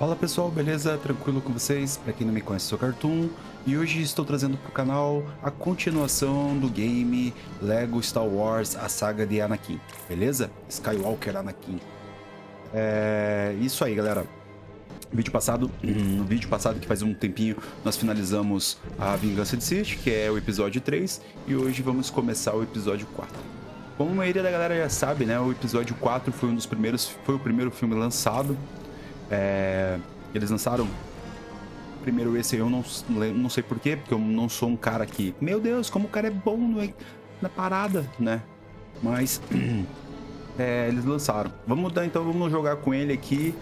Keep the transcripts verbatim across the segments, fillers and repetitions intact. Fala pessoal, beleza? Tranquilo com vocês? Para quem não me conhece, sou Cartoon e hoje estou trazendo para o canal a continuação do game Lego Star Wars, a saga de Anakin, beleza? Skywalker Anakin. É isso aí, galera. No vídeo passado, no vídeo passado que faz um tempinho, nós finalizamos a Vingança de Sith, que é o episódio três, e hoje vamos começar o episódio quatro. Como a maioria da galera já sabe, né, o episódio quatro foi um dos primeiros, foi o primeiro filme lançado. É, eles lançaram primeiro esse, eu não, não sei porquê, porque eu não sou um cara que... Meu Deus, como o cara é bom no, na parada, né? Mas é, eles lançaram. Vamos dar, então, vamos jogar com ele aqui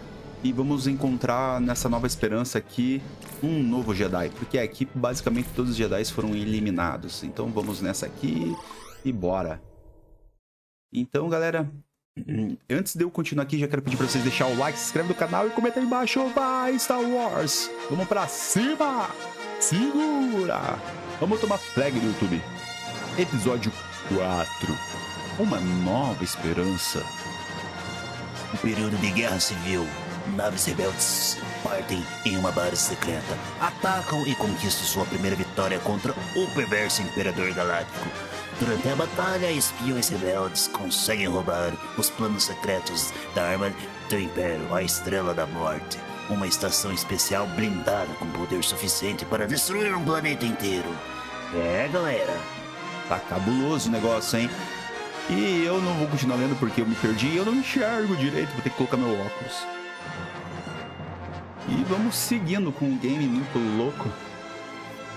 e vamos encontrar nessa nova esperança aqui um novo Jedi. Porque aqui, basicamente, todos os Jedi foram eliminados. Então, vamos nessa aqui e bora. Então, galera, antes de eu continuar aqui, já quero pedir pra vocês deixar o like, se inscreve no canal e comenta aí embaixo. Vai, Star Wars! Vamos pra cima! Segura! Vamos tomar flag no YouTube. Episódio quatro. Uma nova esperança. Um período de guerra civil. Naves rebeldes partem em uma base secreta. Atacam e conquistam sua primeira vitória contra o perverso Imperador Galáctico. Durante a batalha, espiões rebeldes conseguem roubar os planos secretos da arma do Império, a Estrela da Morte. Uma estação especial blindada com poder suficiente para destruir um planeta inteiro. É, galera. Tá cabuloso o negócio, hein? E eu não vou continuar lendo porque eu me perdi. Eu não enxergo direito, vou ter que colocar meu óculos. E vamos seguindo com um game muito louco.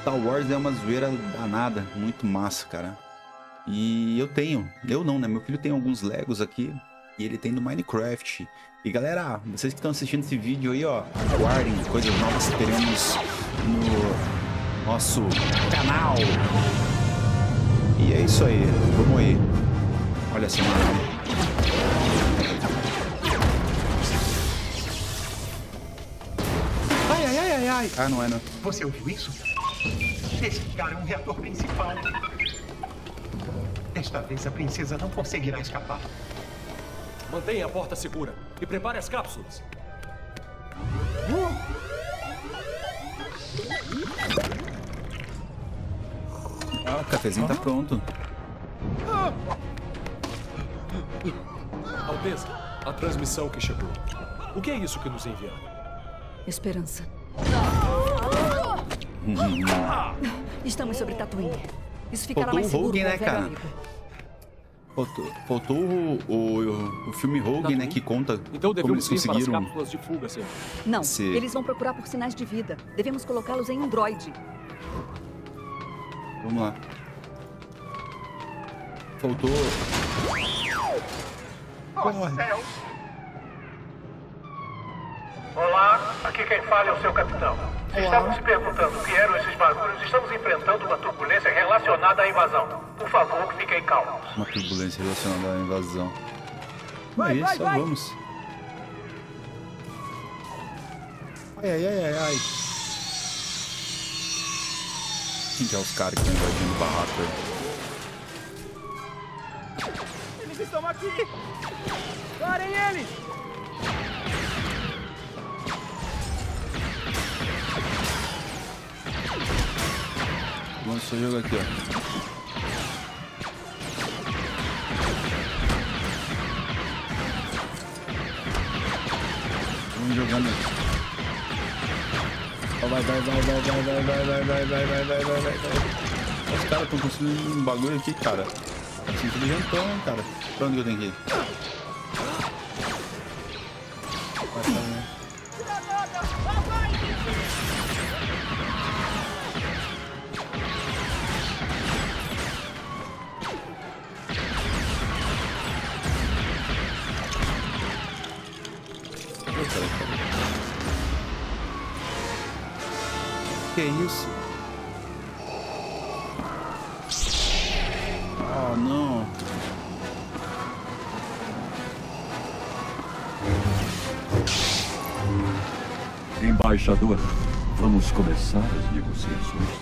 Star Wars é uma zoeira danada, muito massa, cara. E eu tenho, eu não, né? Meu filho tem alguns Legos aqui e ele tem do Minecraft. E galera, vocês que estão assistindo esse vídeo aí, ó, aguardem coisas novas que teremos no nosso canal. E é isso aí, vamos aí. Olha essa maravilha. Ai, ai, ai, ai, ai. Ah, não é, não. Você ouviu isso? Esse cara é um reator principal. Desta vez a princesa não conseguirá escapar. Mantenha a porta segura e prepare as cápsulas. Uh! Ah, o cafezinho ah. tá pronto. Ah. Alteza, a transmissão que chegou. O que é isso que nos enviaram? Esperança. Estamos sobre Tatooine. Isso ficará mais seguro, né, cara? Faltou, faltou o, o, o filme Rogue, né, que conta então como eles conseguiram... De fuga, não, se... eles vão procurar por sinais de vida. Devemos colocá-los em um droide. Vamos lá. Faltou... Oh, céu. Olá, aqui quem fala é o seu capitão. Se estavam se perguntando o que eram esses barulhos, estamos enfrentando uma turbulência relacionada à invasão. Por favor, fiquem calmos. Uma turbulência relacionada à invasão. Vai, vai, só vai. Vamos. Ai, ai, ai, ai. Quem que é os caras que estão invadindo o barraco? Eles estão aqui! Parem eles! Vamos só jogar aqui, ó. Vamos jogando. Vai, vai, vai, vai, vai, vai, vai, vai, vai, vai, vai, vai, vai, vai. Os caras estão construindo um bagulho aqui, cara. Assim, tudo jantão, cara. Pra onde eu tenho que ir? Vai, vai, vai. Que isso? Oh, não. Embaixador, vamos começar as negociações.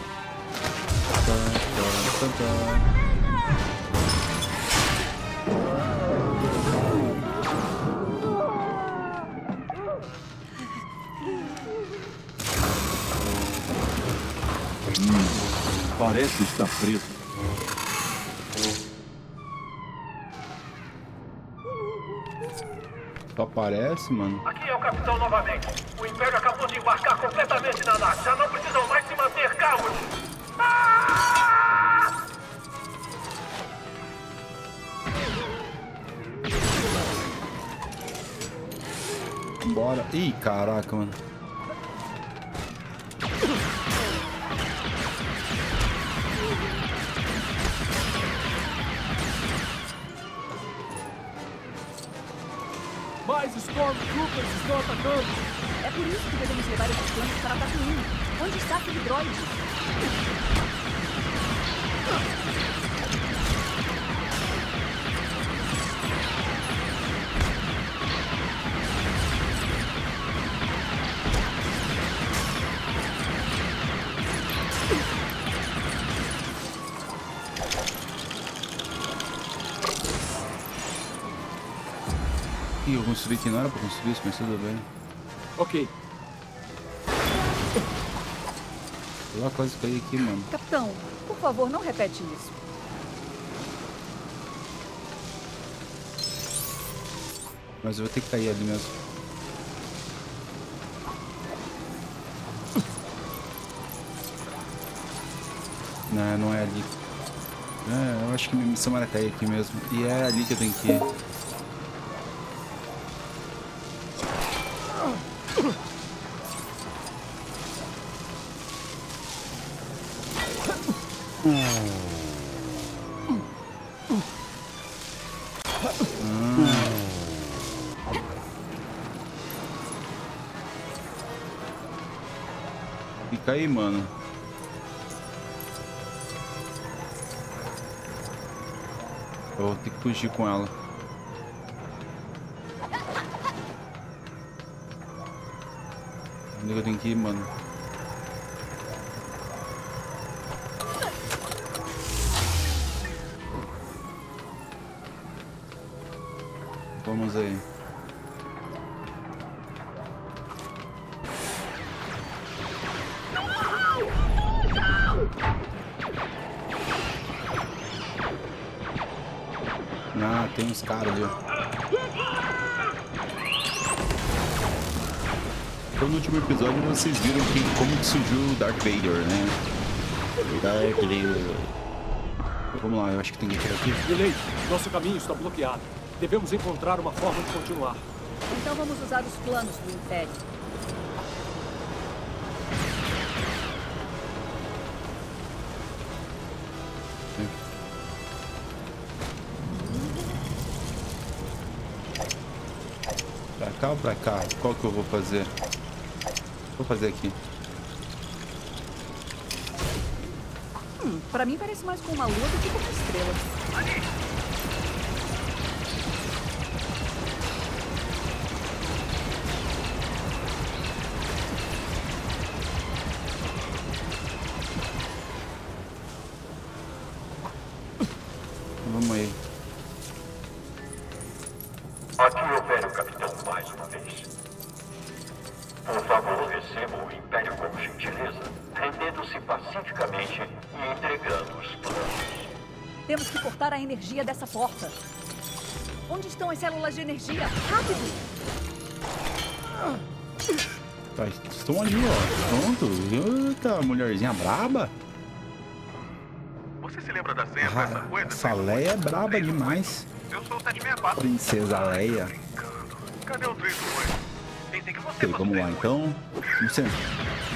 Parece estar preso. Só parece, mano. Aqui é o capitão novamente. O Império acabou de embarcar completamente na nave. Já não precisam mais se manter calmos. Ah! Bora. Ih, caraca, mano. Mais Stormtroopers estão atacando! É por isso que devemos levar esses planos para Tatooine. Onde está aquele droide? Eu construí que não era pra construir isso, mas tudo bem. Ok. Eu quase caí aqui, mano. Capitão, por favor, não repete isso. Mas eu vou ter que cair ali mesmo. Não, não é ali. É, eu acho que minha missão era cair aqui mesmo. E é ali que eu tenho que ir. Fica aí, mano. Eu vou ter que fugir com ela. Onde que eu tenho que ir, mano? Vamos aí. Ah, tem uns caras ali. Então, no último episódio vocês viram que, como que surgiu o Darth Vader, né? Darth Vader. Vamos lá, eu acho que tem que tirar aqui. Beleza, nosso caminho está bloqueado. Devemos encontrar uma forma de continuar. Então vamos usar os planos do Império. Pra cá ou pra cá? Qual que eu vou fazer? Vou fazer aqui. Hum, pra mim parece mais com uma lua do que com uma estrela. Ali. Energia dessa porta. Onde estão as células de energia? Rápido! Tá, estão ali, ó. Pronto. Eita, mulherzinha braba. Você se lembra da senha ah, dessa coisa? Essa Leia é braba demais. Eu sou o sete seis quatro. Princesa Leia. Cadê o três? Pensei que você. Vamos lá, então. Vamos ser.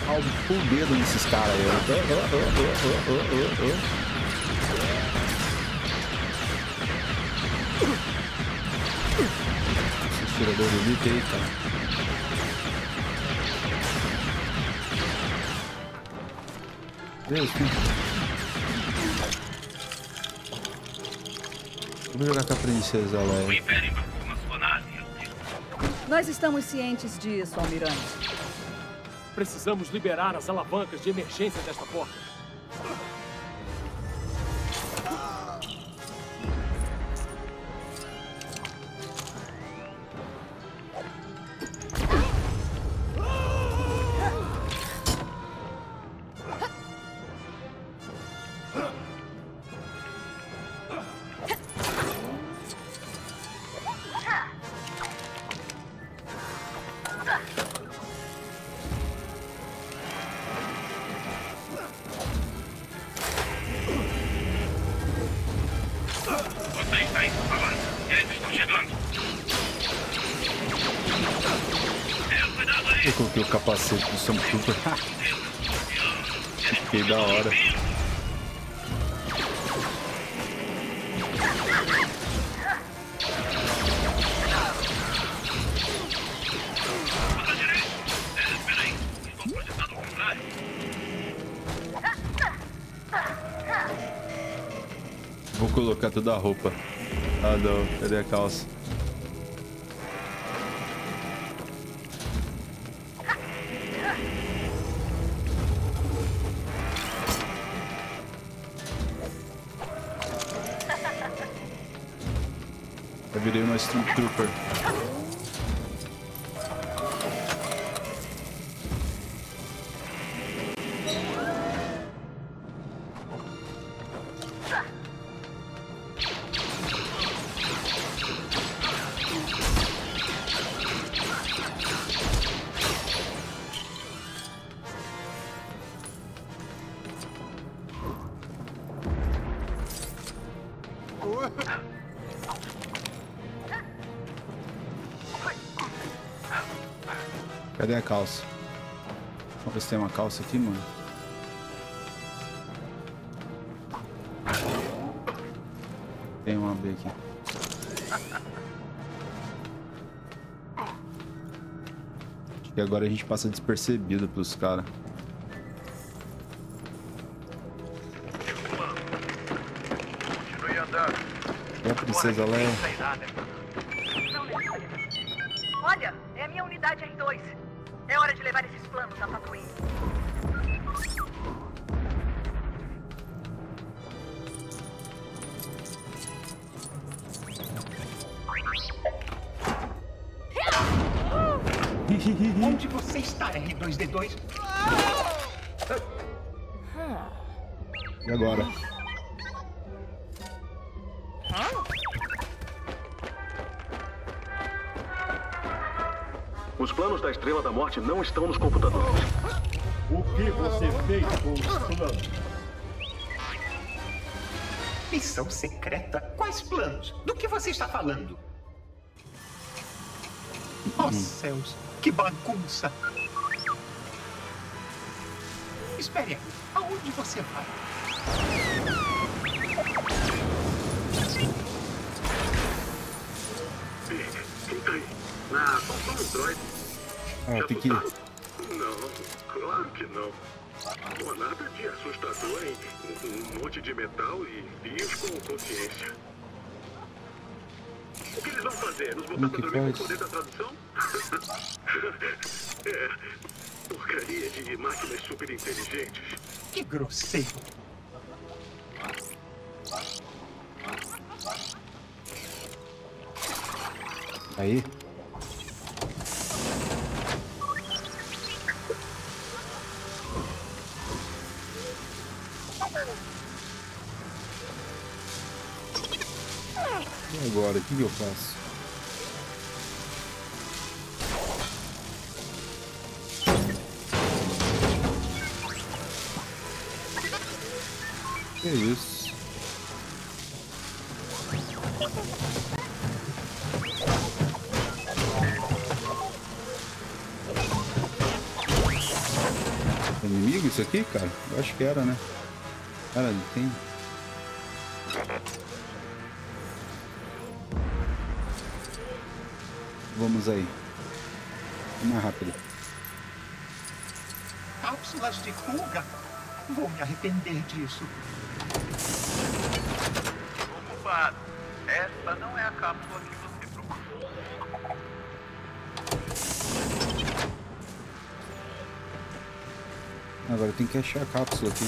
Alvo o dedo nesses caras aí. Oh, oh, oh, oh, oh, oh, oh. Tirador do lito aí, cara. Deus, vamos jogar com a princesa lá. O Império invadiu na sua nave. Nós estamos cientes disso, Almirante. Precisamos liberar as alavancas de emergência desta porta. Você está indo para lá. Eles estão chegando. É, cuidado aí. Eu coloquei o capacete do Sam Cooper. Fiquei da hora. Vou colocar toda a roupa. Ah não, cadê a calça? Eu virei uma Stormtrooper. Cadê a calça? Vamos ver se tem uma calça aqui, mano. Tem uma B aqui. E agora a gente passa despercebido pros caras. Continue andando. E a princesa Leia? Olha, é a minha unidade R dois. É hora de levar esses planos a Tatooine. Onde você está, R dois D dois? E agora? Os planos da Estrela da Morte não estão nos computadores. O que você fez com os planos? Missão secreta? Quais planos? Do que você está falando? Oh, céus, que bagunça! Espere, aonde você vai? Ah, faltou os droids. Ah, tem que... Não, claro que não. Não há nada de assustador em um monte de metal e fios com consciência. O que eles vão fazer? Nos botar pra dormir com o poder da tradução? É, porcaria de máquinas super inteligentes. Que grosseiro. Aí? E agora, o que eu faço? Que isso? É inimigo isso aqui, cara? Eu acho que era, né? Cara, não tem... Vamos aí. Mais rápido. Cápsulas de fuga? Vou me arrepender disso. Ocupado. Esta não é a cápsula que você procurou. Agora eu tenho que achar a cápsula aqui.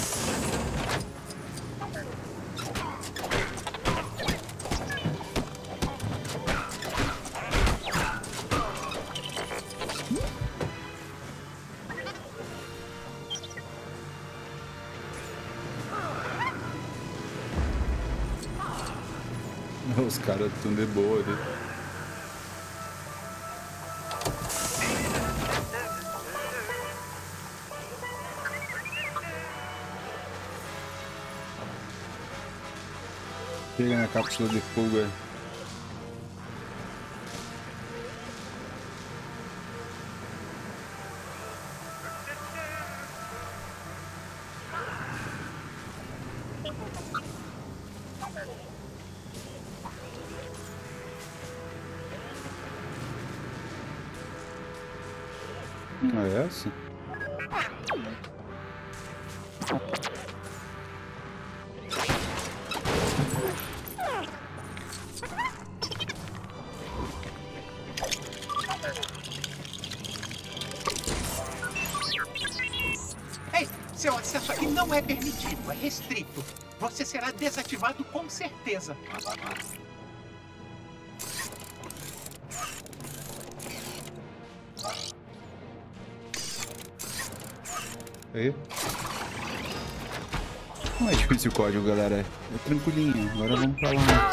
Os caras estão de boa ali. pega na cápsula de fuga. É essa? Ei, seu acesso aqui não é permitido, é restrito. Você será desativado com certeza. Aí. Não é difícil o código, galera. É tranquilinho. Agora vamos pra lá.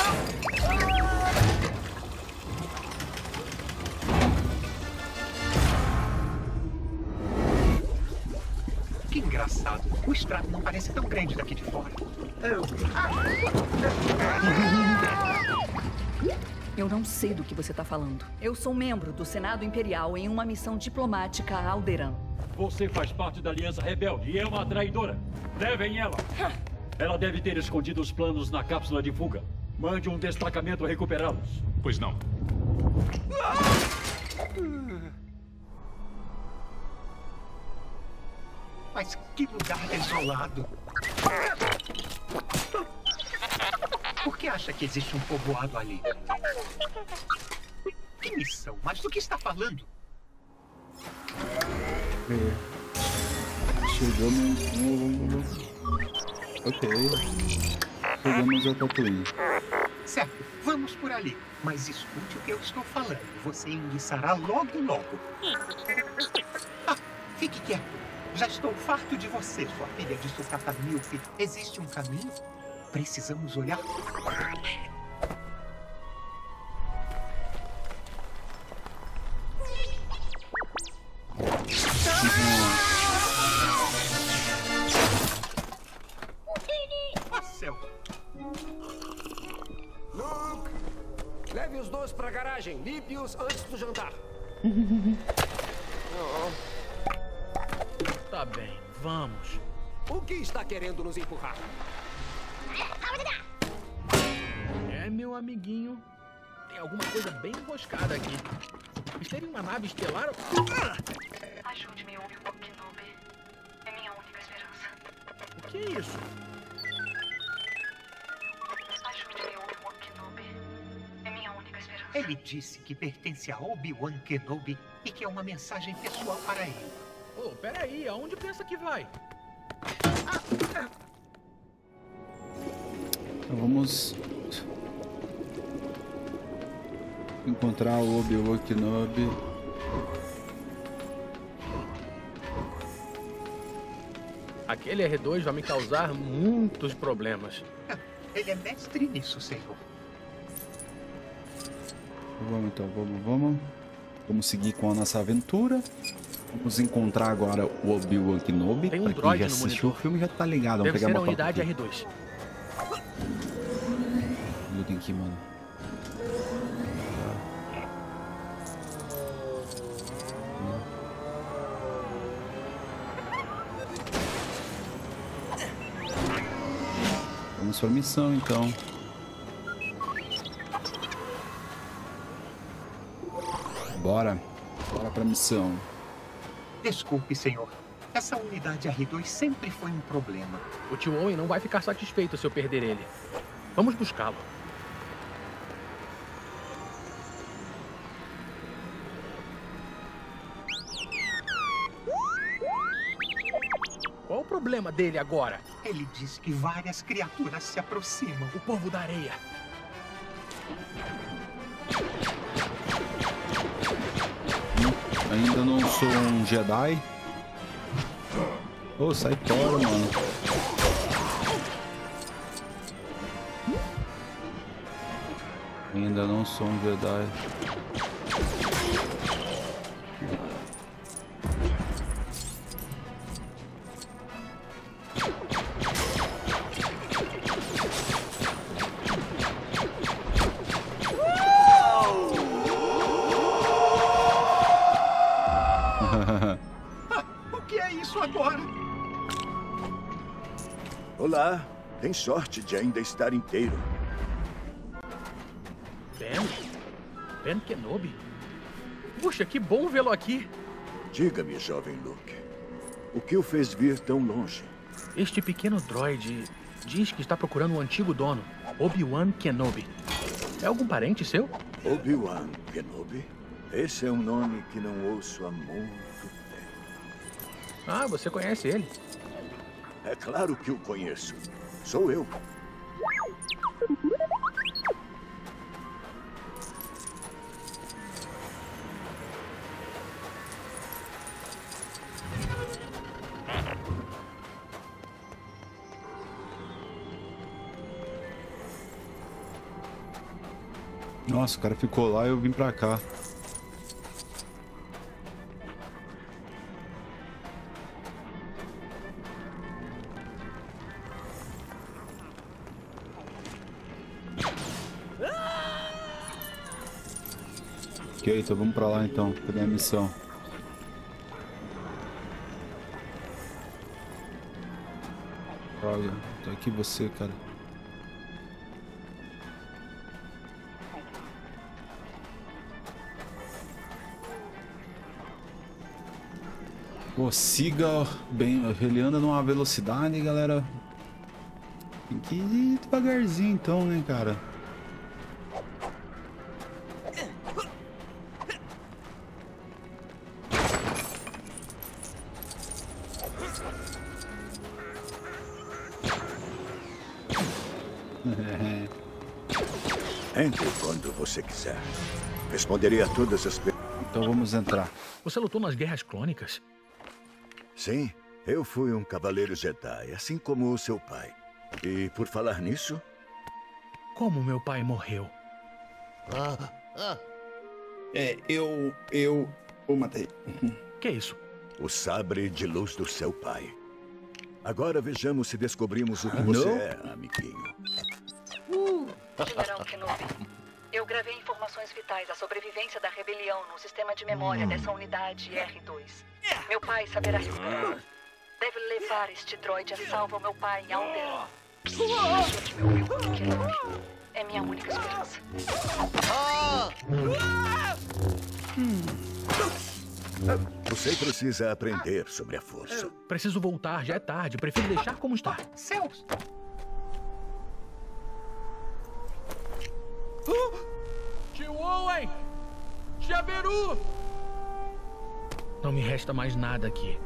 Que engraçado. O estrago não parece tão grande daqui de fora. Eu... Eu não sei do que você tá falando. Eu sou membro do Senado Imperial em uma missão diplomática a Alderaan. Você faz parte da Aliança Rebelde e é uma traidora. Levem ela. Ela deve ter escondido os planos na cápsula de fuga. Mande um destacamento recuperá-los. Pois não. Mas que lugar desolado. Por que acha que existe um povoado ali? Que missão? Mas do que está falando? Chegamos. Ok. Chegamos ao Tatooine. Certo, vamos por ali. Mas escute o que eu estou falando. Você enguiçará logo logo. Ah, fique quieto. Já estou farto de você, sua filha de sucata milf. Existe um caminho? Precisamos olhar. Limpe-os antes do jantar. Oh. Tá bem, vamos. O que está querendo nos empurrar? É, meu amiguinho. Tem alguma coisa bem emboscada aqui. Esteve uma nave estelar? Ajude-me, Obi-Wan Kenobi. É minha única esperança. O que é isso? Ele disse que pertence a Obi-Wan Kenobi e que é uma mensagem pessoal para ele. Oh, peraí, aonde pensa que vai? Ah, ah. Então vamos encontrar o Obi-Wan Kenobi. Aquele R dois vai me causar muitos problemas. Ele é mestre nisso, senhor. Vamos então, vamos, vamos. Vamos seguir com a nossa aventura. Vamos encontrar agora o Obi-Wan Kenobi. Tem um pra droid quem já assistiu o filme já tá ligado. Vamos pegar uma unidade R dois. Lutem aqui, mano. Vamos pra missão então. Bora. Bora pra missão. Desculpe, senhor. Essa unidade R dois sempre foi um problema. O tio Owen não vai ficar satisfeito se eu perder ele. Vamos buscá-lo. Qual o problema dele agora? Ele disse que várias criaturas se aproximam. O povo da areia. Ainda não sou um Jedi. Oh, sai fora, mano. Ainda não sou um Jedi. lá, tem sorte de ainda estar inteiro. Ben? Ben Kenobi? Puxa, que bom vê-lo aqui. Diga-me, jovem Luke, o que o fez vir tão longe? Este pequeno droide diz que está procurando o antigo dono, Obi-Wan Kenobi. É algum parente seu? Obi-Wan Kenobi? Esse é um nome que não ouço há muito tempo. Ah, você conhece ele? É claro que o conheço. Sou eu. Nossa, o cara ficou lá e eu vim pra cá. Ok, então vamos pra lá então, pegar a missão. Olha, tá aqui você, cara. Pô, siga bem, ele anda numa velocidade, galera. Tem que ir devagarzinho então, né, cara? Entre quando você quiser. Responderei a todas as perguntas. Então vamos entrar. Você lutou nas guerras clônicas? Sim, eu fui um cavaleiro Jedi, assim como o seu pai. E por falar nisso... Como meu pai morreu? Ah, ah. É, eu... eu... o matei. Que é isso? O sabre de luz do seu pai. Agora vejamos se descobrimos o que ah, você não? é, amiguinho. Uh, General Kenobi, eu gravei informações vitais à sobrevivência da rebelião no sistema de memória hum. dessa unidade R dois. Meu pai saberá recuperar. Deve levar este droide a salvo ao meu pai em Alderaan. É minha única esperança. Você precisa aprender sobre a força. Preciso voltar, já é tarde. Prefiro deixar como está. Céus! Tio Owen! Jaberu! Não me resta mais nada aqui.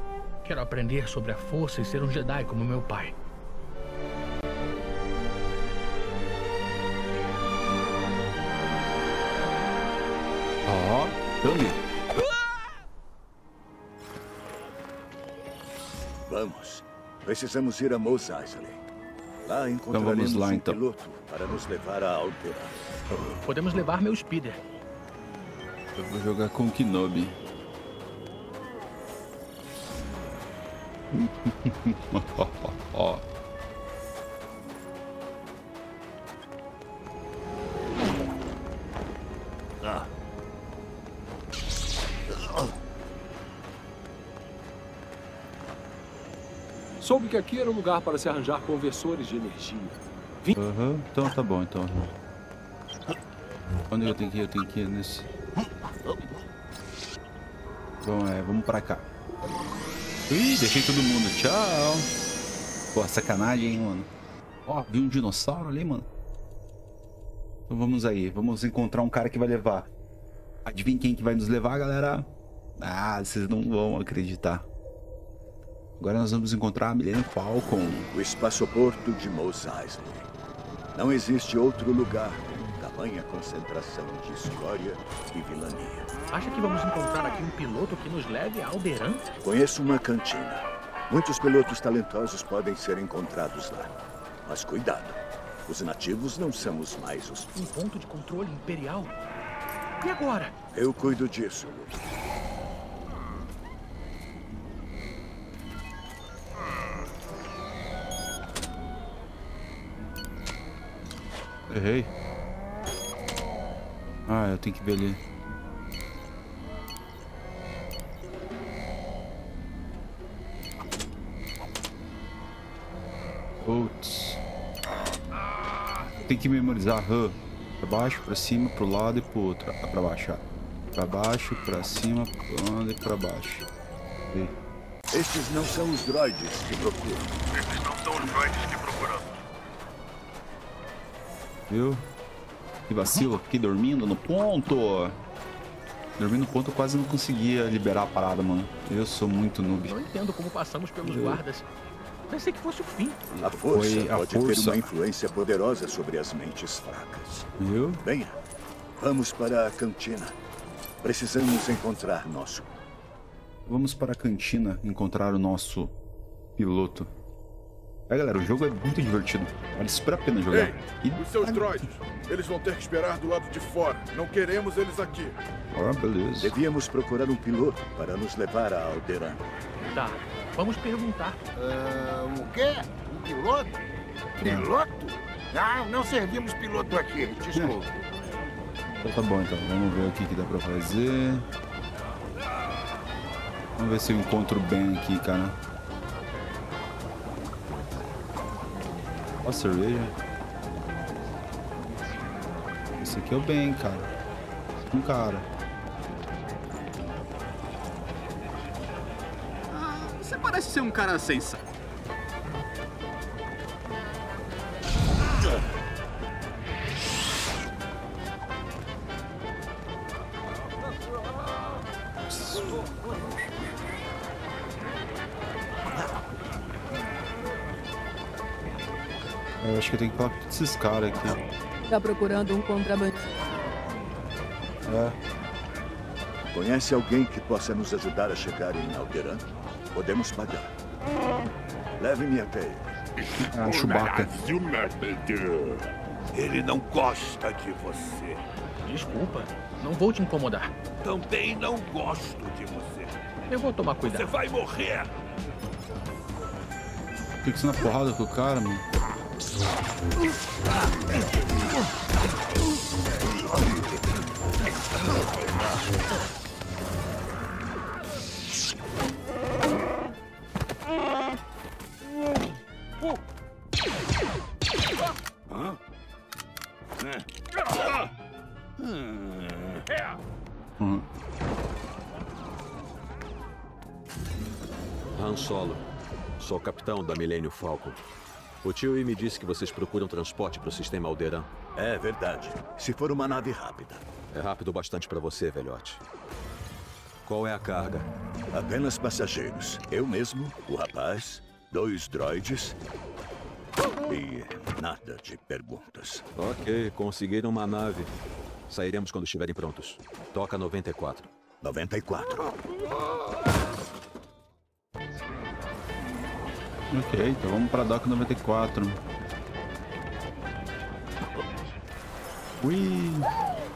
Quero aprender sobre a força e ser um Jedi como meu pai. Ó, oh, também. Vamos. Precisamos ir a Mos Eisley. Lá encontraremos então lá, então. um piloto para nos levar a Alderaan. Podemos levar meu speeder. Eu vou jogar com o Kenobi. ah. Soube que aqui era um lugar para se arranjar conversores de energia. Vim... Uhum. Então tá bom, então. Onde eu tenho que ir? Eu tenho que ir nesse... Bom, é, vamos pra cá. Ih, deixei todo mundo. Tchau. Pô, sacanagem, hein, mano. Ó, vi um dinossauro ali, mano. Então vamos aí. Vamos encontrar um cara que vai levar. Adivinha quem que vai nos levar, galera? Ah, vocês não vão acreditar. Agora nós vamos encontrar a Millennium Falcon. O espaçoporto de Mos Eisley. Não existe outro lugar com tamanha concentração de escória e vilania. Acha que vamos encontrar aqui um piloto que nos leve a Alderaan? Conheço uma cantina. Muitos pilotos talentosos podem ser encontrados lá. Mas cuidado, os nativos não são os mais os... Um ponto de controle imperial? E agora? Eu cuido disso, Luke. Errei. Ah, eu tenho que ver ali. Putz. Tem que memorizar Han. Pra baixo, pra cima, pro lado e pro outro. Ah, pra baixo, ah. Pra baixo, pra cima, pro lado e pra baixo. E... estes não são os droides que procuramos. Estes não são os droides que procuramos. Viu? Que vacilo, aqui dormindo no ponto. Dormindo no ponto eu quase não conseguia liberar a parada, mano. Eu sou muito noob. Não entendo como passamos pelos eu... guardas. Pensei que fosse o fim. A força Foi a pode força. ter uma influência poderosa sobre as mentes fracas. Viu? Venha, vamos para a cantina. Precisamos encontrar nosso... Vamos para a cantina encontrar o nosso piloto. É, galera, o jogo é muito divertido. Vale super a pena jogar. Ei, e... os seus droids, eles vão ter que esperar do lado de fora. Não queremos eles aqui. Ah, beleza. Devíamos procurar um piloto para nos levar a Alderaan. Tá. Vamos perguntar. Uh, o quê? Um piloto? Piloto? Ah, não servimos piloto aqui, desculpa. É. Tá bom, então. Vamos ver o que, que dá pra fazer. Vamos ver se eu encontro bem aqui, cara. Ó, cerveja. Esse aqui é o bem, cara. Um cara. Parece ser um cara sensato. Eu acho que eu tenho que falar com esses caras aqui. Tá procurando um contrabandista. É. Conhece alguém que possa nos ajudar a chegar em Alderaan? Podemos pagar. Leve-me até ele. Ah, Chewbacca. Ele não gosta de você. Desculpa, não vou te incomodar. Também não gosto de você. Eu vou tomar cuidado. Você vai morrer. Fica sendo porrada com o cara, mano. Uhum. Han Solo, sou o capitão da Millennium Falcon. O tio me disse que vocês procuram transporte para o sistema Alderaan. É verdade, se for uma nave rápida. É rápido bastante para você, velhote. Qual é a carga? Apenas passageiros. Eu mesmo, o rapaz, dois droides e nada de perguntas. Ok, conseguiram uma nave. Sairemos quando estiverem prontos. Toca noventa e quatro. noventa e quatro. Ok, então vamos para a doca noventa e quatro. Ui.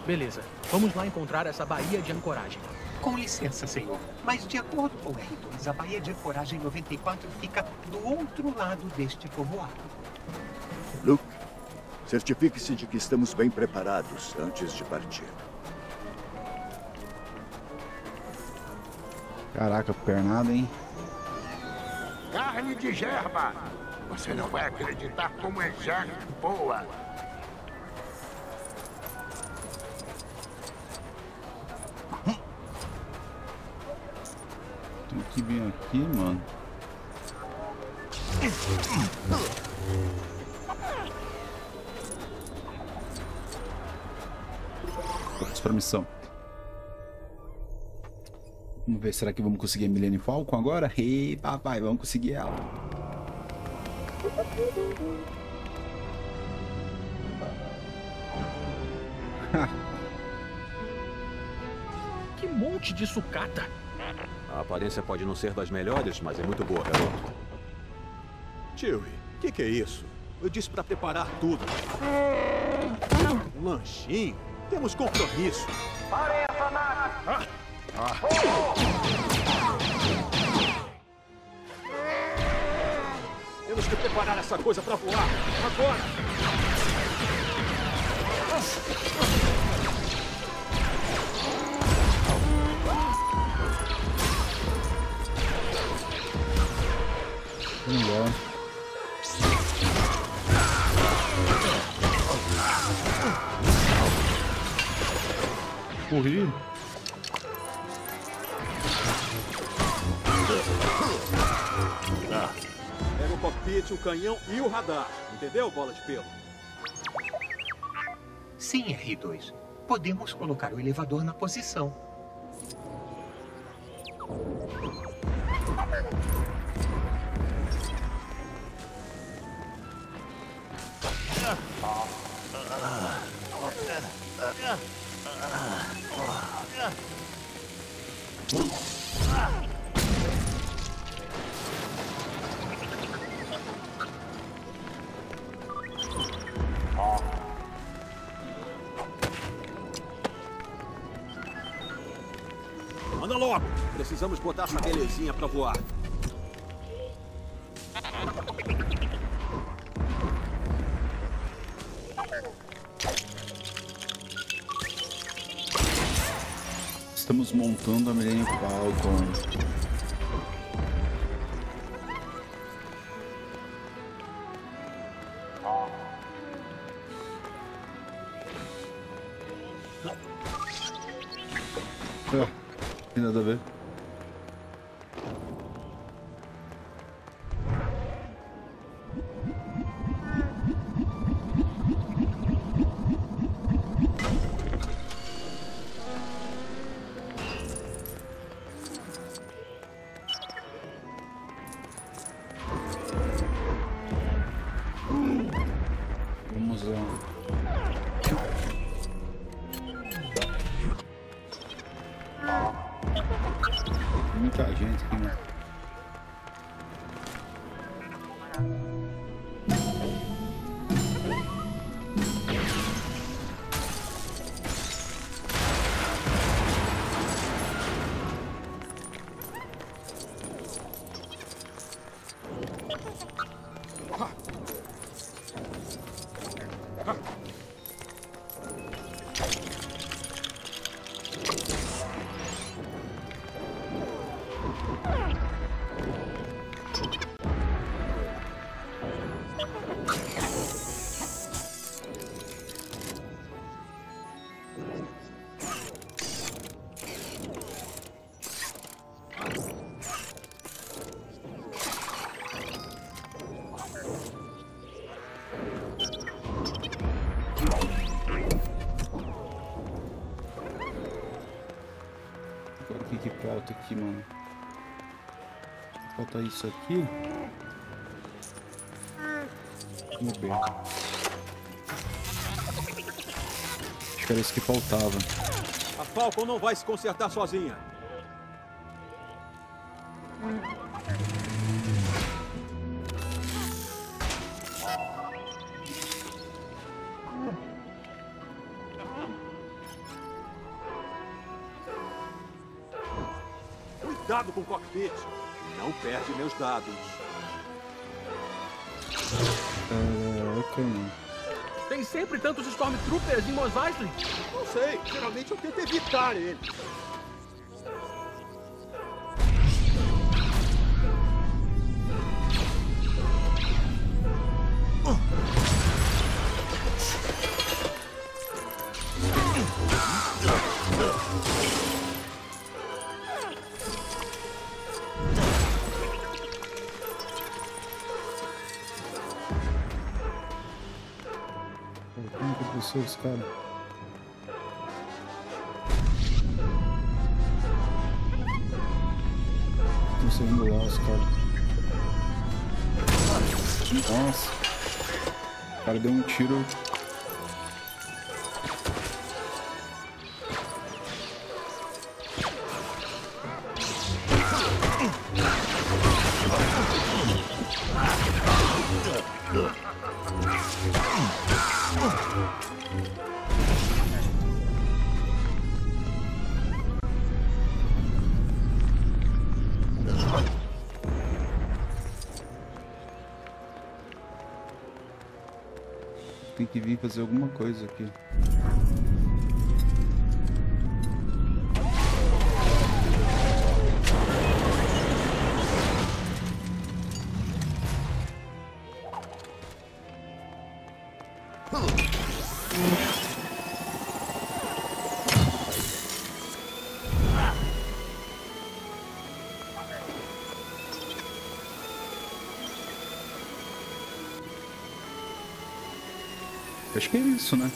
Beleza, vamos lá encontrar essa baía de ancoragem. Com licença, senhor, mas de acordo com o R dois, a baía de ancoragem noventa e quatro fica do outro lado deste povoado. Luke, certifique-se de que estamos bem preparados antes de partir. Caraca, pernada, hein? Carne de gerba! Você não vai acreditar como é carne boa! Tem que vir aqui, mano. Vamos para a missão. Vamos ver, será que vamos conseguir a Millennium Falcon agora? E papai, vamos conseguir ela. Que monte de sucata! A aparência pode não ser das melhores, mas é muito boa, garoto. Chewie, o que, que é isso? Eu disse pra preparar tudo. Um lanchinho? Temos compromisso. Parem essa nave! Ah. Ah. Oh. Temos que preparar essa coisa pra voar. Agora! Ah. Ah. Não dá. Corri. Ah. Pega o cockpit, o canhão e o radar. Entendeu, bola de pelo? Sim, R dois. Podemos colocar o elevador na posição. Anda logo! Precisamos botar essa belezinha pra voar. Estamos montando a Millennium Falcon. Ah, tem nada a ver. Aqui, mano. Falta isso aqui. Vamos ver. Parece que faltava. A Falcon não vai se consertar sozinha. Cuidado com o cockpit. Não perde meus dados. Caraca, mano. Tem sempre tantos Stormtroopers em Mos Eisley? Não sei. Geralmente eu tento evitar eles. Os caras. Não sei onde lá os caras. Nossa. O cara deu um tiro. Tem que vir fazer alguma coisa aqui. acho que é isso, né? O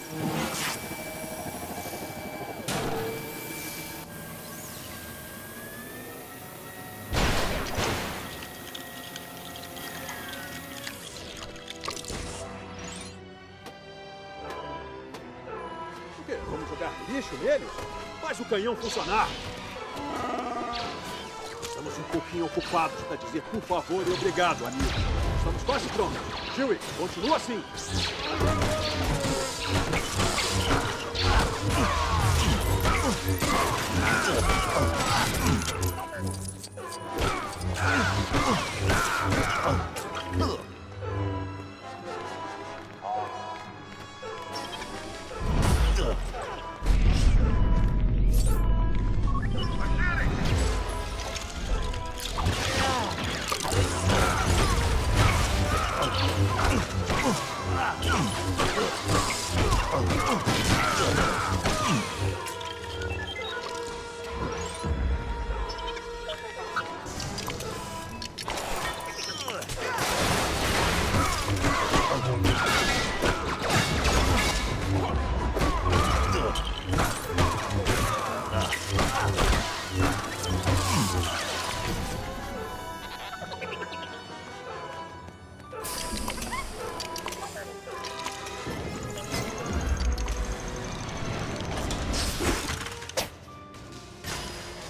quê? Vamos jogar lixo neles? Faz o canhão funcionar! Estamos um pouquinho ocupados para dizer por favor e obrigado, amigo. Estamos quase prontos. Chewie, continua assim!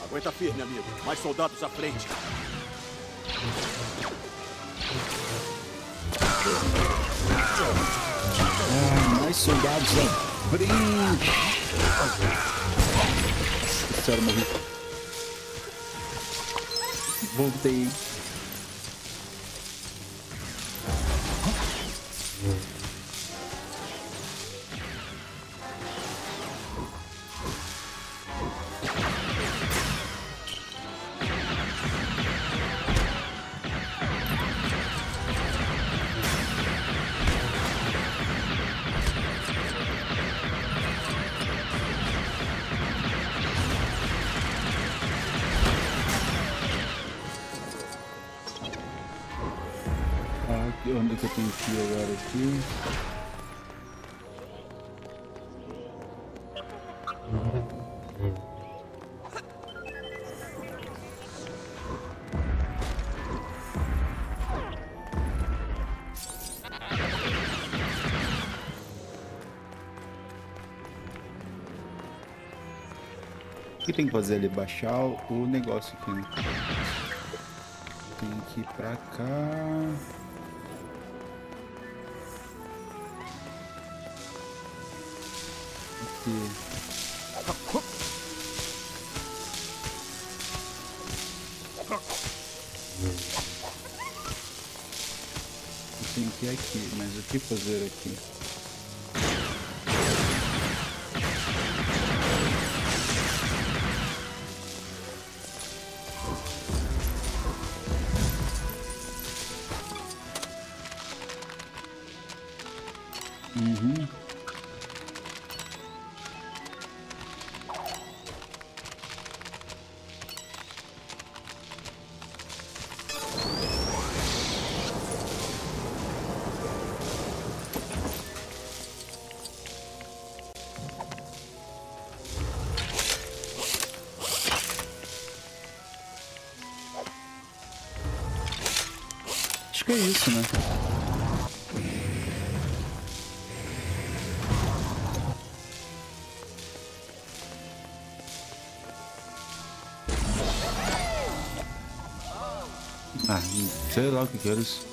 Aguenta firme, amigo. Mais soldados à frente. Ah, mais soldados à frente. Sério, morri. Voltei. Onde que eu tenho que jogar aqui? O que tem que fazer ali? Baixar o negócio aqui, né? Tem que ir pra cá... Tem que ir aqui, mas o que fazer aqui? Acho que é isso, né? Ah, sei lá o que quero isso.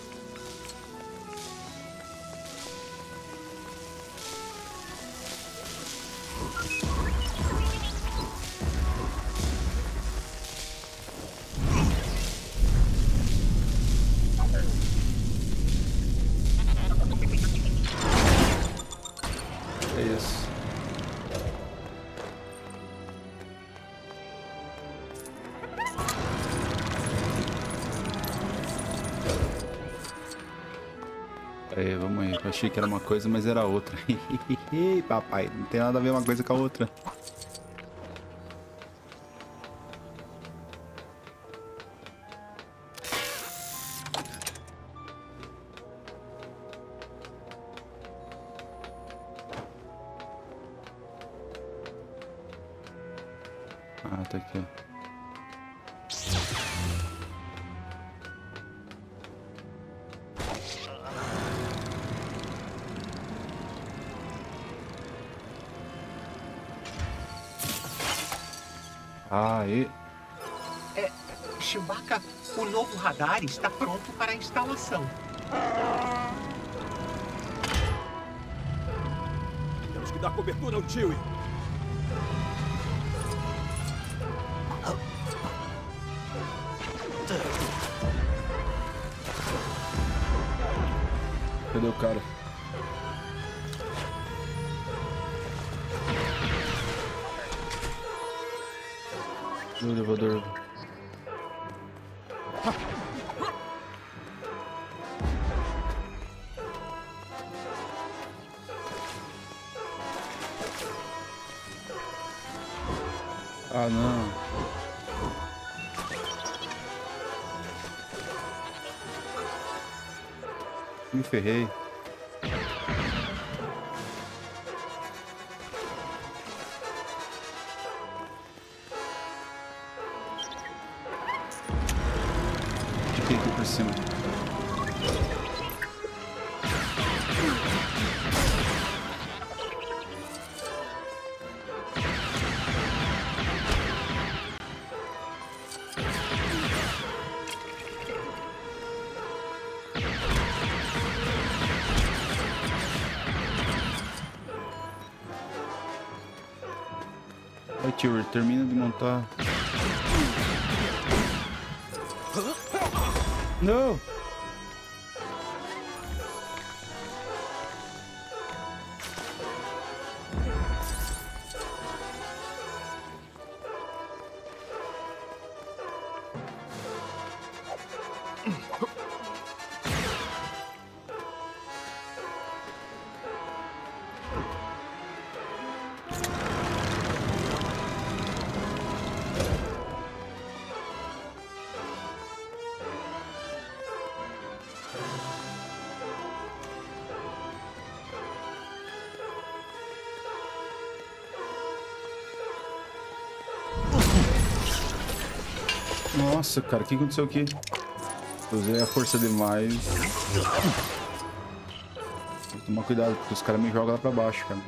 É, vamos aí, eu achei que era uma coisa, mas era outra. Ei, papai, não tem nada a ver uma coisa com a outra. Ah, tá aqui. Aê! É, Chewbacca, o novo radar está pronto para a instalação. Temos que dar cobertura ao Chewie. Cadê o cara? No elevador. Ah, não. Me ferrei. Fiquei aqui por cima. Termina de montar. Não! Nossa, cara, o que aconteceu aqui? Usei a força demais. Tem que tomar cuidado, porque os caras me jogam lá pra baixo, cara.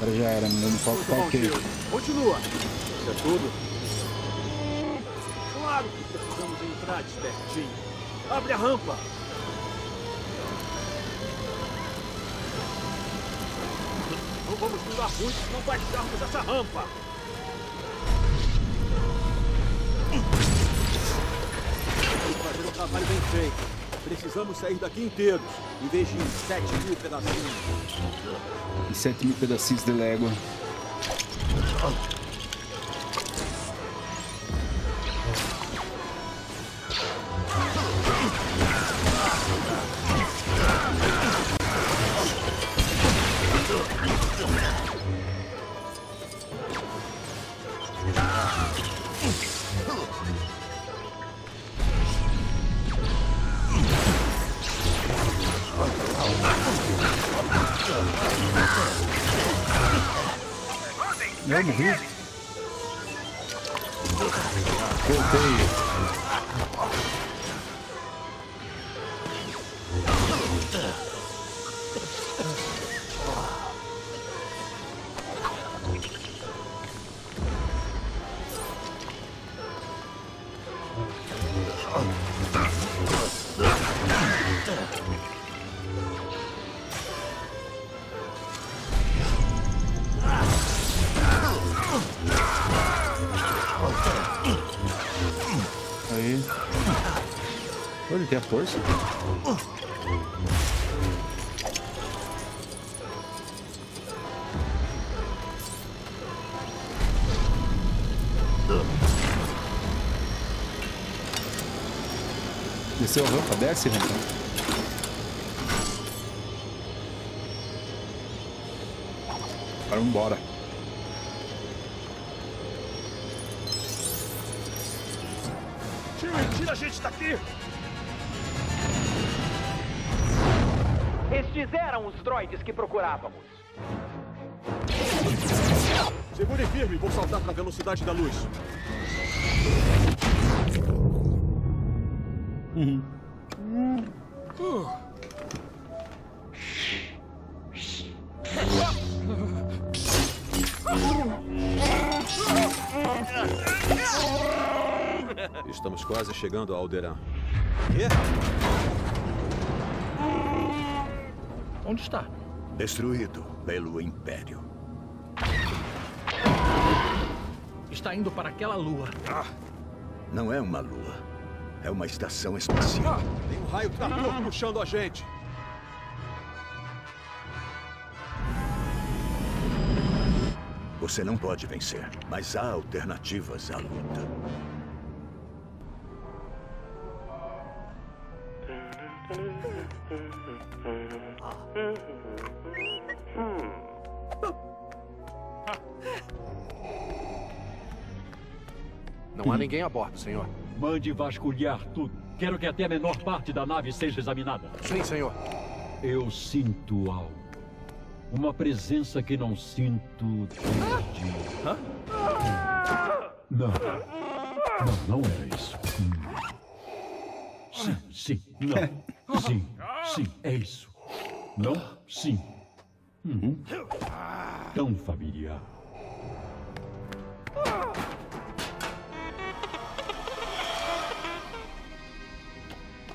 Agora já era, meu palco tá ok. Continua! Isso é tudo? Claro que precisamos entrar despertinho. Abre a rampa! Não vamos nos dar ruim se não baixarmos essa rampa! Vamos fazer um trabalho bem feito. Precisamos sair daqui inteiros, em vez de sete mil pedacinhos. E sete mil pedacinhos de Lego. Eu morri. Voltei. Ele tem a força. Desceu a rampa, desce, rampa. Vamos embora. Tira, tira a gente daqui! Estes eram os droides que procurávamos. Segure firme, vou saltar para a velocidade da luz. Uhum. Uh. Estamos quase chegando a Alderaan. Quê? Onde está? Destruído pelo Império. Está indo para aquela lua. Ah, não é uma lua. É uma estação espacial. Ah, tem um raio da lua puxando a gente. Você não pode vencer, mas há alternativas à luta. Não há ninguém a bordo, senhor. Mande vasculhar tudo. Quero que até a menor parte da nave seja examinada. Sim, senhor. Eu sinto algo. Uma presença que não sinto desde... Ah? Ah? Não. Não, não era isso. Sim, sim, não. Sim, sim, é isso. Não, sim. Uhum. Tão familiar.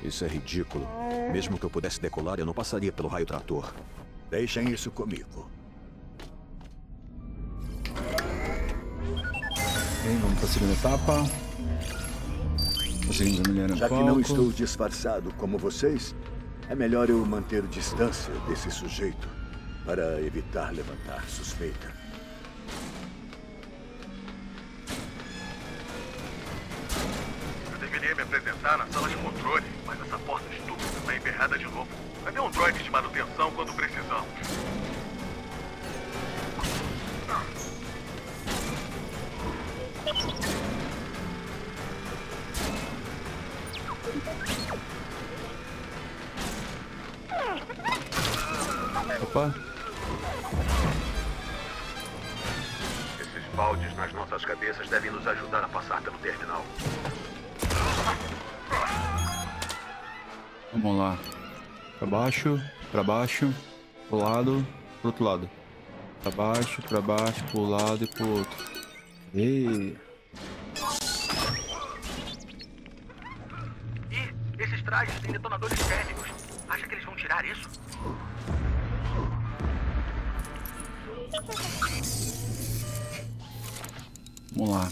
Isso é ridículo. Mesmo que eu pudesse decolar, eu não passaria pelo raio trator. Deixem isso comigo. Okay, vamos para a segunda etapa. Já que não estou disfarçado como vocês, é melhor eu manter distância desse sujeito para evitar levantar suspeita. Eu deveria me apresentar na sala de controle, mas essa porta estúpida está emperrada de novo. Cadê um droide de manutenção quando precisamos? Opa! Esses baldes nas nossas cabeças devem nos ajudar a passar pelo terminal. Vamos lá. Pra baixo, pra baixo, pro lado, pro outro lado. Pra baixo, pra baixo, pro lado e pro outro. E... Ih, esses trajes têm detonadores térmicos. Acha que eles vão tirar isso? Vamos lá.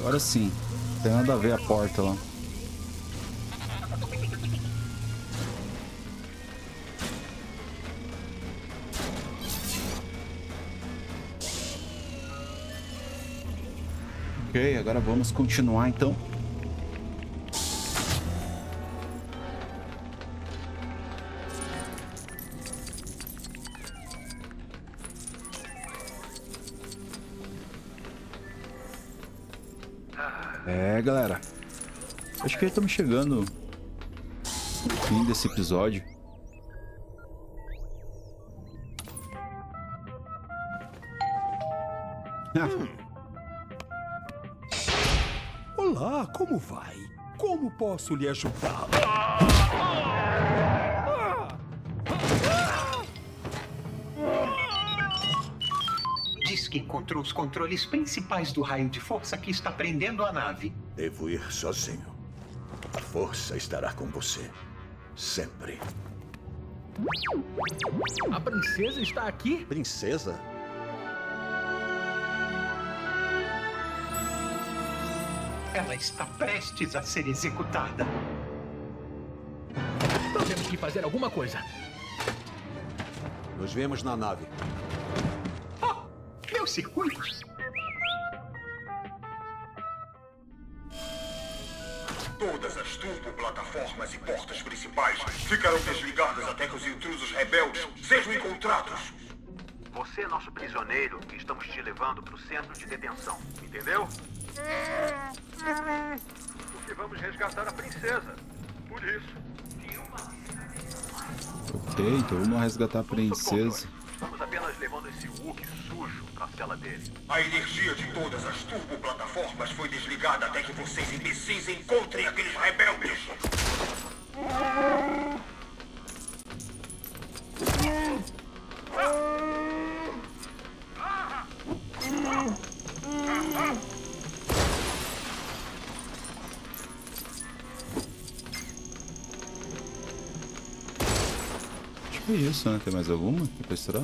Agora sim, não tem nada a ver a porta lá. Ok, agora vamos continuar então. É, galera, acho que já estamos chegando no fim desse episódio. Olá, como vai? Como posso lhe ajudar? Diz que encontrou os controles principais do raio de força que está prendendo a nave. Devo ir sozinho. A força estará com você. Sempre. A princesa está aqui? Princesa? Ela está prestes a ser executada. Temos que fazer alguma coisa. Nos vemos na nave. Oh, meus circuitos. Todas as turboplataformas e portas principais ficarão desligadas até que os intrusos rebeldes sejam encontrados. Você é nosso prisioneiro e estamos te levando para o centro de detenção, entendeu? Porque vamos resgatar a princesa. Por isso. Ok, então vamos resgatar a princesa. Estamos apenas levando esse Wookiee sujo para a cela dele. A energia de todas as turboplataformas foi desligada até que vocês imbecis encontrem aqueles rebeldes. Tipo isso, né? Tem mais alguma pra estourar?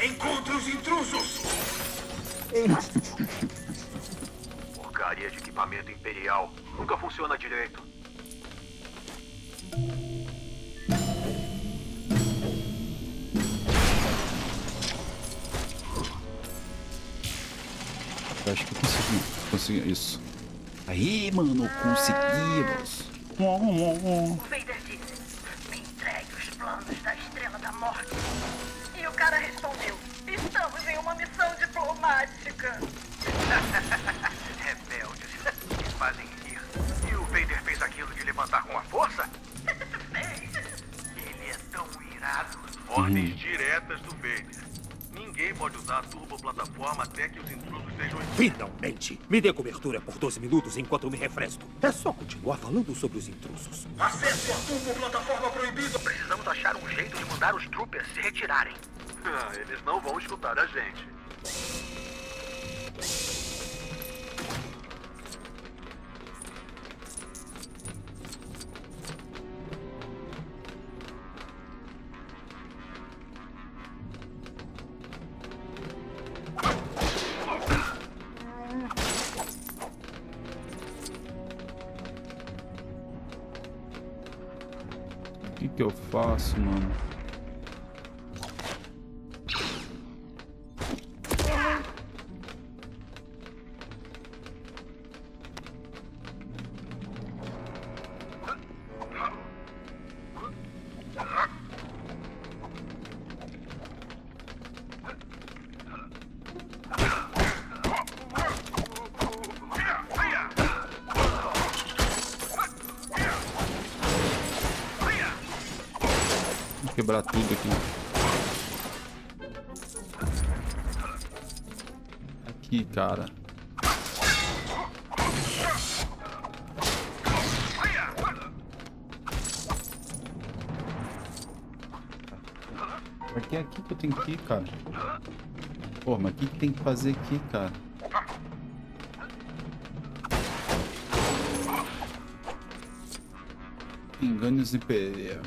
Encontre os intrusos! Porcaria de equipamento imperial. Nunca funciona direito. Eu acho que eu consegui. Consegui isso. Aí, mano, conseguimos! O Vader disse: me entregue os planos da Estrela da Morte. E o cara respondeu: estamos em uma missão diplomática. Rebeldes, me fazem rir. E o Vader fez aquilo de levantar com a força? Ele é tão irado. Ordens diretas do Vader. Ninguém pode usar a turboplataforma até que os intrusos sejam... Finalmente! Me dê cobertura por doze minutos enquanto eu me refresco. É só continuar falando sobre os intrusos. Acesso à turboplataforma proibida! Precisamos achar um jeito de mandar os troopers se retirarem. Ah, eles não vão escutar a gente. O que eu faço, mano? Quebrar tudo aqui. Aqui, cara. Aqui é aqui que eu tenho que ir, cara. Pô, mas o que tem que fazer aqui, cara? Enganos imperiais.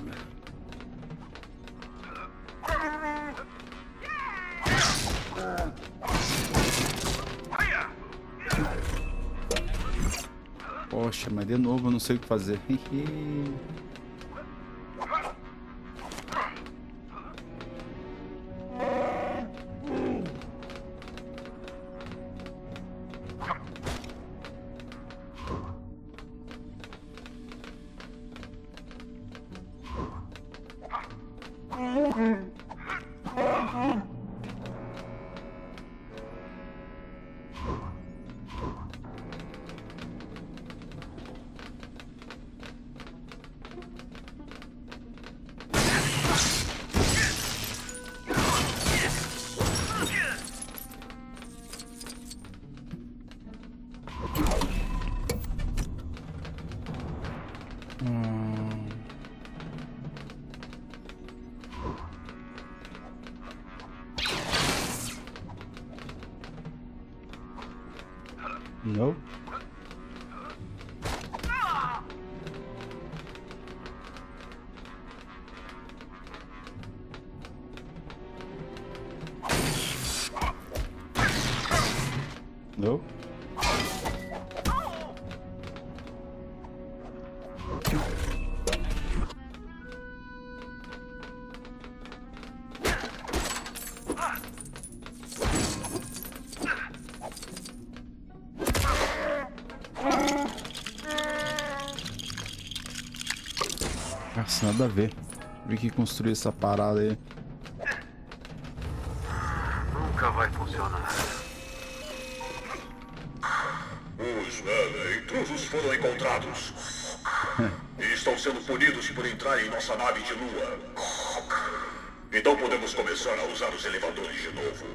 Poxa, mas de novo eu não sei o que fazer. Não. Não. Não. Nossa, nada a ver. Tive que construir essa parada aí. Nunca vai funcionar. Os uh, intrusos foram encontrados. E estão sendo punidos por entrar em nossa nave de lua. Então podemos começar a usar os elevadores de novo.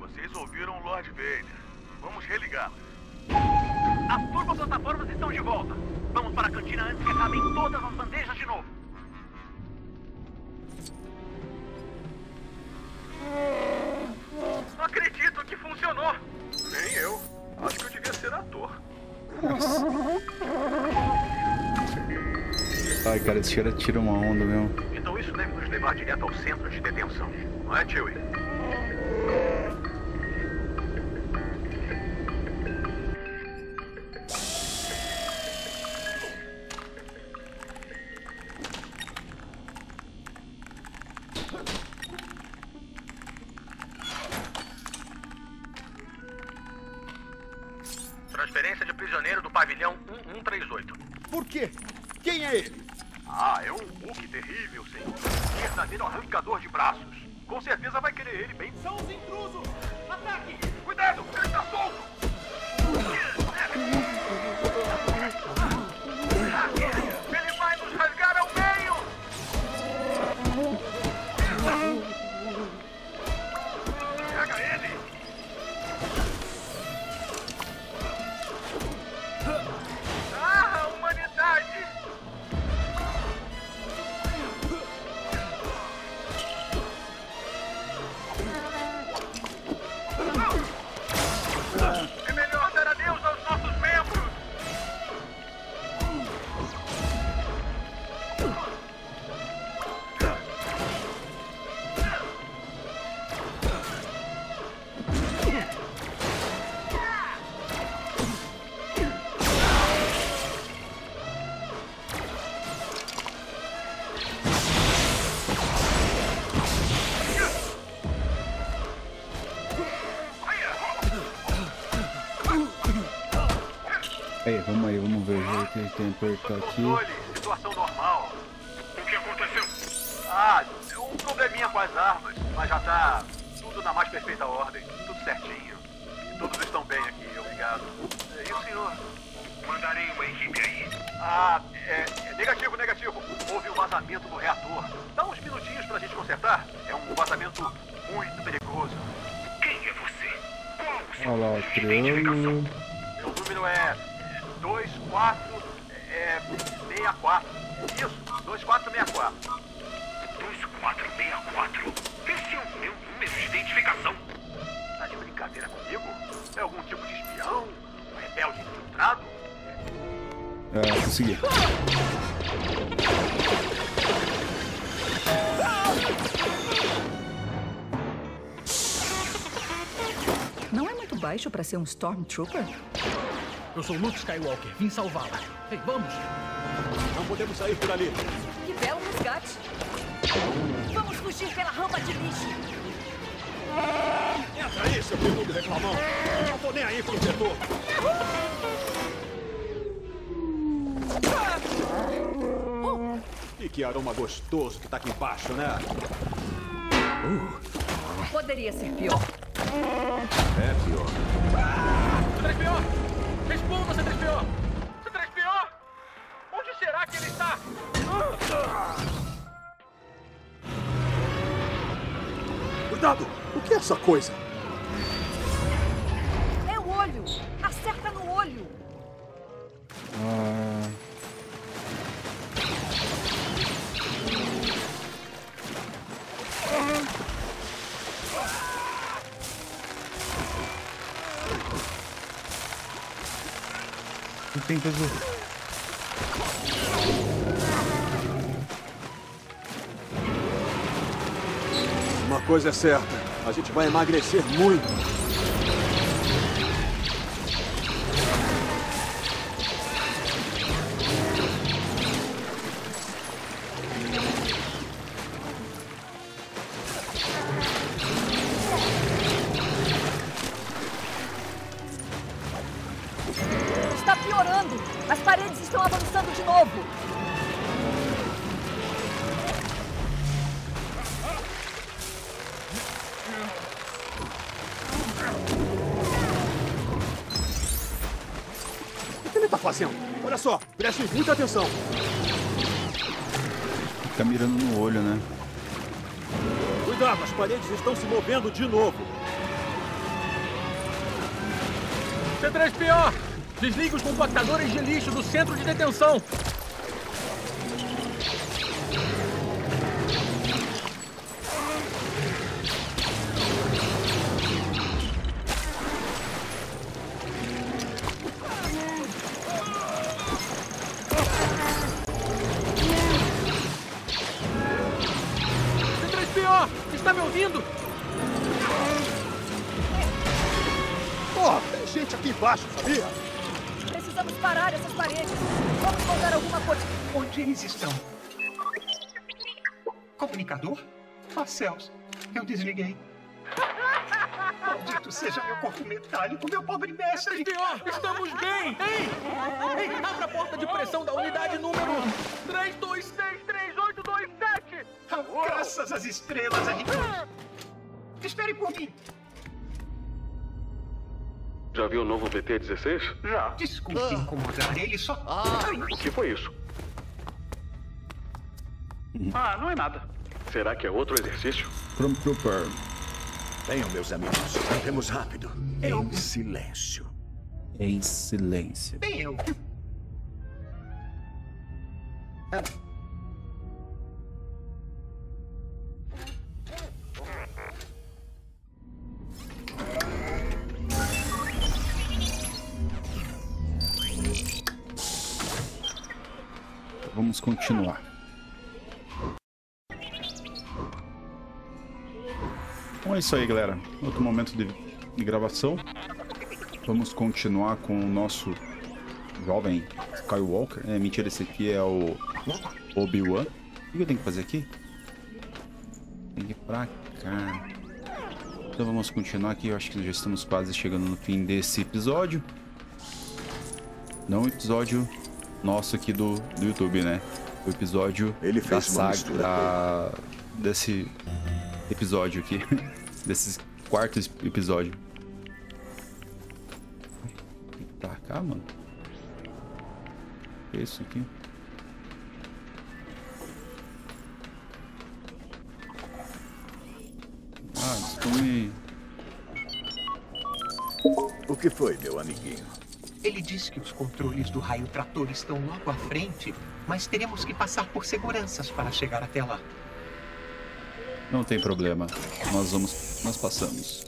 Vocês ouviram o Lord Vader. Vamos religá-la. As turboplataformas estão de volta. Vamos para a cantina antes que acabem todas as bandejas de novo. Não acredito que funcionou. Nem eu. Acho que eu devia ser ator. Nossa. Ai, cara, esse cara tira uma onda mesmo. Então isso deve nos levar direto ao centro de detenção. Não é, Chewie? Vamos aí, vamos ver o jeito que ele tem pra apertar aqui. Situação normal. O que aconteceu? Ah, um probleminha com as armas, mas já tá tudo na mais perfeita ordem, tudo certinho. E todos estão bem aqui, obrigado. E o senhor? Mandarei uma equipe aí. Ah, é, é negativo, negativo. Houve um vazamento no reator. Dá uns minutinhos pra gente consertar. É um vazamento muito perigoso. Quem é você? Qual o seu número de identificação? Meu número é... dois quatro seis quatro. Isso, dois quatro seis quatro. dois quatro seis quatro? Esse é o meu número de identificação. Tá de brincadeira comigo? É algum tipo de espião? Um rebelde infiltrado? É, consegui. Não é muito baixo pra ser um Stormtrooper? Eu sou Luke Skywalker, vim salvá-la. Ei, vamos! Não podemos sair por ali. Que belo resgate! Vamos fugir pela rampa de lixo! Entra aí, seu peludo reclamão! Não tô nem aí pro setor! Uh. E que aroma gostoso que tá aqui embaixo, né? Uh. Poderia ser pior. É pior. Ah, é pior! Responda, C três P O! C três P O! Onde será que ele está? Cuidado! O que é essa coisa? É o olho! Acerta no olho! Ah... Tem coisa. Uma coisa é certa, a gente vai emagrecer muito. Está piorando! As paredes estão avançando de novo! ele tá fazendo? Olha só, preste muita atenção. Fica mirando no olho, né? Cuidado, as paredes estão se movendo de novo. C três P O, desligue os compactadores de lixo do centro de detenção. Baixo, sabia? Precisamos parar essas paredes. Vamos fazer alguma coisa. Onde eles estão? Comunicador? Ah, céus. Eu desliguei. Maldito seja meu corpo metálico, meu pobre mestre. É estamos bem. Ei! Ei! Abra a porta de pressão da unidade número três dois seis três oito dois sete. Oh, graças às estrelas, aí. Espere por mim. Já viu o novo B T dezesseis? Já. Desculpe ah. incomodar, ele só... Ah. O que foi isso? Ah, não é nada. Será que é outro exercício? Stormtrooper. Venham, meus amigos. Andemos rápido. Eu... Em silêncio. Em silêncio. Bem, eu... Ah. Vamos continuar. Bom, é isso aí, galera. Outro momento de, de gravação. Vamos continuar com o nosso jovem Skywalker. É, mentira, esse aqui é o Obi-Wan. O que eu tenho que fazer aqui? Tem que ir pra cá. Então vamos continuar aqui. Eu acho que já estamos quase chegando no fim desse episódio. Não, episódio... nosso aqui do, do YouTube, né? O episódio Ele fez da saga da, desse episódio aqui. Desse quarto episódio. Tá cá, mano. Que é isso aqui? Ah, desculpe. O que foi, meu amiguinho? Ele diz que os controles do raio trator estão logo à frente, mas teremos que passar por seguranças para chegar até lá. Não tem problema. Nós vamos... nós passamos.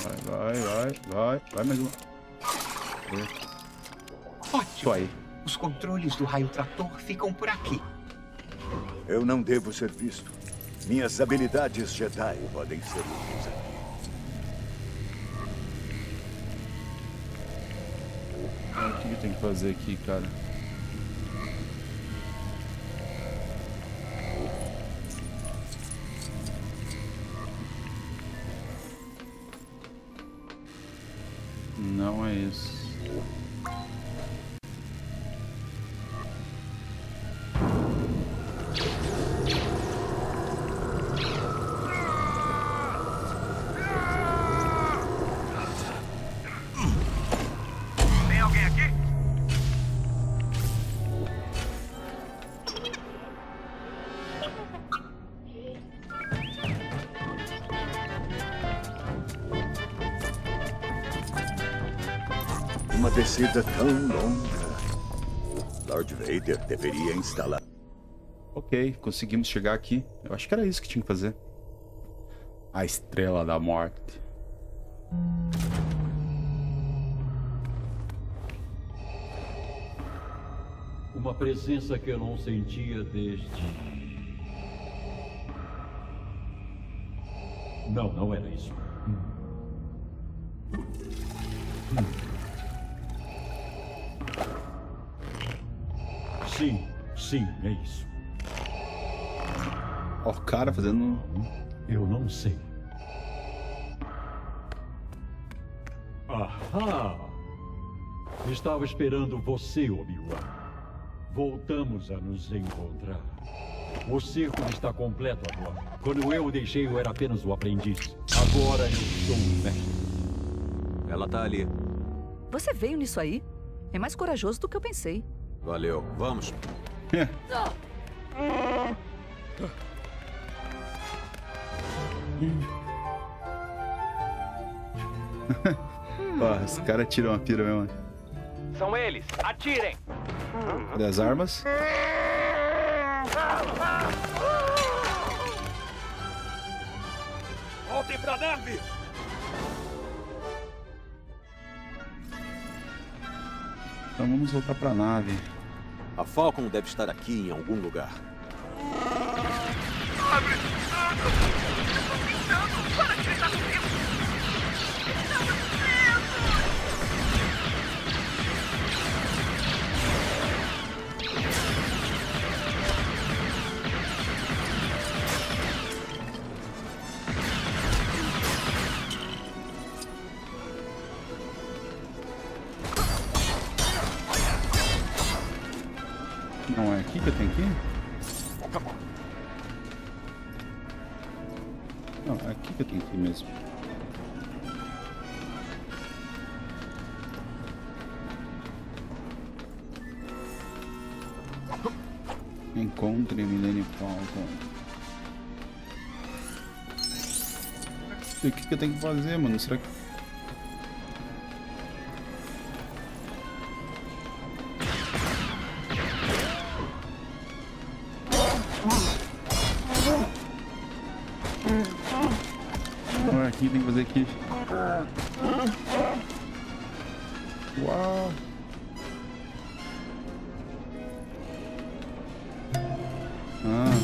Vai, vai, vai, vai. Vai mais um. É. Ótimo. Aí. Os controles do raio trator ficam por aqui. Eu não devo ser visto. Minhas habilidades Jedi podem ser úteis aqui. O que eu tenho que fazer aqui, cara? Não é isso. Uma descida tão longa. Darth Vader deveria instalar. Ok, conseguimos chegar aqui. Eu acho que era isso que tinha que fazer. A Estrela da Morte. Uma presença que eu não sentia desde... Não, não era isso. Hum. Hum. Sim, sim, é isso. Ó, o cara fazendo... Eu não sei. Ahá! Estava esperando você, Obi-Wan. Voltamos a nos encontrar. O círculo está completo agora. Quando eu o deixei, eu era apenas o aprendiz. Agora eu sou o mestre. Ela tá ali. Você veio nisso aí? É mais corajoso do que eu pensei. Valeu. Vamos. Pô, os caras tiram uma pira mesmo. São eles. Atirem. Cadê as armas? Voltem pra nave! Então vamos voltar pra nave. A Falcon deve estar aqui em algum lugar. Abre! Abre! Não, para que ele tá comigo! Ele tá comigo! Que eu tenho aqui? Não, é aqui que eu tenho aqui mesmo. Encontre Millennium Falcon. O que que eu tenho que fazer, mano? Será que... tem que fazer aqui? Uau! Ah!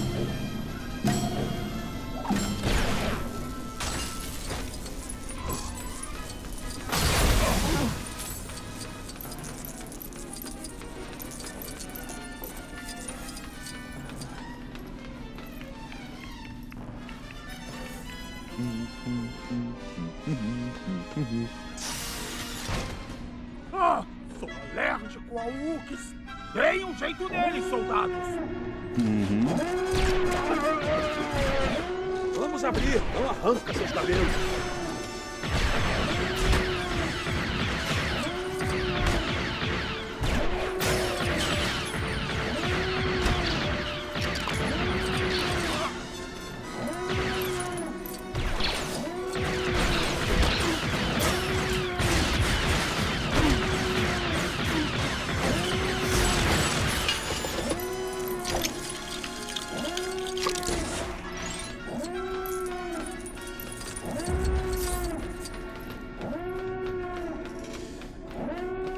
Ah, sou alérgico a Urks. Deem um jeito neles, soldados. Uhum. Vamos abrir, não arranca seus cabelos.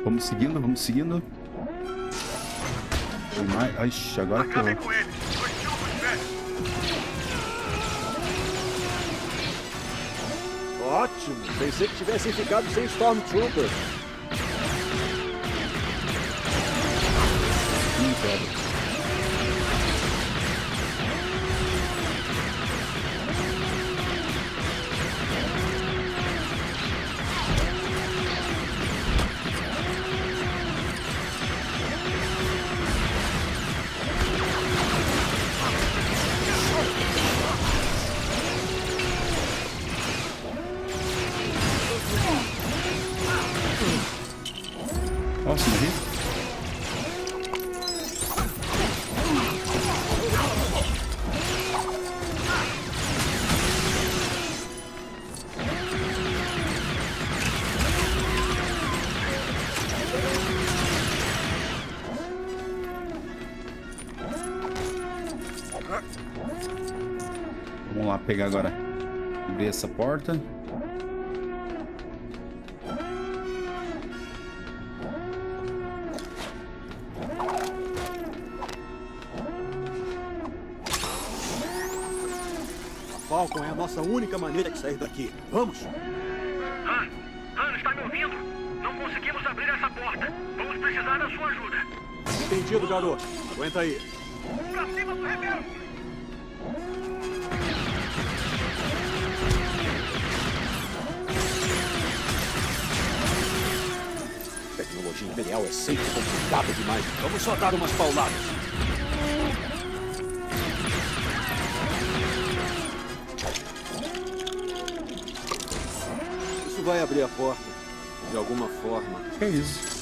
Vamos seguindo, vamos seguindo. Ixi, agora que eu... Ótimo! Pensei que tivessem ficado sem Stormtroopers. Hum, cara. Vamos lá pegar agora. Abrir essa porta. Falcon, é a nossa única maneira de sair daqui. Vamos! Han! Han, está me ouvindo? Não conseguimos abrir essa porta. Vamos precisar da sua ajuda. Entendido, garoto. Aguenta aí. Pra cima do rebelde! tecnologia imperial é sempre complicada demais. Vamos só dar umas pauladas. Isso vai abrir a porta, de alguma forma. É isso.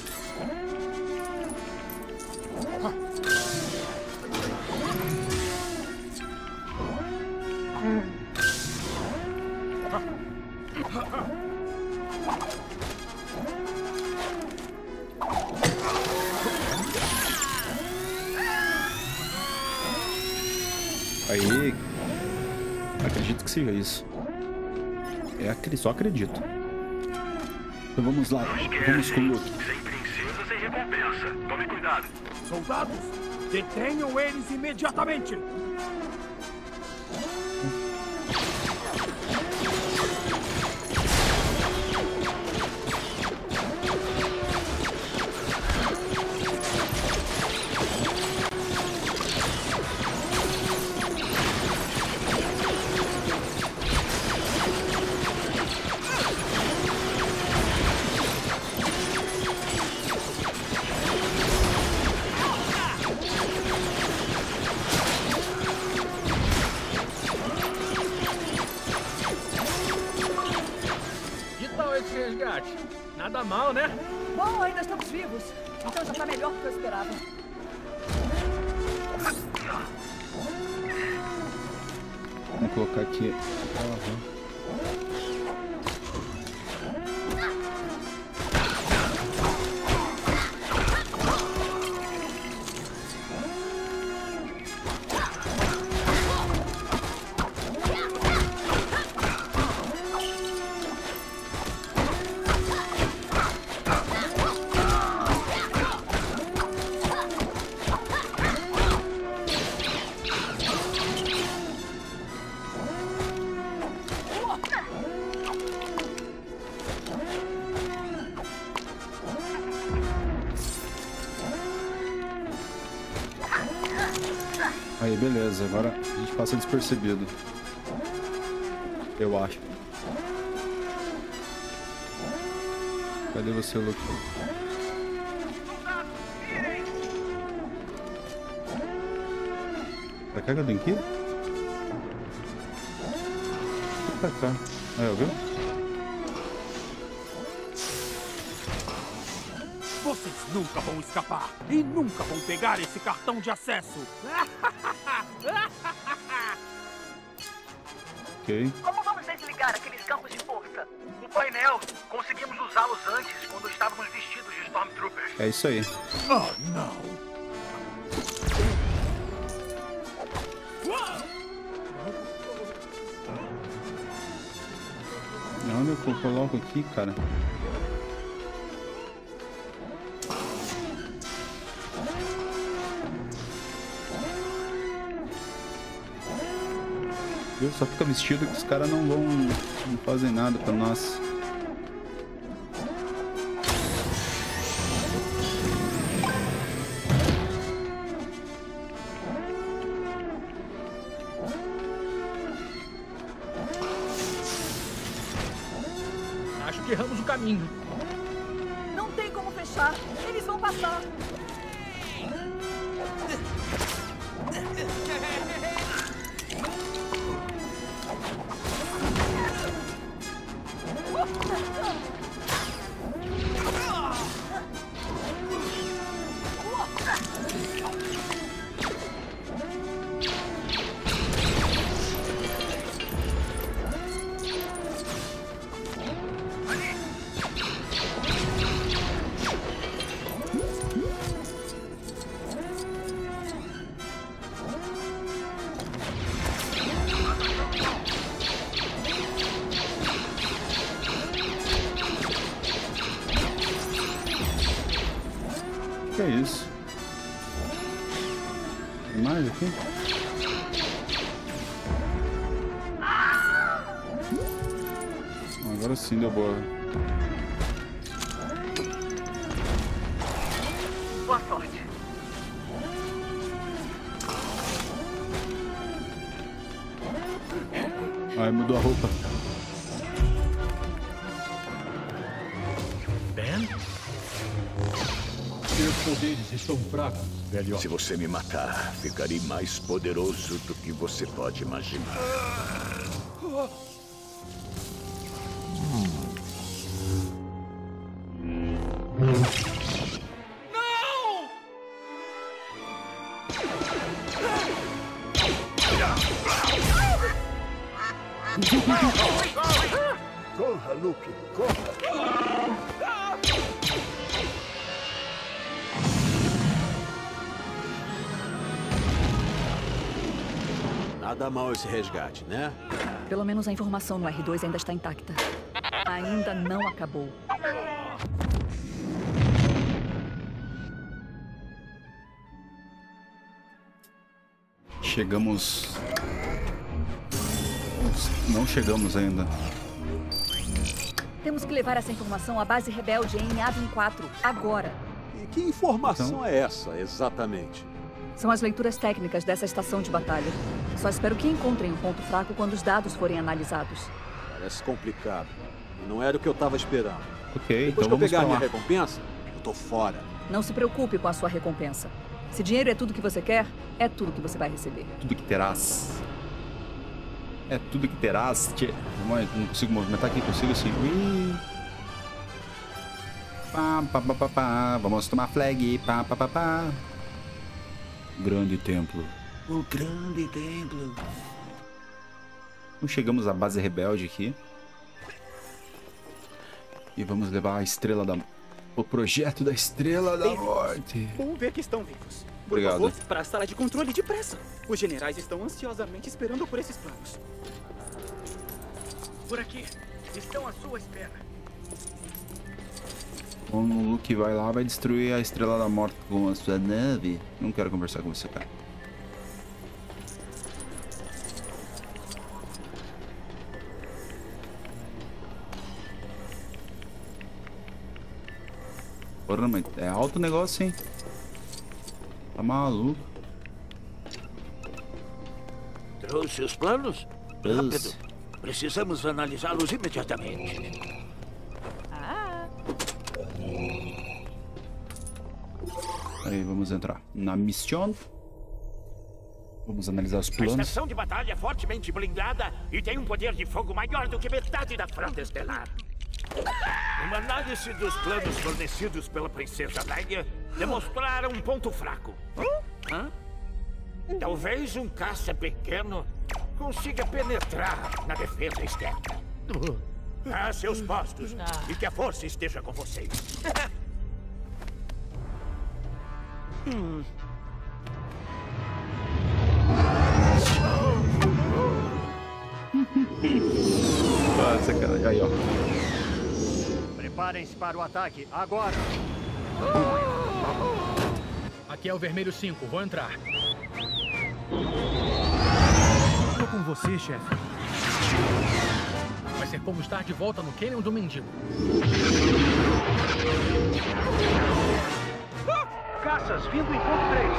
Aí, acredito que seja isso. É, só acredito. Então vamos lá, vamos com o luto. Sem princesa, sem recompensa. Tome cuidado. Soldados, detenham eles imediatamente. Nada mal, né? Bom, ainda estamos vivos. Então já está melhor do que eu esperava. Vou colocar aqui. Uhum. Aí, beleza. Agora a gente passa despercebido. Eu acho. Cadê você, Luke? Pra cá que eu tenho que ir? Pra cá. Aí, ouviu? Vocês nunca vão escapar e nunca vão pegar esse cartão de acesso. Okay. Como vamos desligar aqueles campos de força? O painel, conseguimos usá-los antes, quando estávamos vestidos de Stormtroopers. É isso aí. Oh, não! Onde eu coloco aqui, cara? Eu só fica vestido que os caras não vão, não fazem nada pra nós. Acho que erramos o caminho. Não tem como fechar, eles vão passar. É isso. Tem mais aqui? Agora sim deu boa. Boa sorte. Ai, mudou a roupa. Ben? Seus poderes estão fracos, velho. Se você me matar, ficarei mais poderoso do que você pode imaginar. Não! Corra, Luke, corra! Nada mal esse resgate, né? Pelo menos a informação no R dois ainda está intacta. Ainda não acabou. Chegamos... Não chegamos ainda. Temos que levar essa informação à base rebelde em Avin quatro, agora. E que informação então... é essa, exatamente? São as leituras técnicas dessa estação de batalha. Só espero que encontrem um ponto fraco quando os dados forem analisados. Parece complicado. Não era o que eu estava esperando. Ok, depois então que eu vamos pegar minha recompensa, eu tô fora. Não se preocupe com a sua recompensa. Se dinheiro é tudo que você quer, é tudo que você vai receber. Tudo que terás. É tudo que terás. Não consigo movimentar aqui, consigo sim. Pá, pá, pá, pá, pá. Vamos tomar flag. Pá, pá, pá, pá. Grande templo. O grande templo. Chegamos à base rebelde aqui. E vamos levar a estrela da... O projeto da Estrela da Morte. Vamos ver que estão vivos. Obrigado. Por favor, para a sala de controle depressa. Os generais estão ansiosamente esperando por esses planos. Por aqui. Estão à sua espera. Quando o Luke vai lá, vai destruir a Estrela da Morte com a sua nave. Não quero conversar com você, cara. Porra, mas é alto o negócio, hein? Tá maluco. Trouxe os planos? Rápido. Precisamos analisá-los imediatamente. Aí, vamos entrar na missão. Vamos analisar os planos. A estação de batalha é fortemente blindada e tem um poder de fogo maior do que metade da frota estelar. Uma análise dos planos fornecidos pela Princesa Leia demonstraram um ponto fraco. Hã? Talvez um caça pequeno consiga penetrar na defesa externa. A seus postos e que a força esteja com vocês. Hum. Nossa, cara. Aí, ó. Preparem-se para o ataque agora. Aqui é o vermelho cinco, vou entrar. Estou com você, chefe. Vai ser como estar de volta no Canyon do Mendigo. Caças vindo em ponto três.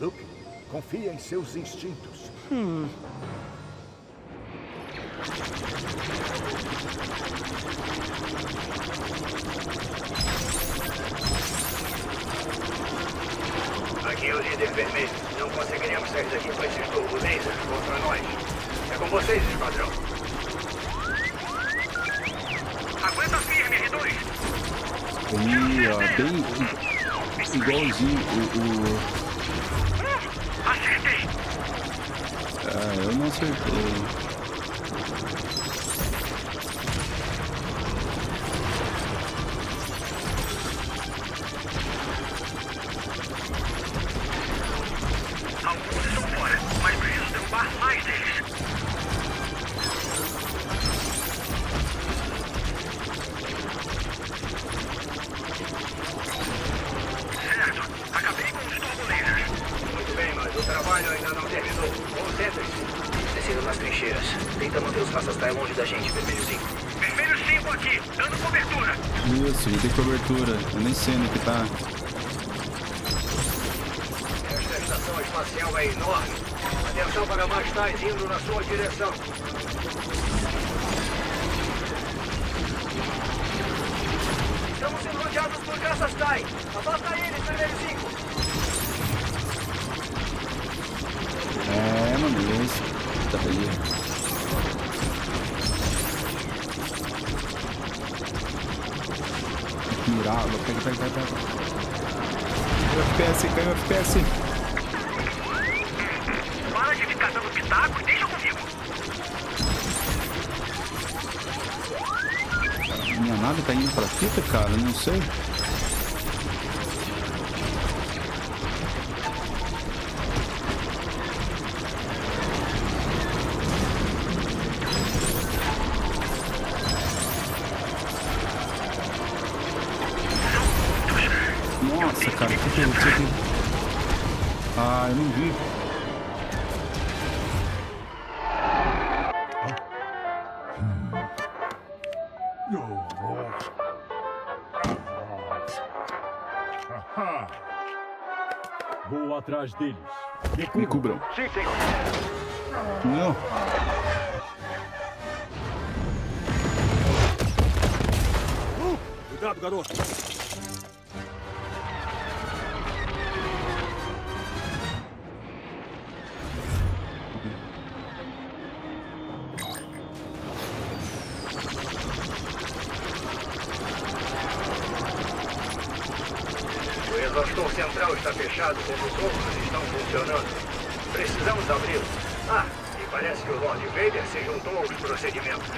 Luke, confia em seus instintos. Hum. Aqui é o líder vermelho. Não conseguiremos sair daqui com esses turbo lasers contra nós. É com vocês, esquadrão. Aguenta firme, R dois. Ia, bem... Igualzinho o... o... Ah, eu não acertei. Alguns estão fora, mas preciso derrubar mais deles. Isso, de cobertura. Eu nem sei no que tá. Esta estação espacial é enorme. Atenção para mais tais indo na sua direção. Estamos sendo rodeados por caças T I E. Afasta eles, primeiro cinco. É, mano, é isso. Tá aí. Mirar, vou pegar, pegar, pegar. Meu F P S, ganha meu F P S. Para de ficar dando pitaco e deixa comigo. Minha nave tá indo pra fita, cara, não sei. Nossa, cara, que que eu não sei que... Ah, eu não vi. Vou atrás deles. Me cubram. Não. Uh, cuidado, garoto. O exaustor central está fechado como os outros estão funcionando. Precisamos abri-lo. Ah, e parece que o Lord Vader se juntou aos procedimentos.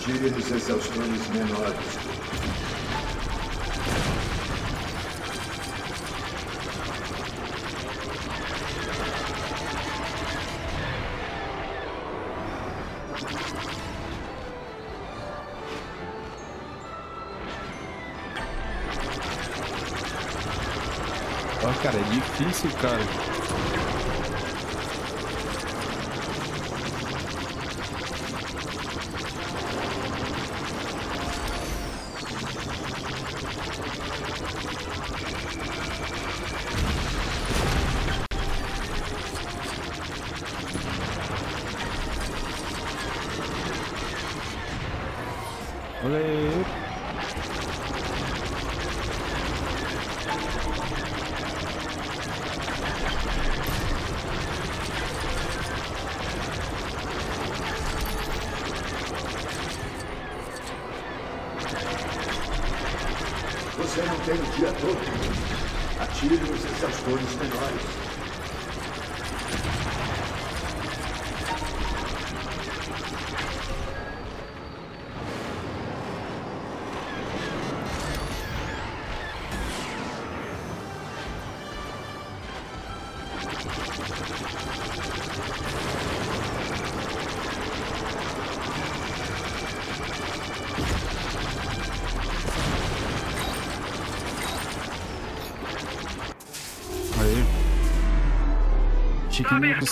Tire dos exaustores menores. Ó, cara, é difícil, cara. Você não tem o dia todo. Atire os exaustores menores.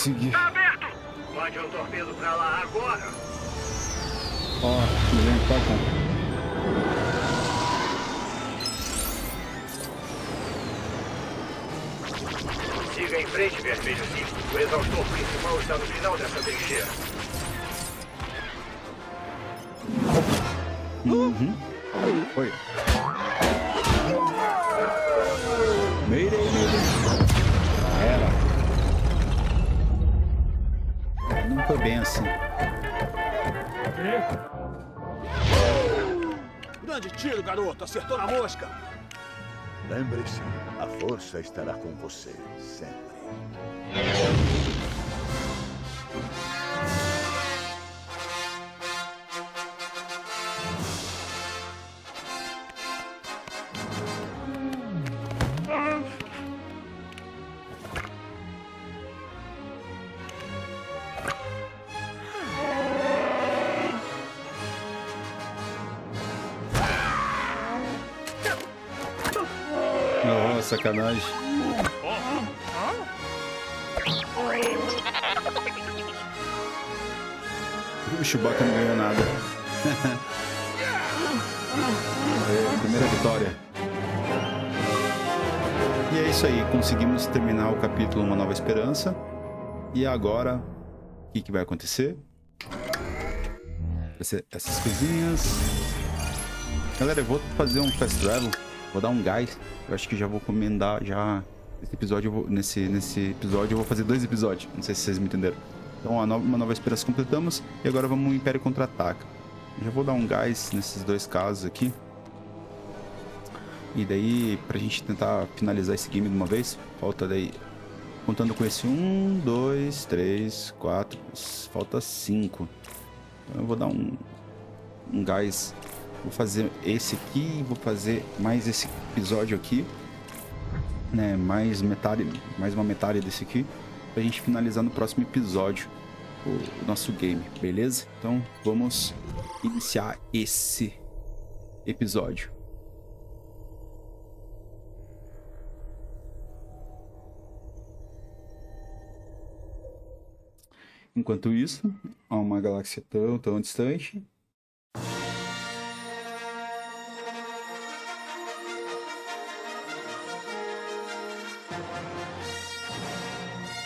Tá aberto, tá aberto! Mande um torpedo pra lá agora! Ó, Millennium Falcon. Siga em frente, vermelho cinco. O exaustor principal está no final dessa trincheira. Uhum. Foi. Meirei, meirei. Era. Foi bem assim. Grande tiro, garoto! Acertou na mosca! Lembre-se, a força estará com você sempre. Sacanagem. o Chewbacca não ganhou nada. É, primeira vitória. E é isso aí, conseguimos terminar o capítulo Uma Nova Esperança. E agora, o que, que vai acontecer? Essas coisinhas. Galera, eu vou fazer um fast travel. Vou dar um gás. Eu acho que já vou encomendar já... Esse episódio eu vou, nesse, nesse episódio eu vou fazer dois episódios. Não sei se vocês me entenderam. Então, a nova, Uma Nova Esperança completamos. E agora vamos ao Império Contra-Ataca. Já vou dar um gás nesses dois casos aqui. E daí, pra gente tentar finalizar esse game de uma vez, falta daí... Contando com esse um, dois, três, quatro, falta cinco. Então eu vou dar um, um gás. Vou fazer esse aqui, vou fazer mais esse episódio aqui. Né, mais metade, mais uma metade desse aqui, pra gente finalizar no próximo episódio o nosso game, beleza? Então vamos iniciar esse episódio. Enquanto isso, há uma galáxia tão, tão distante.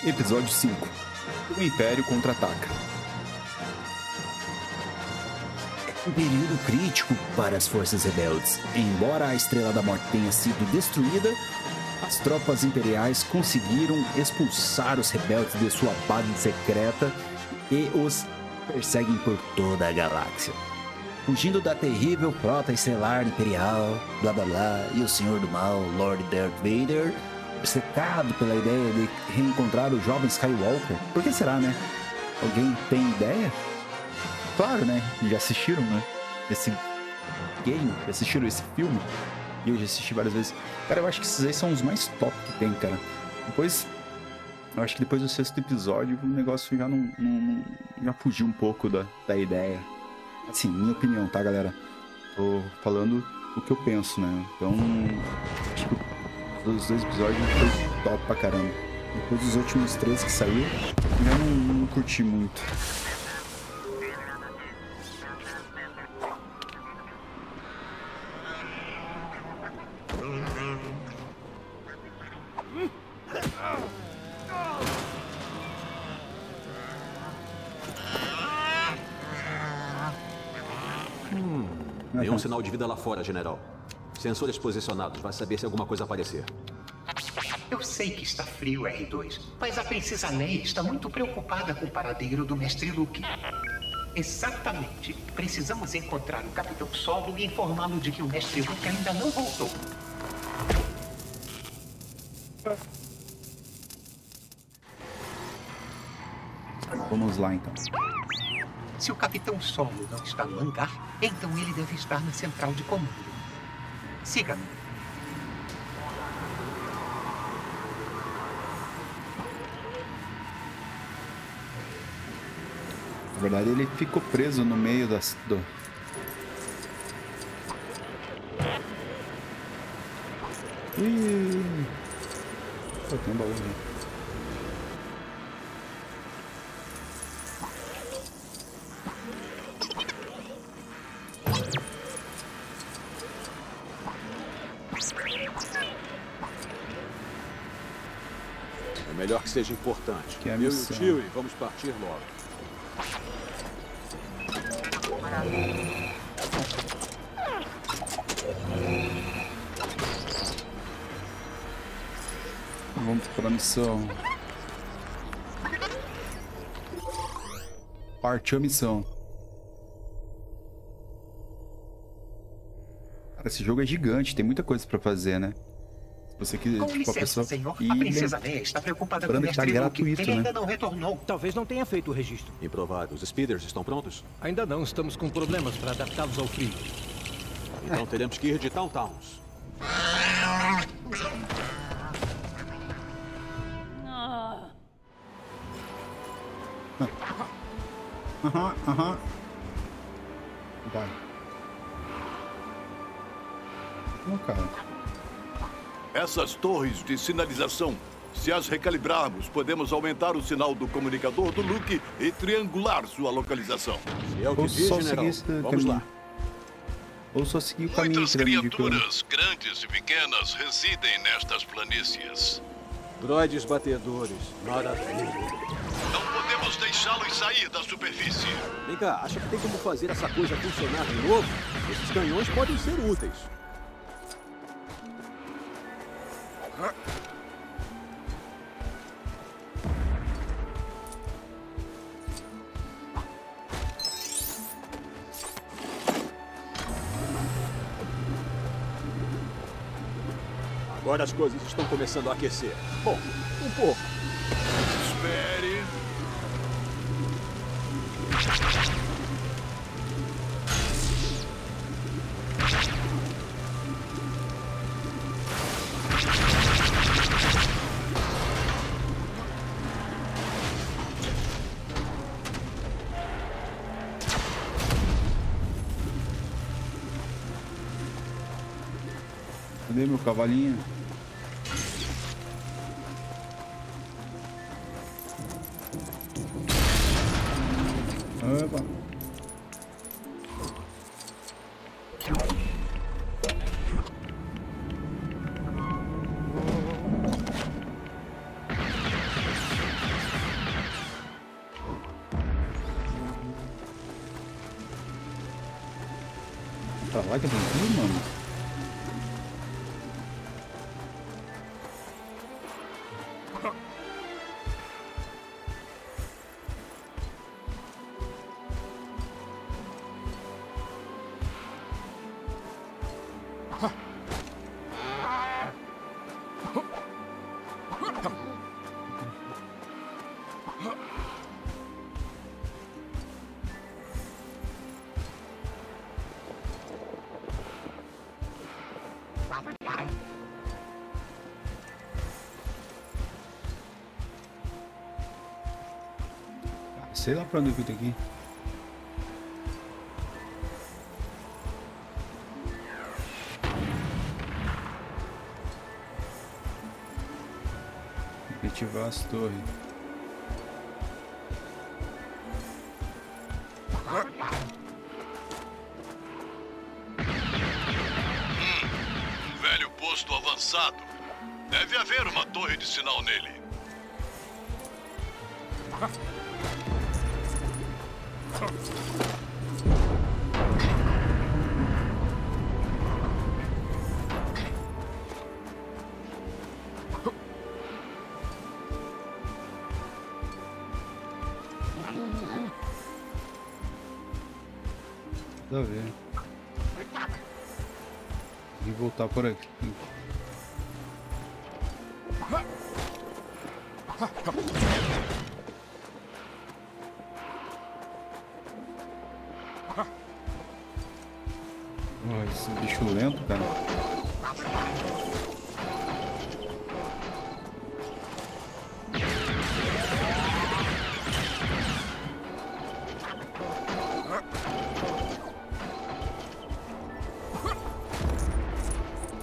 Episódio cinco. O Império Contra-Ataca. Um período crítico para as forças rebeldes. Embora a Estrela da Morte tenha sido destruída, as tropas imperiais conseguiram expulsar os rebeldes de sua base secreta e os perseguem por toda a galáxia. Fugindo da terrível frota estelar imperial, blá blá blá, e o Senhor do Mal, Lord Darth Vader, obcecado pela ideia de reencontrar o jovem Skywalker. Por que será, né? Alguém tem ideia? Claro, né? Já assistiram, né? Esse game, já assistiram esse filme? E eu já assisti várias vezes. Cara, eu acho que esses aí são os mais top que tem, cara. Depois, eu acho que depois do sexto episódio, o negócio já não, não já fugiu um pouco da, da ideia. Assim, minha opinião, tá, galera? Tô falando o que eu penso, né? Então, acho que os dois episódios foi top pra caramba. Depois dos últimos três que saiu, eu não, não curti muito. Nenhum sinal de vida lá fora, general. Sensores posicionados. Vai saber se alguma coisa aparecer. Eu sei que está frio, R dois. Mas a princesa Leia está muito preocupada com o paradeiro do mestre Luke. Exatamente. Precisamos encontrar o Capitão Solo e informá-lo de que o mestre Luke ainda não voltou. Vamos lá, então. Se o Capitão Solo não está no hangar, então ele deve estar na central de comando. Siga-me. Na verdade, ele ficou preso no meio das... Do... Ih... Oh, tem um baú ali. Melhor que seja importante. Que é eu e o Chewie vamos partir logo. Vamos para a missão. Partiu a missão. Cara, esse jogo é gigante, tem muita coisa para fazer, né? Você que, com tipo, licença, pessoa... senhor. E a princesa Leia está preocupada com o mestre Luke. Ele ainda não retornou. Talvez não tenha feito o registro. Improvável. Os speeders estão prontos? Ainda não. Estamos com problemas para adaptá-los ao frio. Então teremos que ir de Town Towns. Aham, aham. Uh -huh, uh -huh. Vai. Oh, cara. Essas torres de sinalização Se as recalibrarmos, podemos aumentar o sinal do comunicador do Luke e triangular sua localização. É o que diz, general. Vamos lá. Ou só seguir o caminho. Muitas criaturas, grandes e pequenas, residem nestas planícies. Droides batedores. Maravilha. Não podemos deixá-los sair da superfície. Vem cá, acha que tem como fazer essa coisa funcionar de novo? Esses canhões podem ser úteis. Ah. Agora as coisas estão começando a aquecer. Bom, um pouco. Espere. Cadê meu cavalinho? Opa. Tá lá que tem tudo, mano. Sei lá pra onde eu tô aqui. Ativar as torres. Hum, um velho posto avançado. Deve haver uma torre de sinal nele. Dá a ver. E voltar por aqui. Esse bicho lento, cara.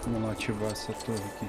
Vamos lá ativar essa torre aqui.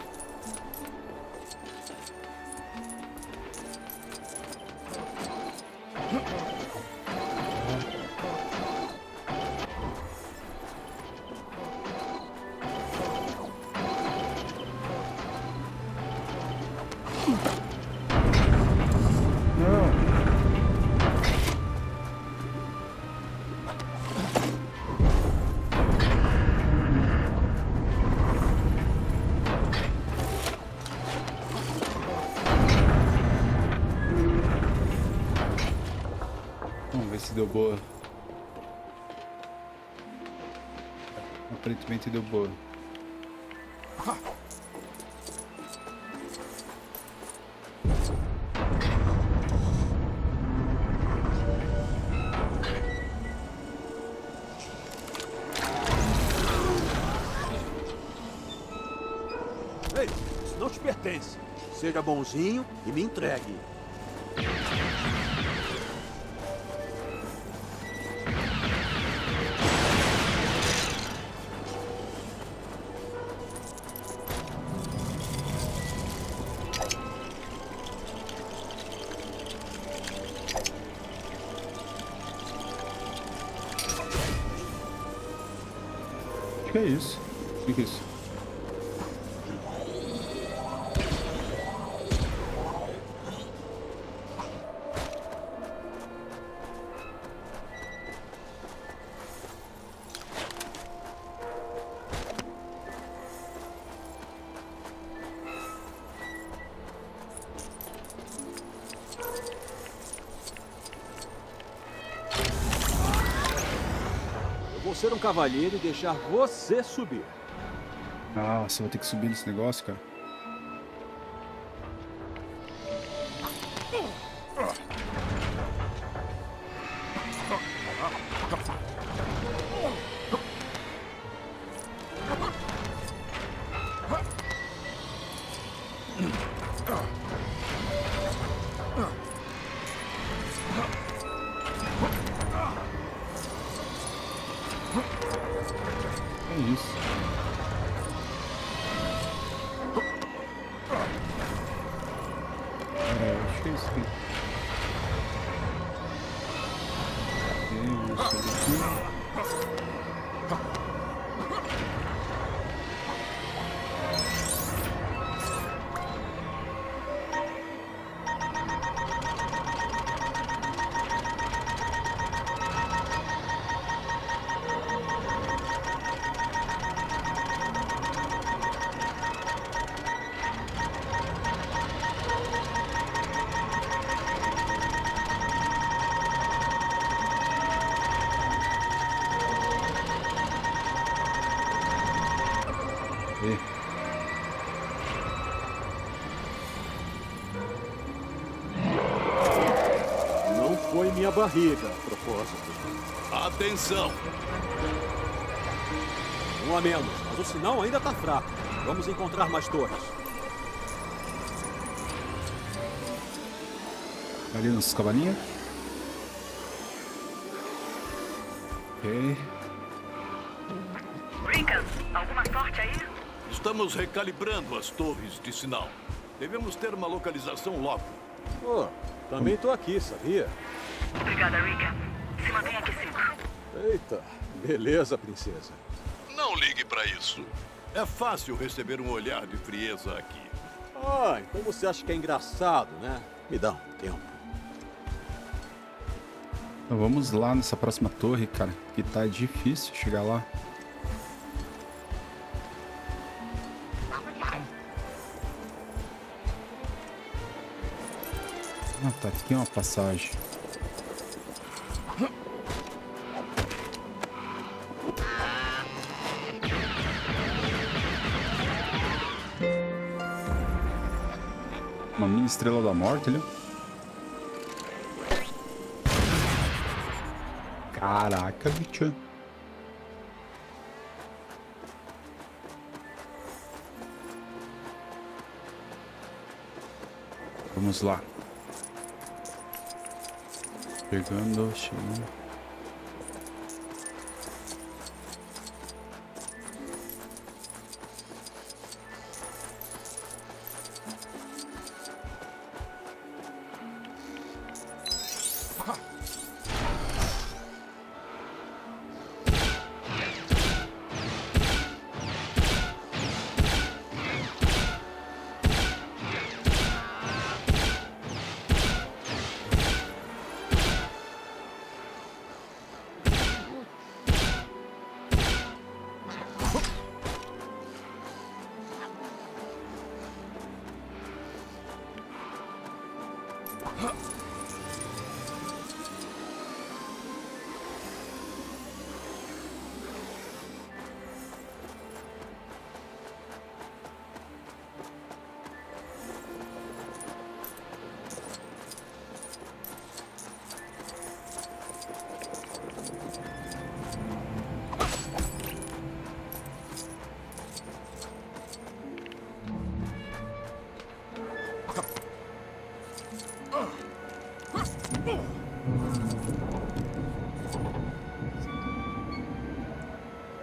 Deu boa. Aparentemente deu boa. Ei, isso não te pertence. Seja bonzinho e me entregue. O que é isso? O que é isso? Ser um cavaleiro e deixar você subir. Nossa, eu vou ter que subir nesse negócio, cara. Minha barriga, a propósito. Atenção! Um a menos, mas o sinal ainda tá fraco. Vamos encontrar mais torres. Ali nossas cabaninhas. Ok. Brinca, alguma sorte aí? Estamos recalibrando as torres de sinal. Devemos ter uma localização logo. Pô, oh, também tô aqui, sabia? Obrigada, Rika. Se mantenha aquecido. Eita, beleza, princesa. Não ligue pra isso. É fácil receber um olhar de frieza aqui. Ah, então você acha que é engraçado, né? Me dá um tempo. Então vamos lá nessa próxima torre, cara, que tá difícil chegar lá. Ah, tá aqui uma passagem. Uma mini Estrela da Morte ali. Caraca, bicho. Vamos lá. Pegando, chegando.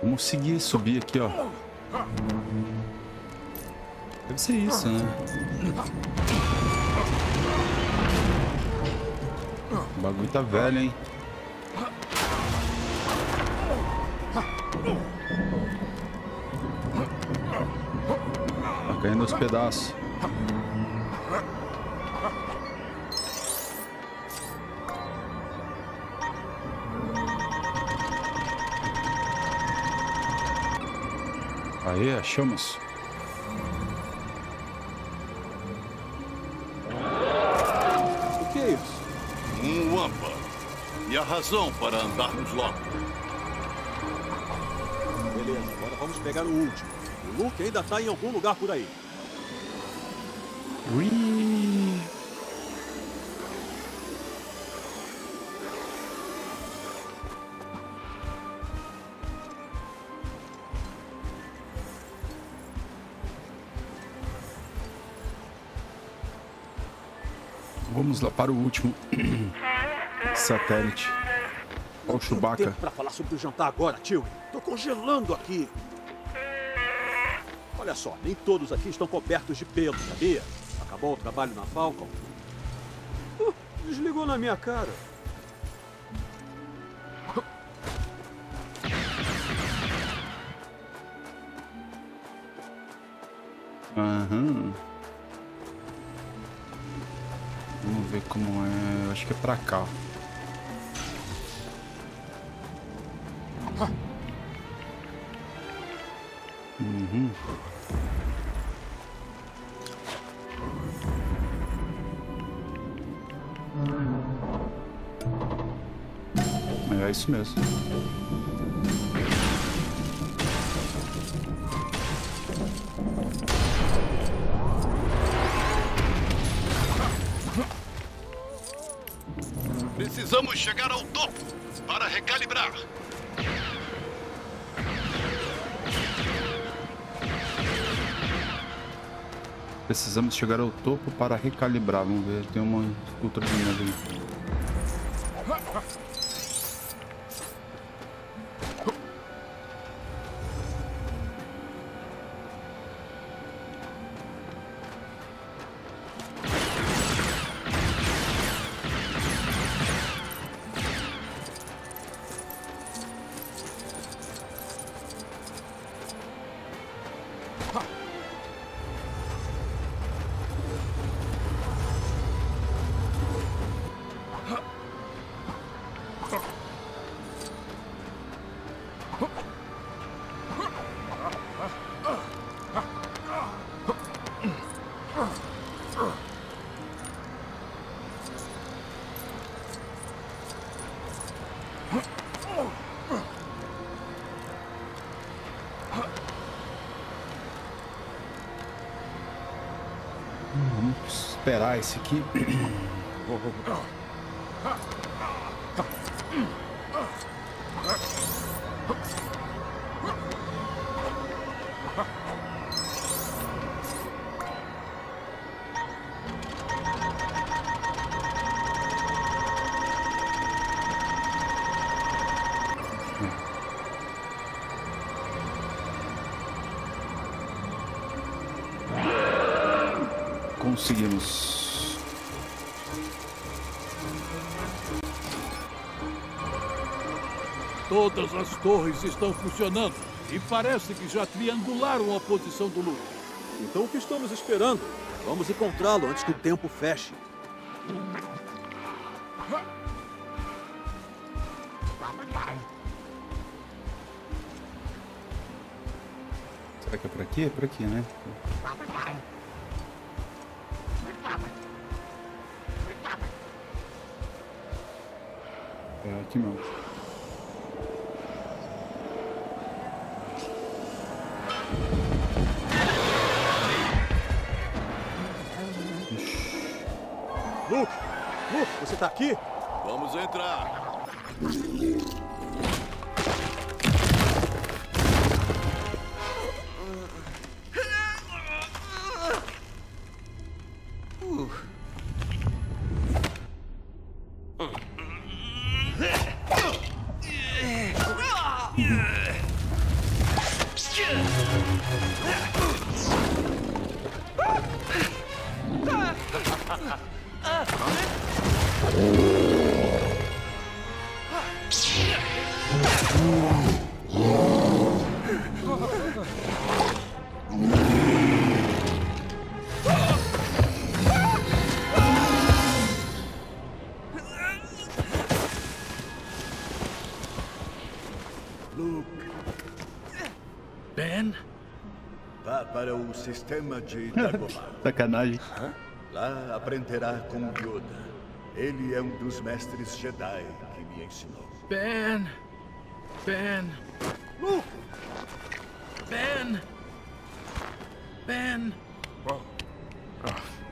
Consegui subir aqui, ó. Deve ser isso, né? O bagulho tá velho, hein? Caindo aos pedaços. Aí, achamos. O que é isso? Um Wampa. E a razão para andarmos logo. Beleza, agora vamos pegar o último. O Luke ainda está em algum lugar por aí. Ui. Vamos lá para o último satélite. Olha o Chewbacca. Não tem para falar sobre o jantar agora, tio. Tô congelando aqui. Olha só, nem todos aqui estão cobertos de pelo, sabia? Acabou o trabalho na Falcon. Uh, desligou na minha cara. Aham. Uhum. Vamos ver como é... Acho que é pra cá. Uhum. É isso mesmo. Precisamos chegar ao topo para recalibrar. Precisamos chegar ao topo para recalibrar. Vamos ver, tem uma escultura de neve ali. Esperar esse aqui. Vou, vou, vou. Conseguimos. Todas as torres estão funcionando e parece que já triangularam a posição do Luke. Então o que estamos esperando? Vamos encontrá-lo antes que o tempo feche. Será que é por aqui? É por aqui, né? Aqui não. Luke! Luke, você tá aqui? Vamos entrar! Ben? Vá para o sistema de Dagobah. Sacanagem. Lá aprenderá com Yoda. Ele é um dos mestres Jedi que me ensinou. Ben! Ben! Luke! Ben! Ben! Oh. Oh.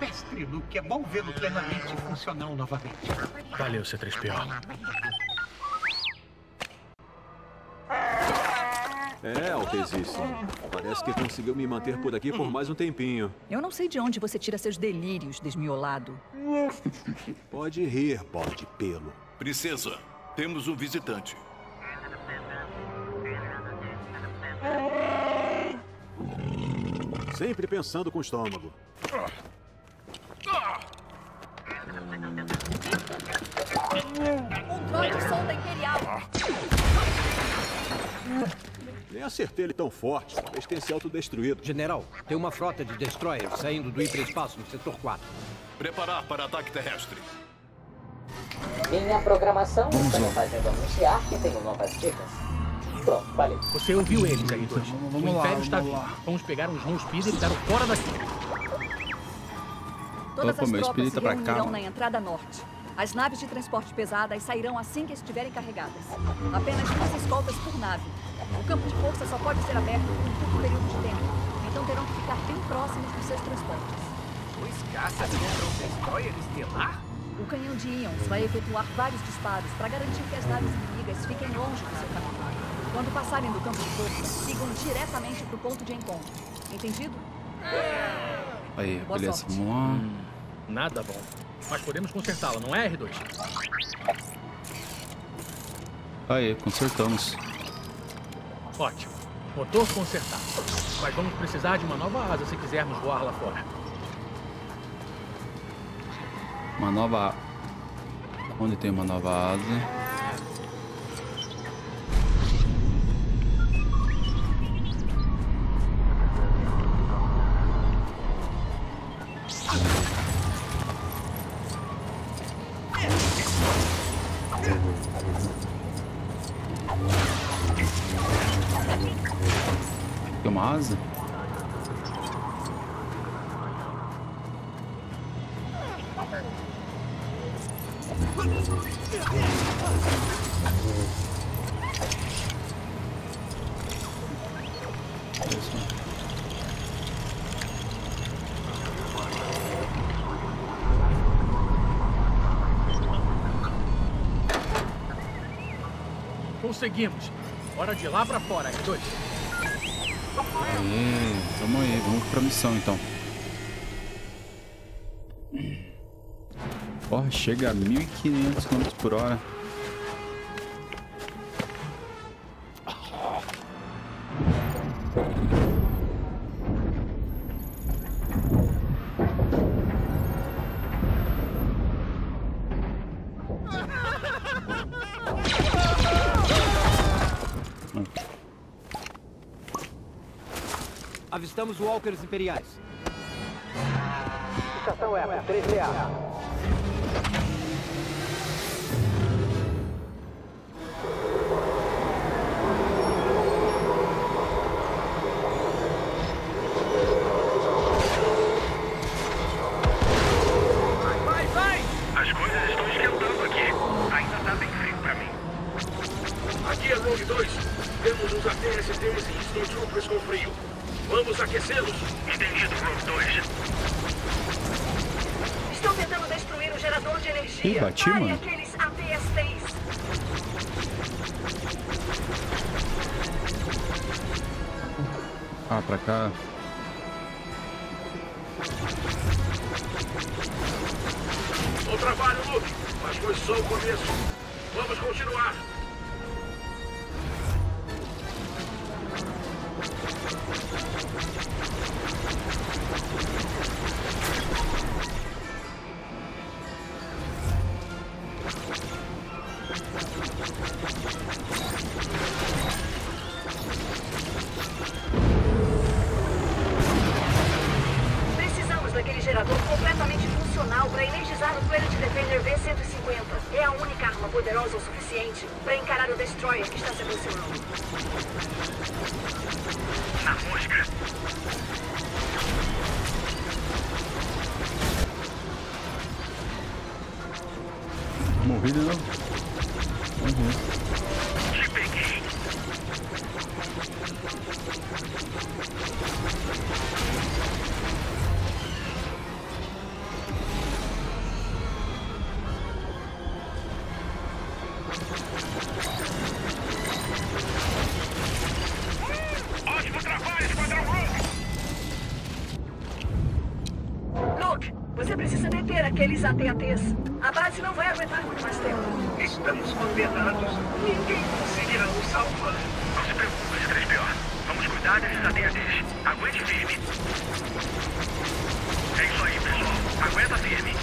Mestre Luke, é bom vê-lo plenamente funcional novamente. Valeu, C três P O. É, Altezíssimo. Parece que conseguiu me manter por aqui por mais um tempinho. Eu não sei de onde você tira seus delírios, desmiolado. Pode rir, pode pelo. Princesa, temos um visitante. Sempre pensando com o estômago. Um drone de sonda imperial. Nem acertei ele tão forte. Talvez tenha se autodestruído. General, tem uma frota de destroyers saindo do hiperespaço no setor quatro. Preparar para ataque terrestre. Minha programação está fazendo anunciar que tenho novas dicas. Pronto, valeu. Você ouviu eles aí, dois. O Império está vindo. Vamos pegar uns no speed e dar o fora daqui. Todas Opa, as tropas se reunirão na entrada norte. As naves de transporte pesadas sairão assim que estiverem carregadas. Apenas duas escoltas por nave. O campo de força só pode ser aberto por um curto período de tempo, então terão que ficar bem próximos dos seus transportes. Os caças contra o destroyer estelar? O canhão de íons vai efetuar vários disparos para garantir que as naves inimigas fiquem longe do seu caminho. Quando passarem do campo de força, sigam diretamente para o ponto de encontro. Entendido? Aí, boa beleza. Hum, nada bom. Mas podemos consertá-la, não é, R dois? Aí, consertamos. Ótimo. Motor consertado. Mas vamos precisar de uma nova asa se quisermos voar lá fora. Uma nova... Onde tem uma nova asa? Tem uma asa? Conseguimos. Hora de ir lá pra fora, R dois. Aê, vamos aí, vamos pra missão então. Porra, chega a mil e quinhentos quilômetros por hora. Avistamos Walkers imperiais. Estação Eco, três A. Ah, pra cá. Bom trabalho, Luke. Mas foi só o começo. Vamos continuar. Completamente funcional para energizar o coelho de Defender V cento e cinquenta. É a poderosa o suficiente para encarar o Destroyer que está se aproximando. Na mosca! Morri de novo? Uhum. Te peguei! Ótimo trabalho, Esquadrão Rogue! Luke, você precisa deter aqueles A T A Ts. A base não vai aguentar muito mais tempo. Estamos condenados. Ninguém conseguirá nos salvar. Não se preocupe, três P O. Vamos cuidar desses A T A Ts. Aguente firme. É isso aí, pessoal. Aguenta firme.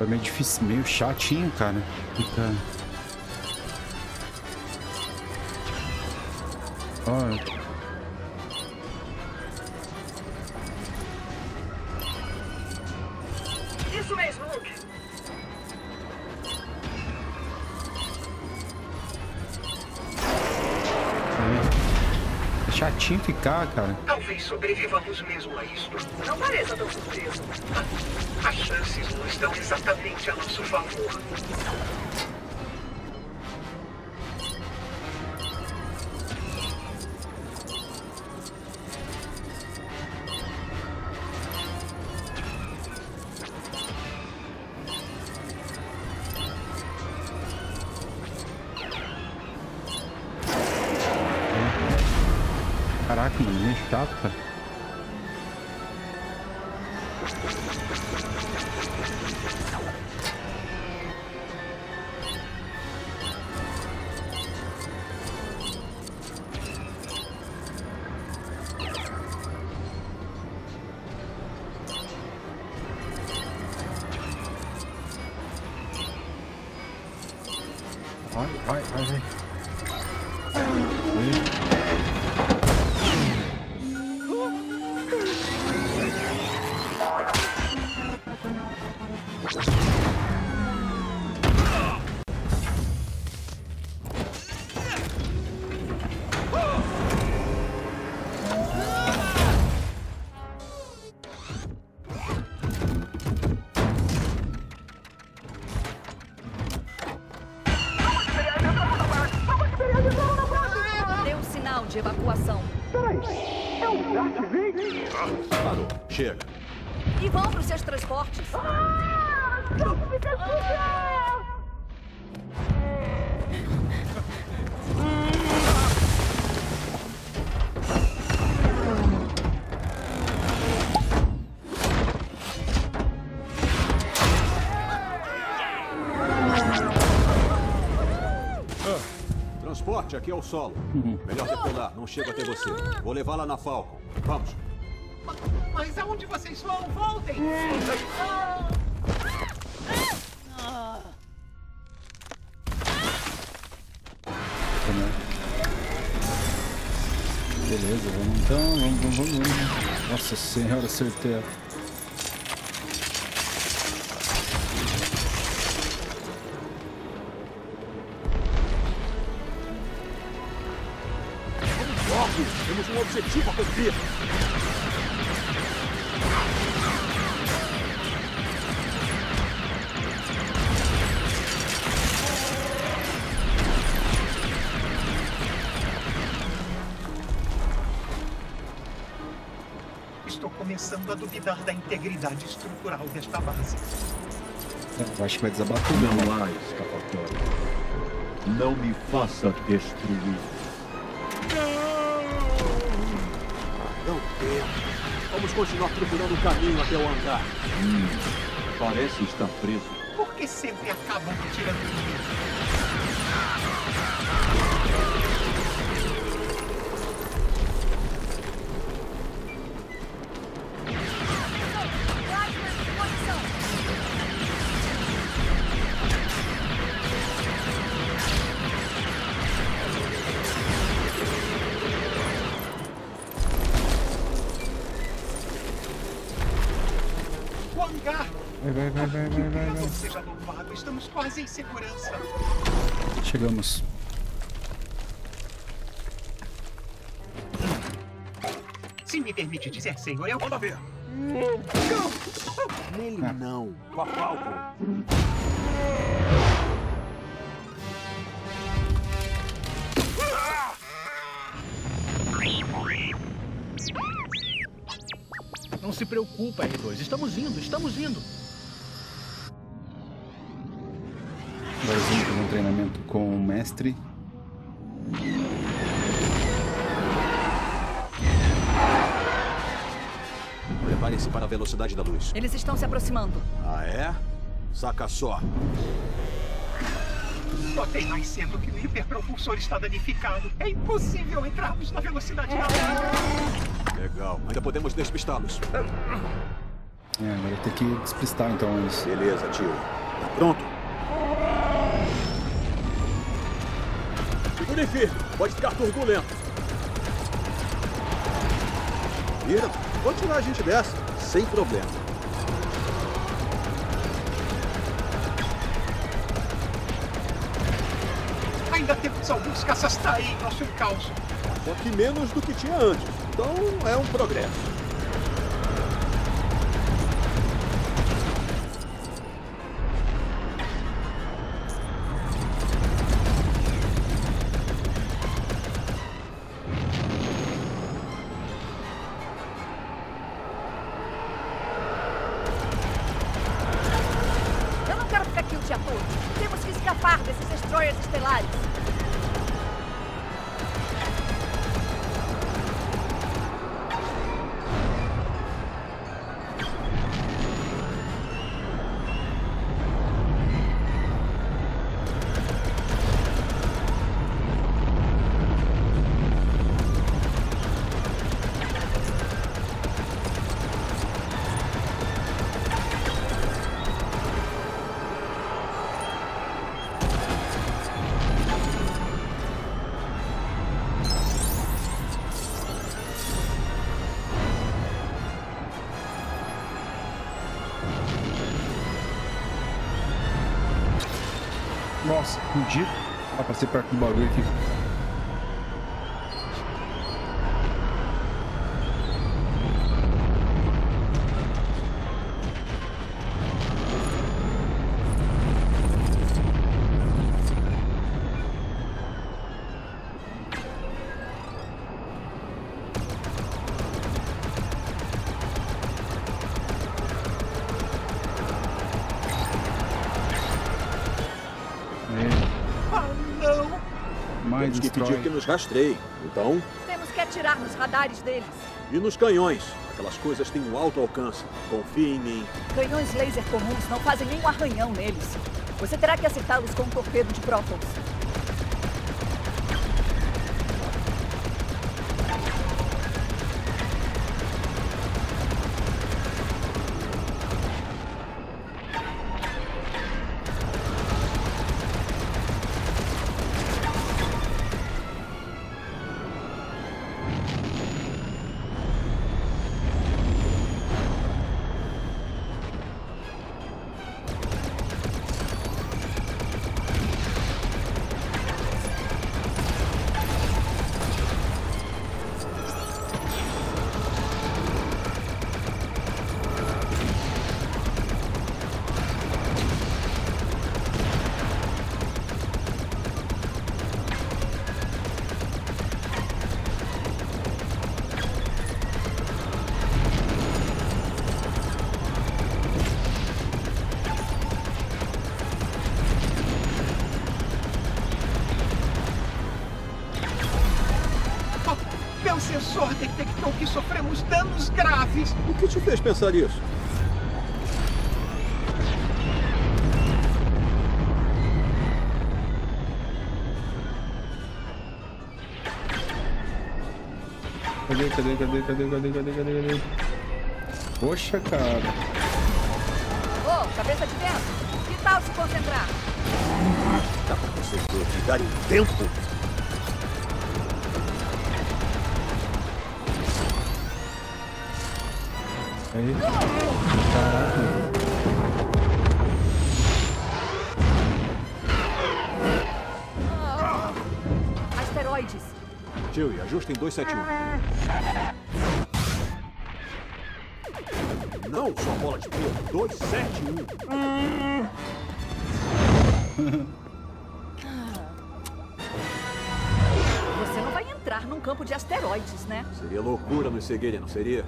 É meio difícil, meio chatinho, cara. Fica... Olha... Isso mesmo, Luke. É chatinho ficar, cara. Talvez sobrevivamos mesmo a isso. Não pareça tão surpreso. As chances não estão exatamente a nosso favor. Caraca, mano, é chato, cara. de evacuação. Peraí, é o Darth Vader? Parou, chega. E vão para os seus transportes. Ah, me ah. Transporte aqui é o solo. Uhum. Melhor decolar, não chega até você. Vou levá-la na Falcon. Vamos. Mas aonde vocês vão? Voltem! Beleza, vamos então, vamos, vamos, vamos. Nossa senhora, acertei. Temos um objetivo a cumprir. Estou começando a duvidar da integridade estrutural desta base. Eu acho que vai desabater. Não há escapatória. Não me faça destruir. Não tem. Vamos continuar procurando o caminho até o hangar. Hum, parece estar preso. Por que sempre acabam tirando Estamos quase em segurança. Chegamos. Se me permite dizer, senhor, eu... Manda ver. Nele ah. não. Com a Falcon. Não se preocupa, R dois. Estamos indo, estamos indo. Um treinamento com o mestre. Prepare-se para a velocidade da luz. Eles estão se aproximando. Ah, é? Saca só. Notei mais cedo que o hiperpropulsor está danificado. É impossível entrarmos na velocidade da luz. Legal. Ainda podemos despistá-los. É, vai ter que despistar então isso. Beleza, tio. Tá pronto? Segure firme, pode ficar turbulento. Vira, pode tirar a gente dessa, sem problema. Ainda temos alguns caças traí em nosso encalço. Só que menos do que tinha antes, então é um progresso. Nossa, fudido. Ah, passei perto do bagulho aqui. mais Temos que destrói. pedir que nos rastreiem. Então... Temos que atirar nos radares deles. E nos canhões. Aquelas coisas têm um alto alcance. Confie em mim. Canhões laser comuns não fazem nenhum arranhão neles. Você terá que acertá-los com um torpedo de prótons. O que te fez pensar isso? Cadê, cadê, cadê, cadê, cadê, cadê, cadê, cadê? Poxa, cara. Ô, oh, cabeça de vento. Que tal se concentrar? Dá pra vocês dois ficarem tempo? Aí. Caraca. Ah, asteroides. Chewie, ajusta em dois sete um. Não, sua bola de pelo. dois sete um. Você não vai entrar num campo de asteroides, né? Seria loucura nos seguirem, não seria?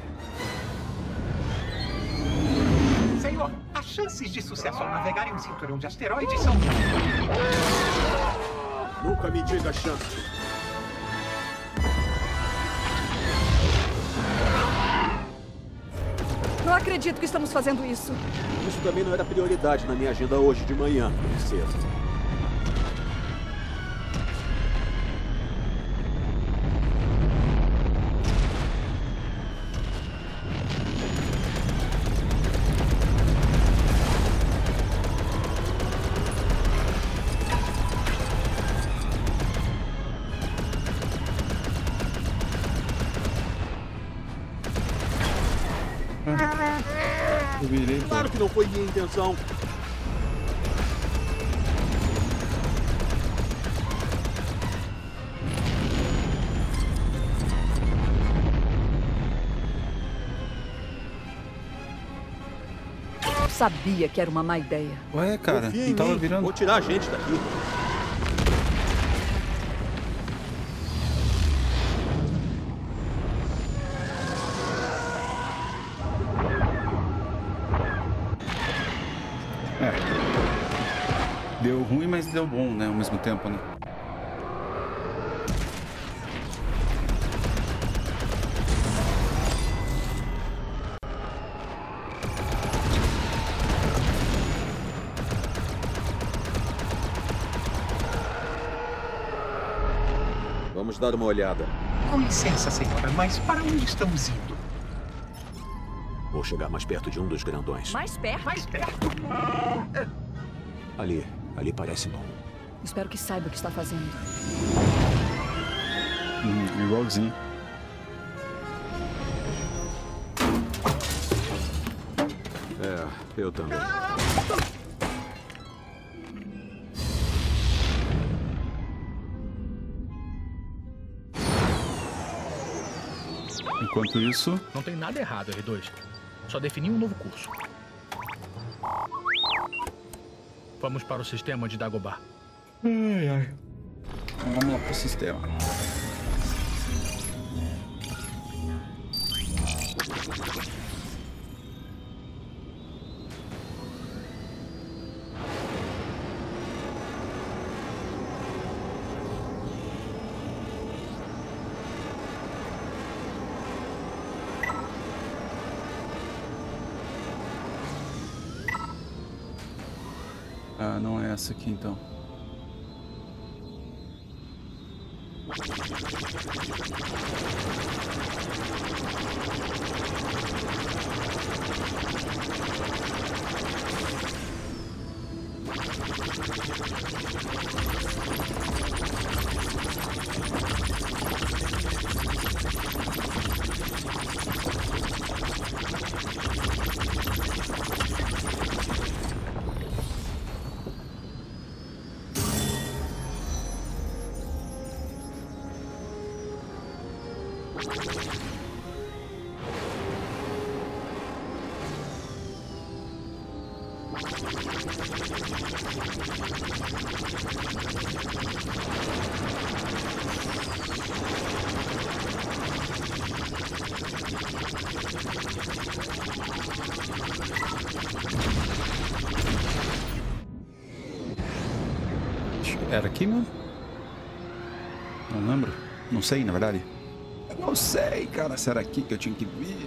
Senhor, as chances de sucesso ao navegar em um cinturão de asteroides são... Nunca me diga chance. Não acredito que estamos fazendo isso. Isso também não era prioridade na minha agenda hoje de manhã, princesa. Claro que não foi minha intenção. Sabia que era uma má ideia. Ué, cara, não tava virando. Vou tirar a gente daqui. Deu ruim, mas deu bom, né? Ao mesmo tempo, né? Vamos dar uma olhada. Com licença, senhora, mas para onde estamos indo? Vou chegar mais perto de um dos grandões. Mais perto? Mais perto? Ali. Ali parece bom. Espero que saiba o que está fazendo. Hum, igualzinho. É, eu também. Enquanto isso... Não tem nada errado, R dois. Só defini um novo curso. Vamos para o sistema de Dagobah. Ai, ai. Vamos lá para o sistema. Ah, não é essa aqui então. Era aqui mesmo? Não lembro. Não sei, na verdade. Eu não sei, cara. Se era aqui que eu tinha que vir.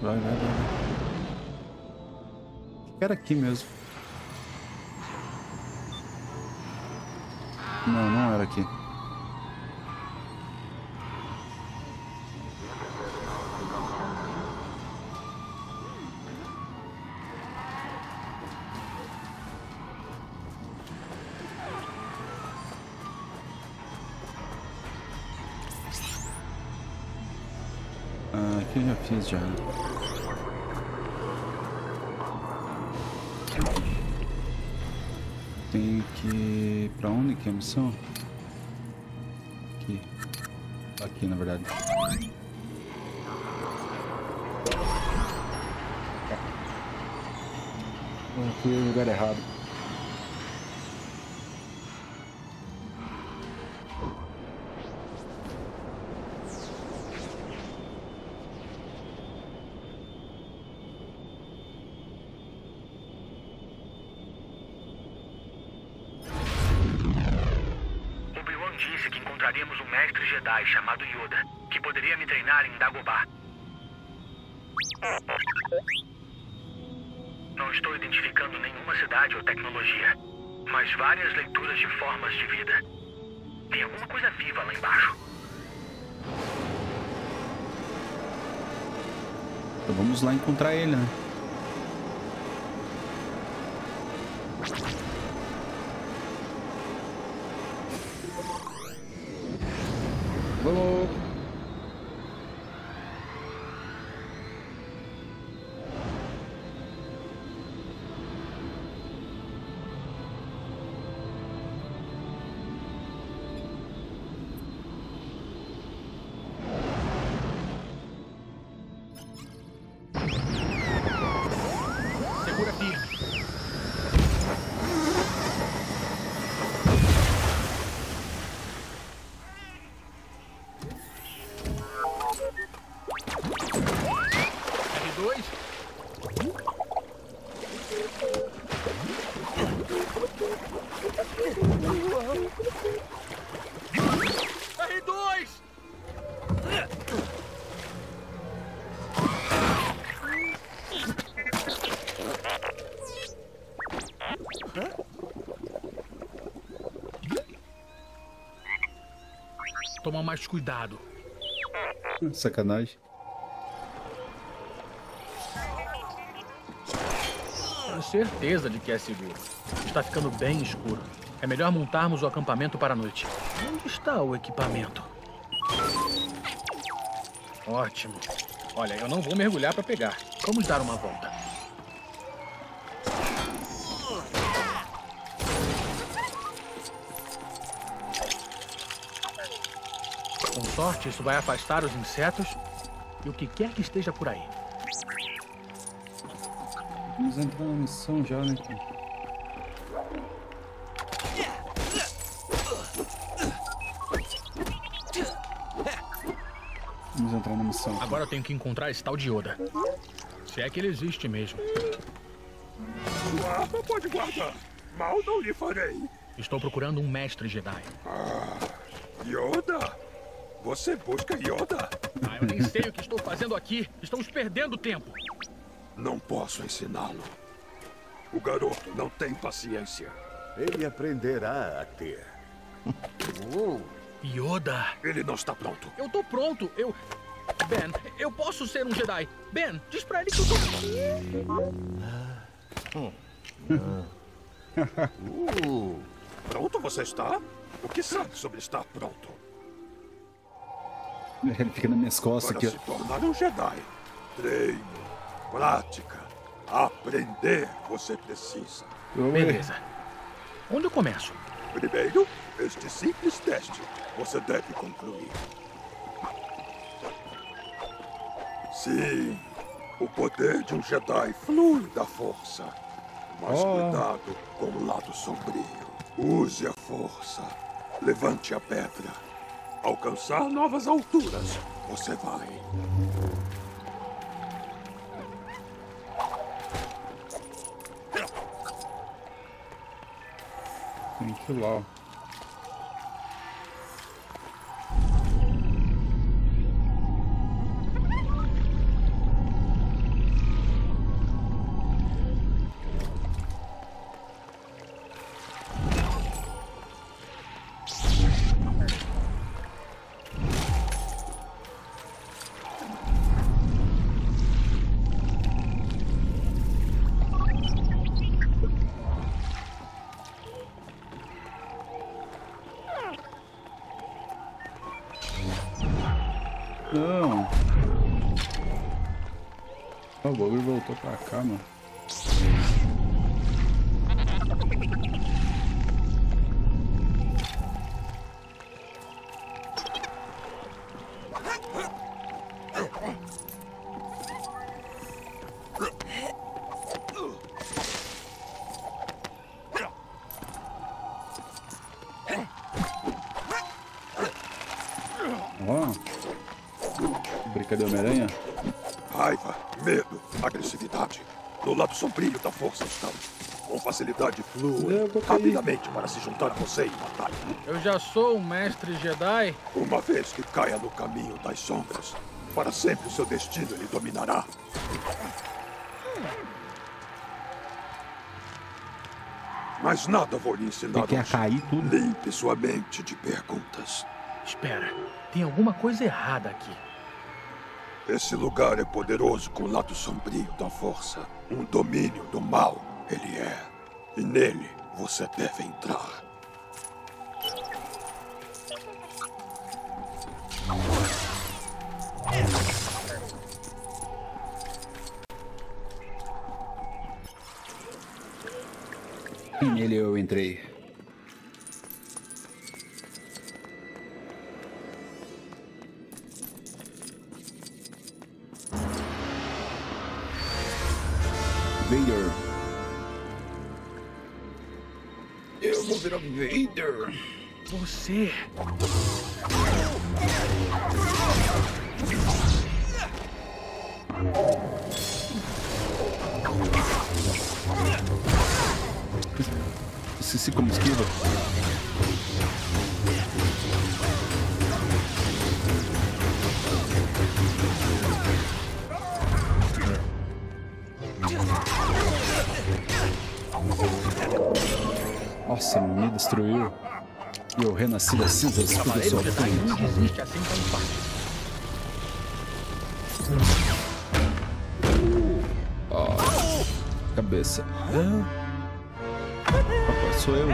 Vai, vai, vai. Era aqui mesmo. Não, não era aqui. Fiz já. Tem que... Pra onde que é a missão? Aqui. Aqui, na verdade. Eu fui no lugar errado. Chamado Yoda, que poderia me treinar em Dagobah. Não estou identificando nenhuma cidade ou tecnologia, mas várias leituras de formas de vida. Tem alguma coisa viva lá embaixo. Então vamos lá encontrar ele, né? Toma mais cuidado. Sacanagem. Tenho certeza de que é seguro. Está ficando bem escuro. É melhor montarmos o acampamento para a noite. Onde está o equipamento? Ótimo. Olha, eu não vou mergulhar para pegar. Vamos dar uma volta. Sorte, isso vai afastar os insetos e o que quer que esteja por aí. Vamos entrar na missão já, né? Vamos entrar na missão. Aqui. Agora eu tenho que encontrar esse tal de Yoda. Se é que ele existe mesmo. Guarda, pode guardar. Mal não lhe farei. Estou procurando um mestre Jedi. Ah, Yoda? Você busca Yoda? Ah, eu nem sei o que estou fazendo aqui. Estamos perdendo tempo. Não posso ensiná-lo. O garoto não tem paciência. Ele aprenderá a ter. Oh, Yoda. Ele não está pronto. Eu tô pronto. Eu... Ben, eu posso ser um Jedi. Ben, diz pra ele que eu tô... uh, pronto você está? O que sabe sobre estar pronto? Ele fica nas minhas costas aqui. Para se tornar um Jedi, treino, prática, aprender você precisa. Beleza. Onde eu começo? Primeiro, este simples teste você deve concluir. Sim, o poder de um Jedi flui da força. Mas oh. cuidado com o lado sombrio. Use a força. Levante a pedra. Alcançar novas alturas, você vai. Tem que ir lá. O bagulho voltou pra cá, mano. Ó, oh. Brincadeira Homem-Aranha. Raiva, medo, agressividade. No lado sombrio da força estão. Com facilidade flui rapidamente para se juntar a você e matar. Eu já sou um mestre Jedi. Uma vez que caia no caminho das sombras, para sempre o seu destino lhe dominará. Mas nada vou lhe ensinar. Quer cair tudo? Limpe sua mente de perguntas. Espera, tem alguma coisa errada aqui. Esse lugar é poderoso com o lado sombrio da força. Um domínio do mal, ele é. E nele, você deve entrar. E nele eu entrei. Vader. Eu vou virar Vader. Você. Esqueci como esquiva. Nossa, me destruiu. Eu renasci das cinzas. Não desiste assim tão fácil. Oh, cabeça. Opa, sou eu.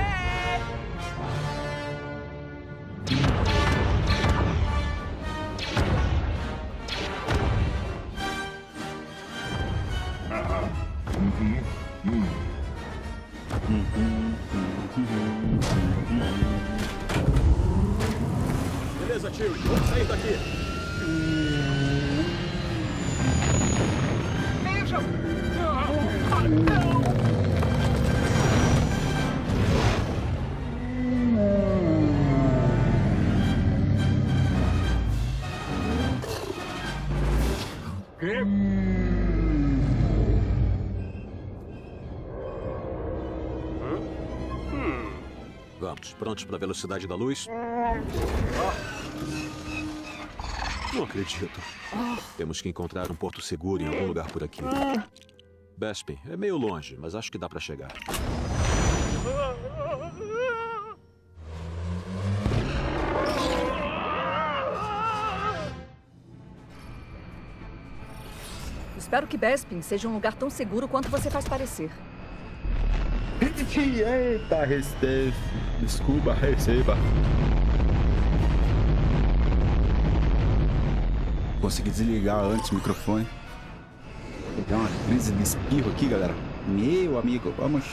Beleza, tio, vamos sair daqui. Vejam! Que? Prontos para a velocidade da luz? Ah. Não acredito. Temos que encontrar um porto seguro em algum lugar por aqui. Bespin, é meio longe, mas acho que dá pra chegar. Espero que Bespin seja um lugar tão seguro quanto você faz parecer. Eita, receba. Desculpa, receba. Consegui desligar antes o microfone. Vou dar uma crise de espirro aqui, galera. Meu amigo, vamos.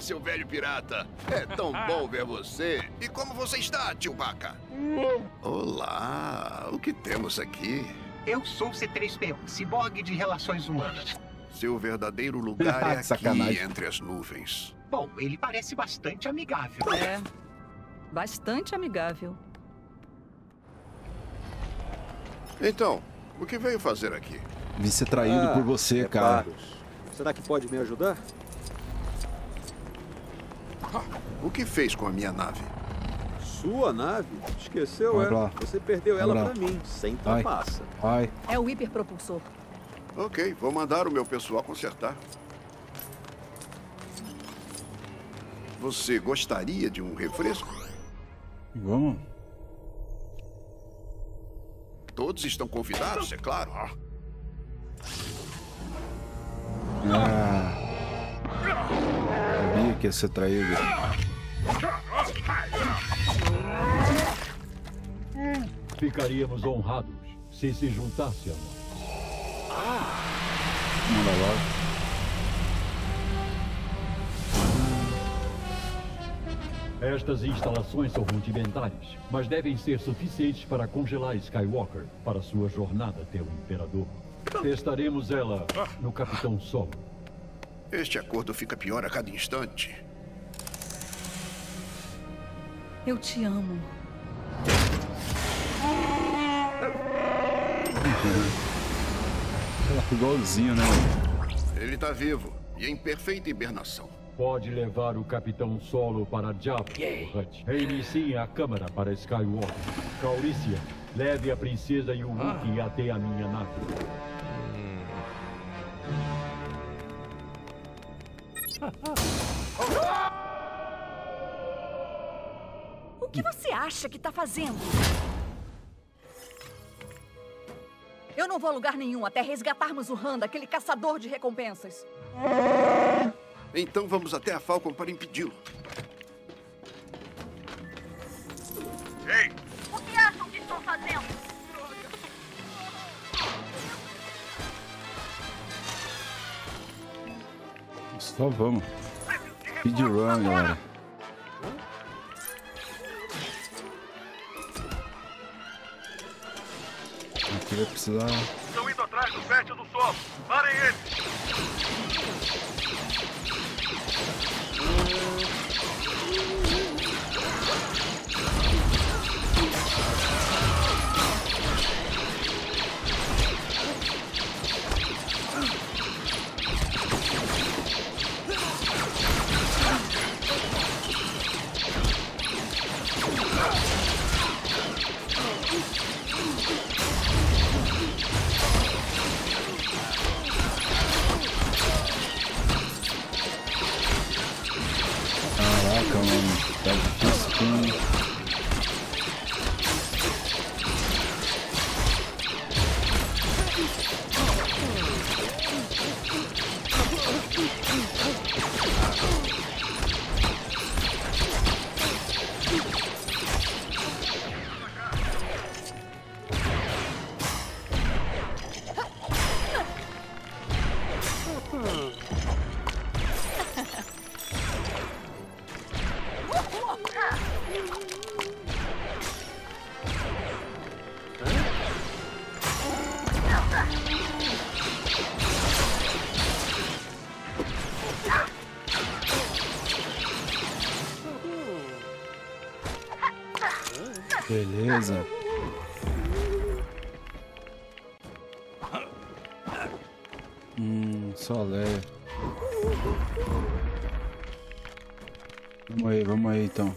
Seu velho pirata, é tão bom ver você. E como você está, Chewbacca? Olá, o que temos aqui? Eu sou C três P O, ciborgue de relações humanas. Seu verdadeiro lugar é aqui, sacanagem. Entre as nuvens. Bom, ele parece bastante amigável. É, bastante amigável. Então, o que veio fazer aqui? Vim ser traído ah, por você, cara. Será que pode me ajudar? O que fez com a minha nave? Sua nave? Esqueceu, é? Você perdeu ela pra mim, sem trapaça. Ai. É o hiperpropulsor. Ok, vou mandar o meu pessoal consertar. Você gostaria de um refresco? Vamos. Todos estão convidados, é claro. Ah. Sabia que ia ser traído. Ficaríamos honrados se se juntasse a nós. Ah. Manda logo. Estas instalações são rudimentares, mas devem ser suficientes para congelar Skywalker para sua jornada até o Imperador. Testaremos ela no Capitão Solo. Este acordo fica pior a cada instante. Eu te amo. Igualzinho, né? Ele tá vivo e em perfeita hibernação. Pode levar o Capitão Solo para Jabba. Reinicie a câmara para Skywalker. Caurícia, leve a princesa e o Wookiee ah. até a minha nave. O que você acha que tá fazendo? Eu não vou a lugar nenhum até resgatarmos o Han, aquele caçador de recompensas. Então vamos até a Falcon para impedi-lo. Ei! O que acham que estou fazendo? Só vamos. Speedrun, galera. Aqui vai precisar. Estão indo atrás do pet do sol. Parem ele. Woo-hoo! Beleza. Hum, só Leia. Vamos aí, vamos aí então.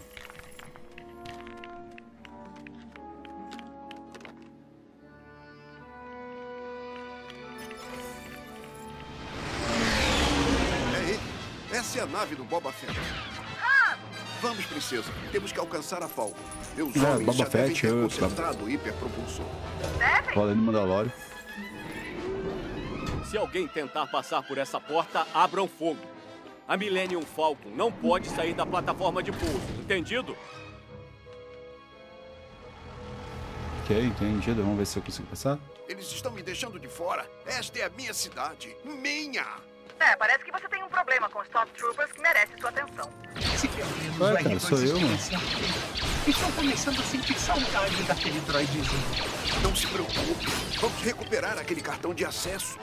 Nave do Boba Fett. Vamos, princesa. Temos que alcançar a Falcon. Meus é, homens Boba já Fett, ter eu, concentrado o hiperpropulsor. Valendo Mandalorian. Se alguém tentar passar por essa porta, abram fogo. A Millennium Falcon não pode sair da plataforma de pouso. Entendido? Ok, entendido. Vamos ver se eu consigo passar. Eles estão me deixando de fora. Esta é a minha cidade. Minha! É, parece que você tem um problema com os Top Troopers que merece sua atenção. Esse pioneiro vai ter consistência. Estou começando a sentir saudade daquele droidzinho. Não se preocupe. Vamos recuperar aquele cartão de acesso.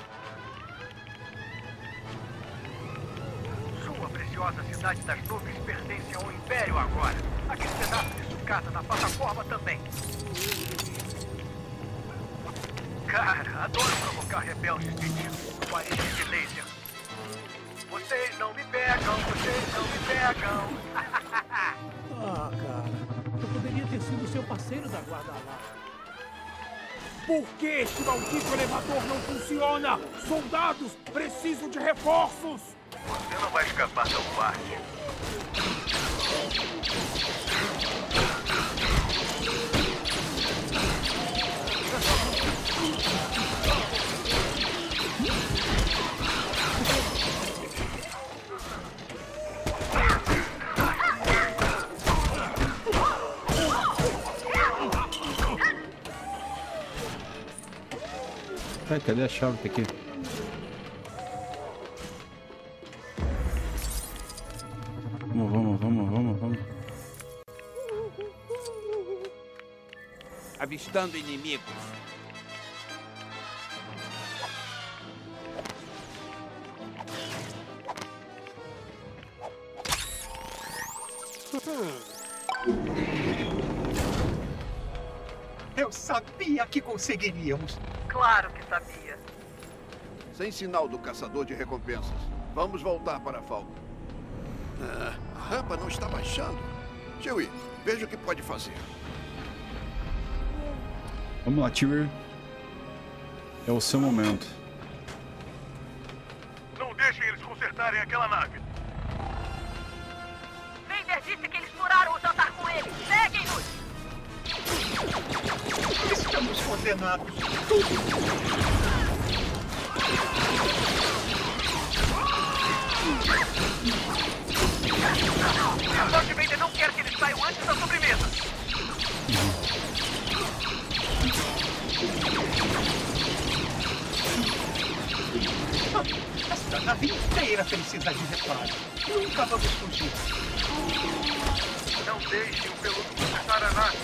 Sua preciosa cidade das nuvens pertence ao Império agora. Aquele pedaço de sucata na plataforma também. Cara, adoro provocar rebeldes pedidos com armas de laser. Vocês não me pegam, vocês não me pegam. Ah, cara, eu poderia ter sido seu parceiro da guarda lá. Por que este maldito elevador não funciona? Soldados, preciso de reforços. Você não vai escapar tão fácil. Ai, cadê a chave aqui? Vamos, vamos, vamos, vamos, vamos. Avistando inimigos. Eu sabia que conseguiríamos. Claro que sabia. Sem sinal do caçador de recompensas. Vamos voltar para a Falcon. Ah, a rampa não está baixando. Chewie, veja o que pode fazer. Vamos lá, Chewie. É o seu momento. Não deixem eles consertarem aquela nave. Vader disse que eles furaram o jantar com ele. Seguem-nos! Estamos condenados. A sorte Vader não quer que eles saiam antes da sobremesa. Esta nave inteira precisa de reparo. Nunca vamos fugir. Não deixe o peludo consertar a nave.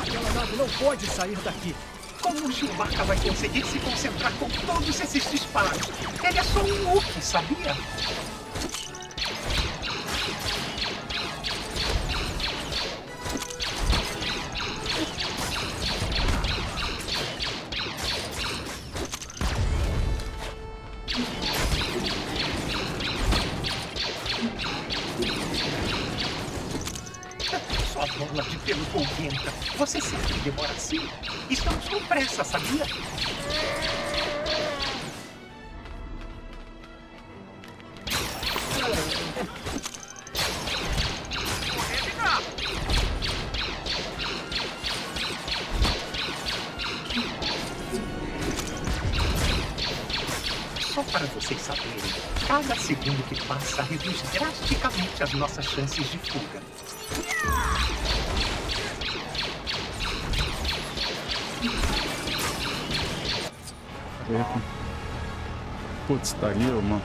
Aquela nave não pode sair daqui. Como o Chewbacca vai conseguir se concentrar com todos esses disparos? Ele é só um Wookiee, sabia? Você sempre demora assim? Estamos com pressa, sabia? Só para vocês saberem, cada segundo que passa reduz drasticamente as nossas chances de fuga. Putz, tá ali, mano.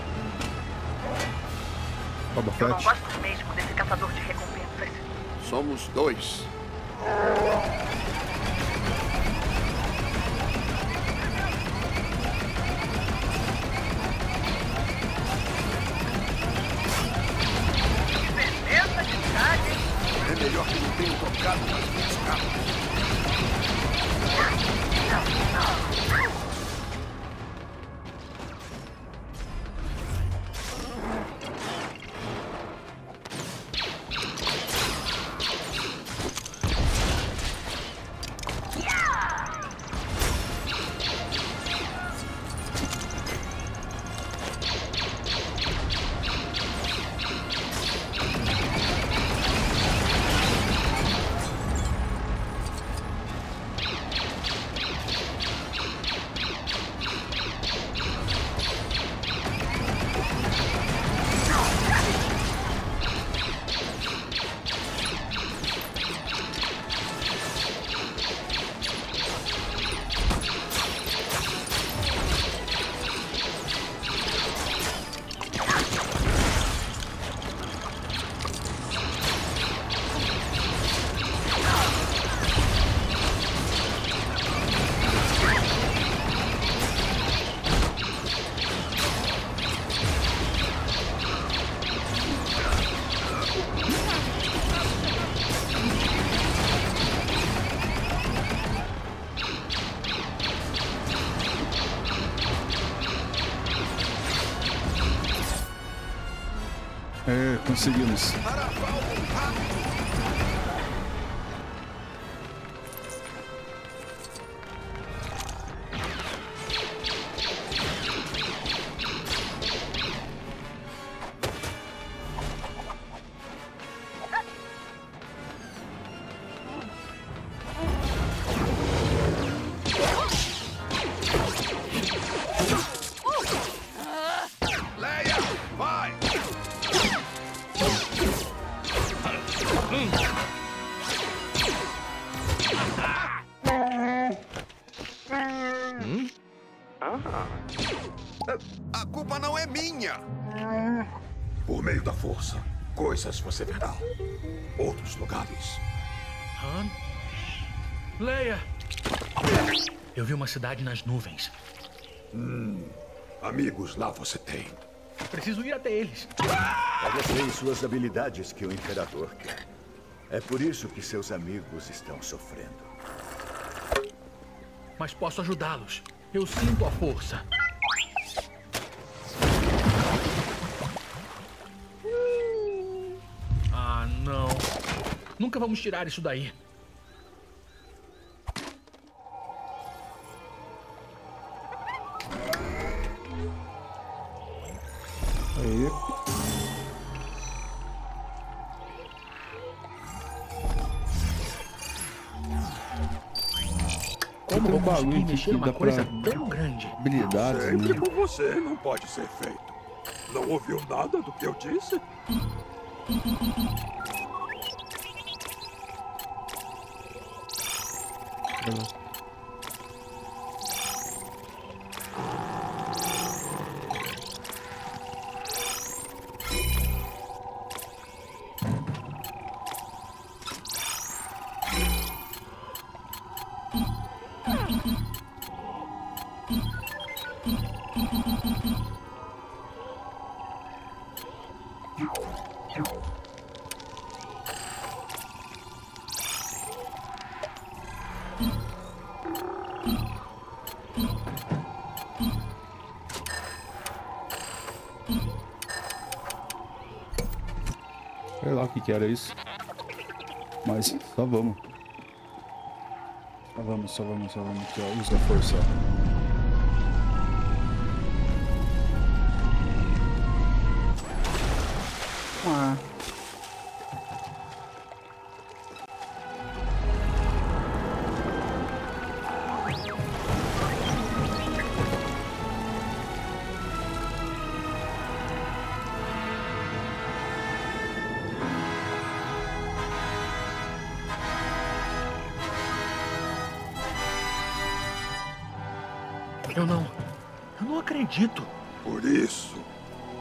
Boba Fett. Eu não gosto mesmo desse caçador de recompensas. Somos dois. tenho tocado nas minhas capas. Conseguimos. Coisas você verá. Outros lugares. Han? Leia! Eu vi uma cidade nas nuvens. Hum, amigos lá você tem. Preciso ir até eles. É você e suas habilidades que o Imperador quer. É por isso que seus amigos estão sofrendo. Mas posso ajudá-los. Eu sinto a força. Não. Nunca vamos tirar isso daí. Aí. Como um balinho que dá pra tão grande? Habilidade. Sempre né? Por você não pode ser feito. Não ouviu nada do que eu disse? Sei lá o que que era isso. Mas só vamos. Só vamos, só vamos, só vamos aqui, ó. Usa a força. Ah. Eu não... Eu não acredito. Por isso,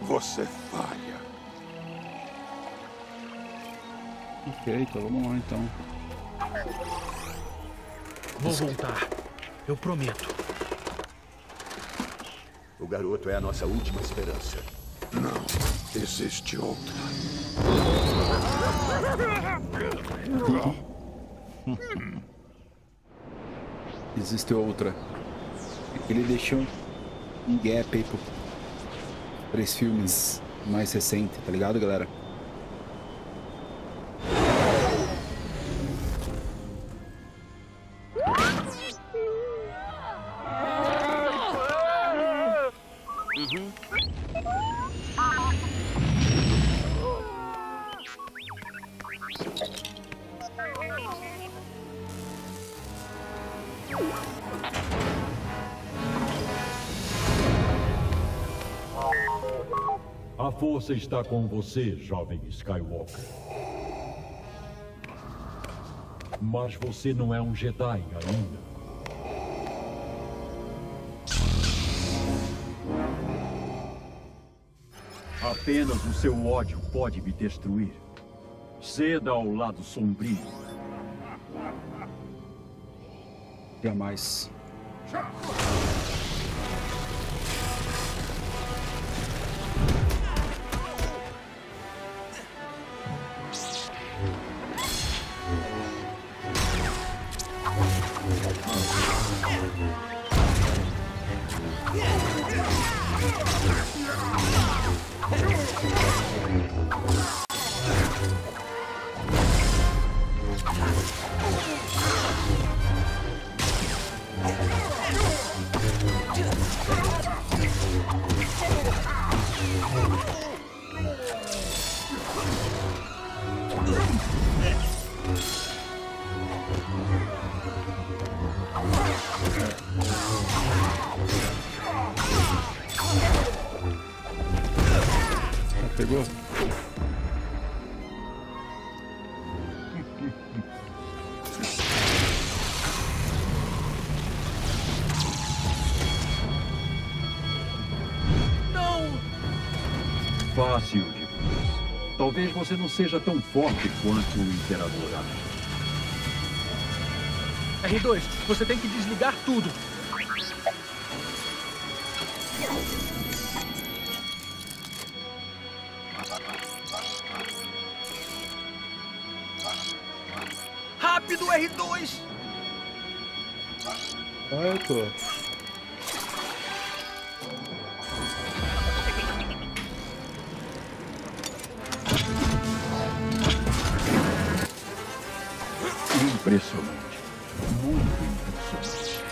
você falha. Ok, então vamos lá, então. Vou voltar. Eu prometo. O garoto é a nossa última esperança. Não, existe outra. Existe outra. Ele deixou um gap aí para esses filmes mais recentes, tá ligado, galera? A força está com você, jovem Skywalker. Mas você não é um Jedi ainda. Apenas o seu ódio pode me destruir. Ceda ao lado sombrio. Jamais. Pegou? Não! Fácil demais. Talvez você não seja tão forte quanto o Imperador Galáctico. R dois, você tem que desligar tudo. Rápido, R dois! Ah, eu tô. Impressionante. Muito impressionante.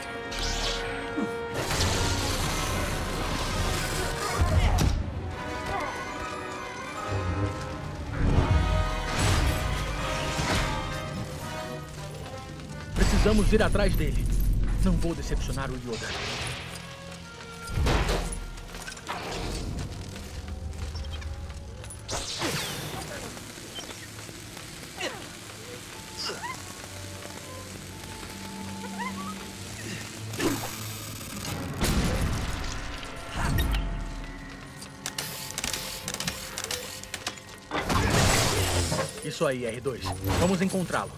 Precisamos ir atrás dele. Não vou decepcionar o Yoda. Isso aí, R dois. Vamos encontrá-lo.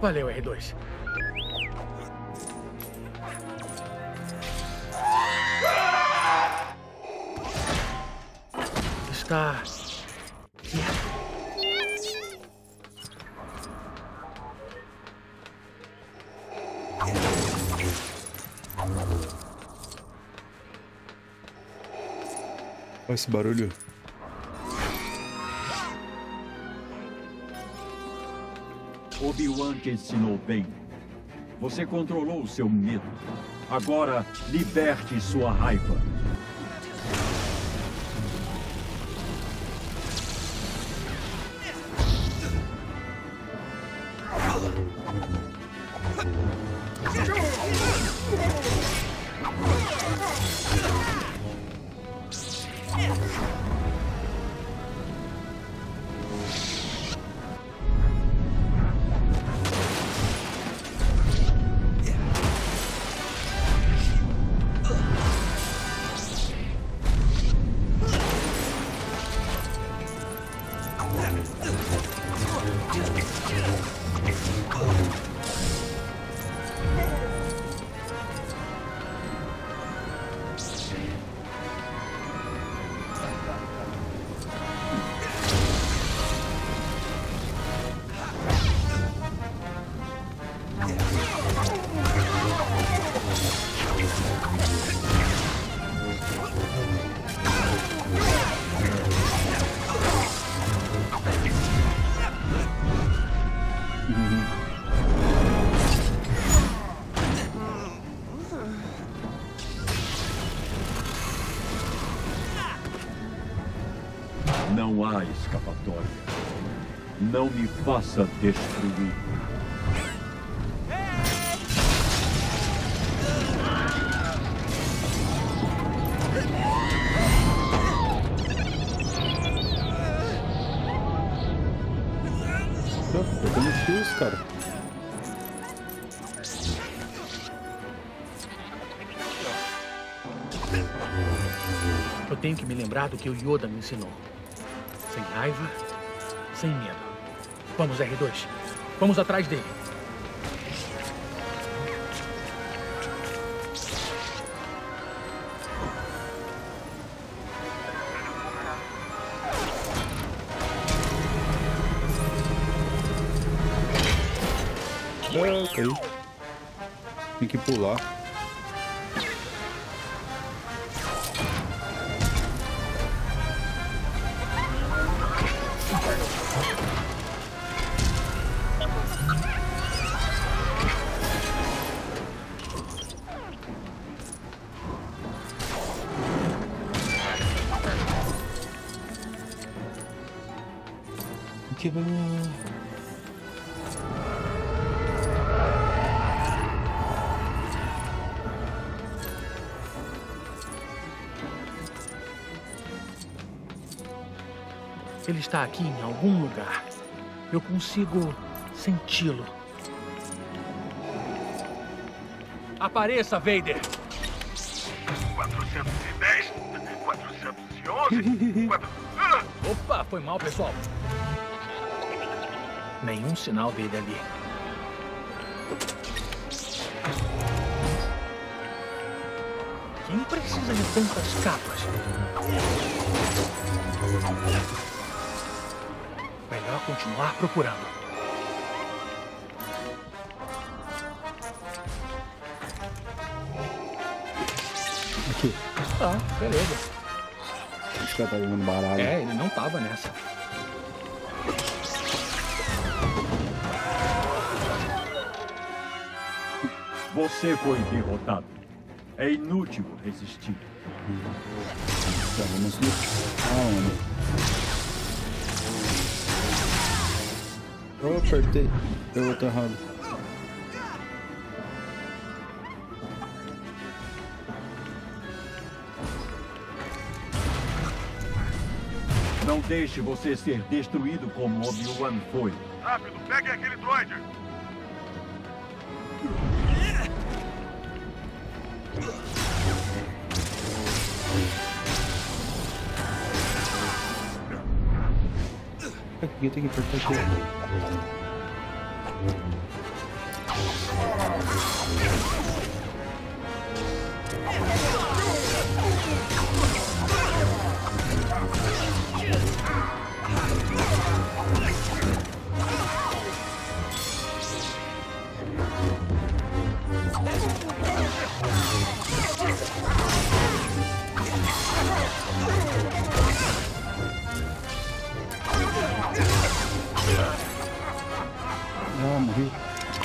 Valeu, R dois. Está... Olha esse barulho. Obi-Wan te ensinou bem. Você controlou o seu medo. Agora, liberte sua raiva. Não há escapatória. Não me faça destruir. Eu cometi isso, cara. Eu tenho que me lembrar do que o Yoda me ensinou. Sem raiva, sem medo. Vamos, R dois. Vamos atrás dele. Ok. Tem que pular. Ele está aqui em algum lugar. Eu consigo senti-lo. Apareça, Vader! quatrocentos e dez? quatrocentos e onze? quatro... ah! Opa, foi mal, pessoal. Nenhum sinal dele ali. Quem precisa de tantas capas? Melhor continuar procurando. Aqui. Ah, beleza. Acho que ela tá jogando baralho. É, ele não tava nessa. Você foi derrotado. É inútil resistir. Tá, vamos ver. Ah, eu apertei. Eu tô errado. Não deixe você ser destruído como Obi-Wan foi. Rápido, pegue aquele droide. Eu tenho que apertar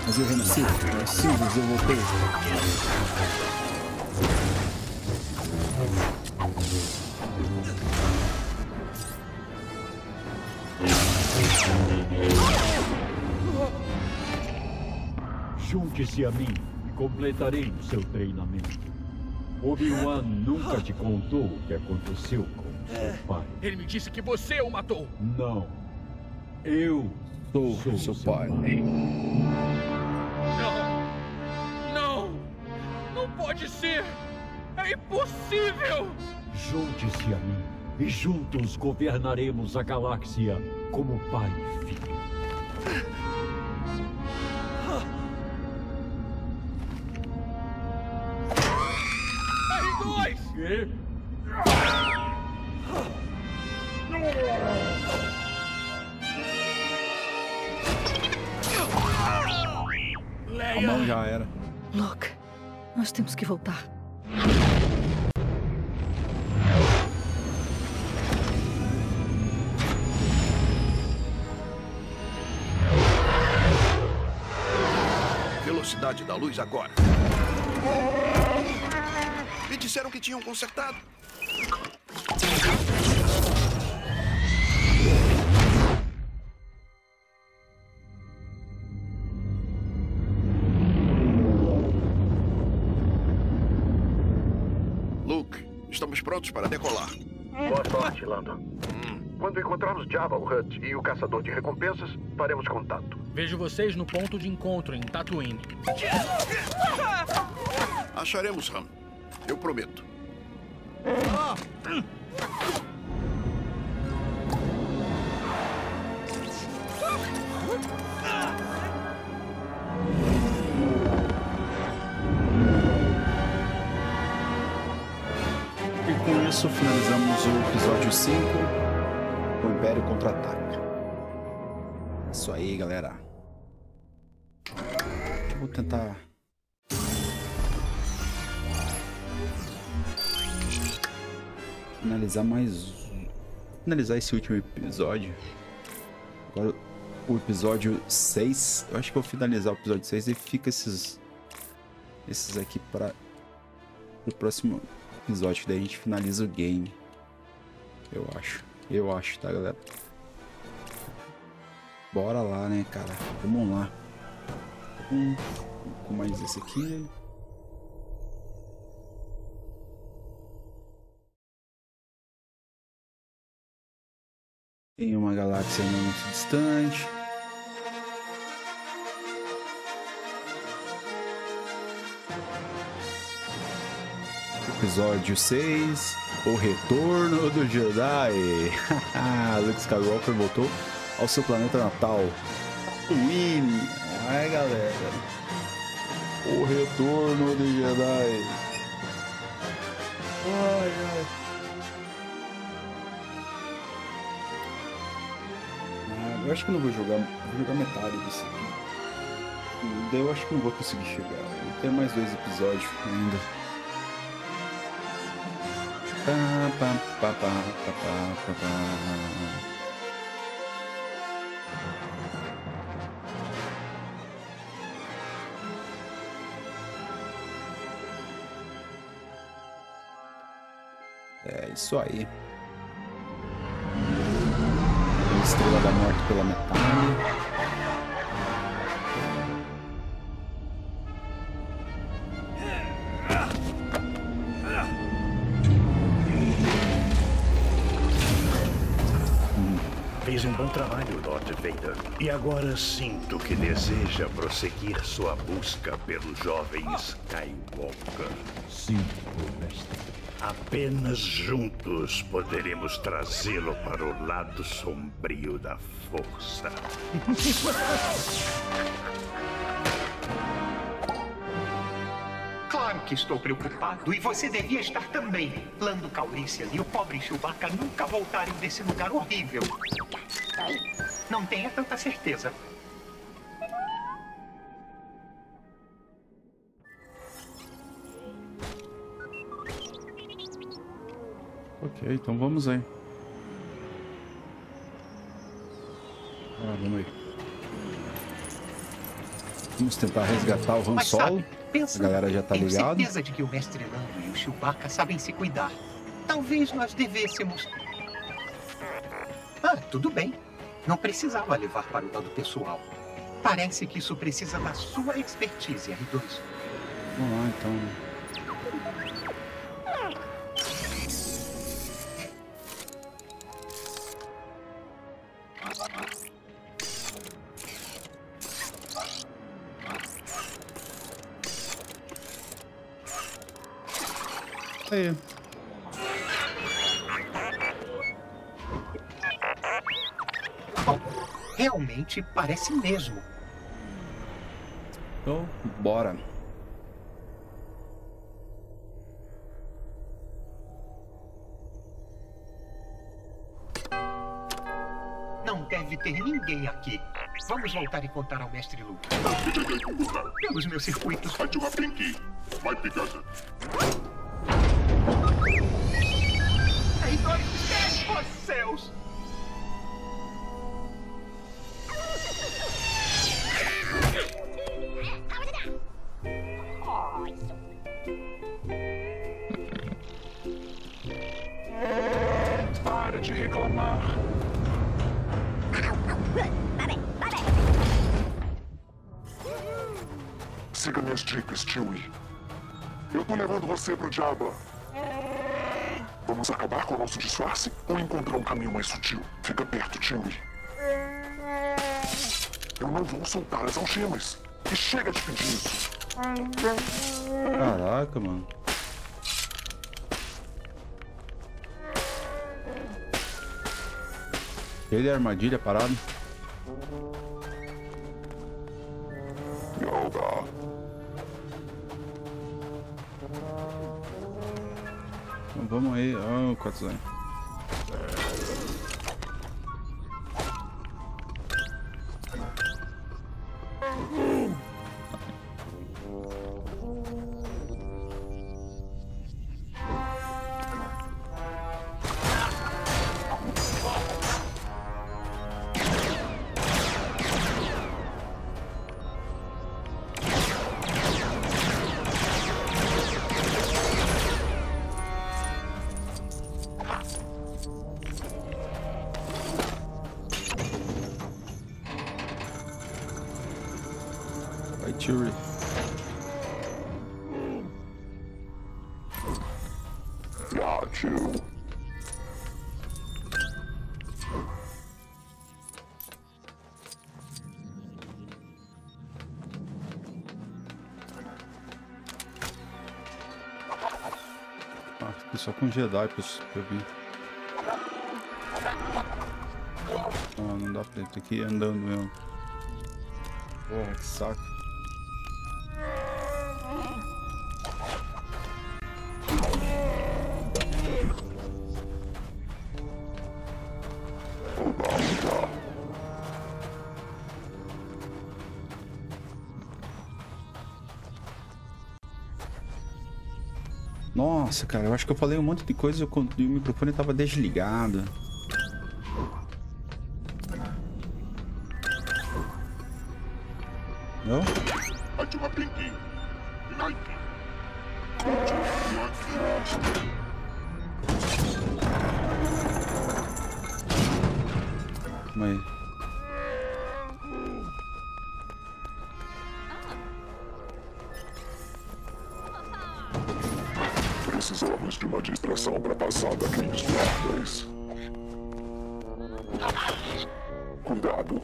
mas eu renasci, eu nasci, mas eu voltei. Junte-se a mim e completarei o seu treinamento. Obi-Wan nunca te contou o que aconteceu com seu pai. Ele me disse que você o matou. Não, eu sou, sou seu pai. pai. Não! Não pode ser! É impossível! Junte-se a mim e juntos governaremos a galáxia como pai e filho. R dois! Quê? Leia! A mão já era. Luke, nós temos que voltar. Velocidade da luz agora. Me disseram que tinham consertado. Luke, estamos prontos para decolar. Boa sorte, Lando. Hum. Quando encontrarmos Jabba, o Hutt e o Caçador de Recompensas, faremos contato. Vejo vocês no ponto de encontro em Tatooine. Acharemos, Han. Eu prometo. Ah! E com isso finalizamos o episódio cinco, o Império Contra-Ataca. Isso aí, galera. Vou tentar... finalizar mais... finalizar esse último episódio. Agora o episódio seis. Eu acho que vou finalizar o episódio seis e fica esses... esses aqui para o próximo episódio. Daí a gente finaliza o game. Eu acho. Eu acho, tá, galera? Bora lá, né, cara? Vamos lá. Um pouco mais esse aqui. Tem uma galáxia ainda muito distante. Episódio seis. O Retorno do Jedi. Luke Skywalker voltou ao seu planeta natal. Tatooine. Ai, galera. O Retorno do Jedi. Ai, ai. Eu acho que não vou jogar, vou jogar metade disso aqui. Daí eu acho que não vou conseguir chegar. Vou ter mais dois episódios ainda. Pá, pá, pá, pá, pá, pá, pá. É isso aí. Estrela da Morte pela metade. Fez um bom trabalho, Darth Vader. E agora sinto que deseja prosseguir sua busca pelo jovem Skywalker. Sinto, mestre. Apenas juntos poderemos trazê-lo para o lado sombrio da força. Claro que estou preocupado, e você devia estar também. Lando Calrissian e o pobre Chewbacca nunca voltaram desse lugar horrível. Não tenha tanta certeza. Ok, então vamos aí. Ah, vamos aí. Vamos tentar resgatar o Han Solo. A galera já tá ligada. Tenho certeza de que o mestre Lando e o Chewbacca sabem se cuidar. Talvez nós devêssemos... Ah, tudo bem. Não precisava levar para o lado pessoal. Parece que isso precisa da sua expertise, R dois. Vamos lá, então. Aí. realmente parece mesmo. Então, bora. Não deve ter ninguém aqui. Vamos voltar e contar ao mestre Luke. Pelos meus circuitos. Vai, Pegasus. Traidores cegos, seus! Para de reclamar. Siga minhas dicas, Chewie. Eu tô levando você pro Jabba. Vamos acabar com o nosso disfarce ou encontrar um caminho mais sutil? Fica perto, Chewie. Eu não vou soltar as algemas. E chega de pedir isso. Caraca, mano. Ele é armadilha parado. Yoda. Então, vamos aí, ó, oh, Katzan. Só com Jedi que eu vi. Ah, não dá pra ter que ir andando mesmo. Porra, que saco. Nossa, cara, eu acho que eu falei um monte de coisa e o microfone tava desligado. Não? Calma aí. Precisamos de uma distração para passar daqueles guardas. Cuidado.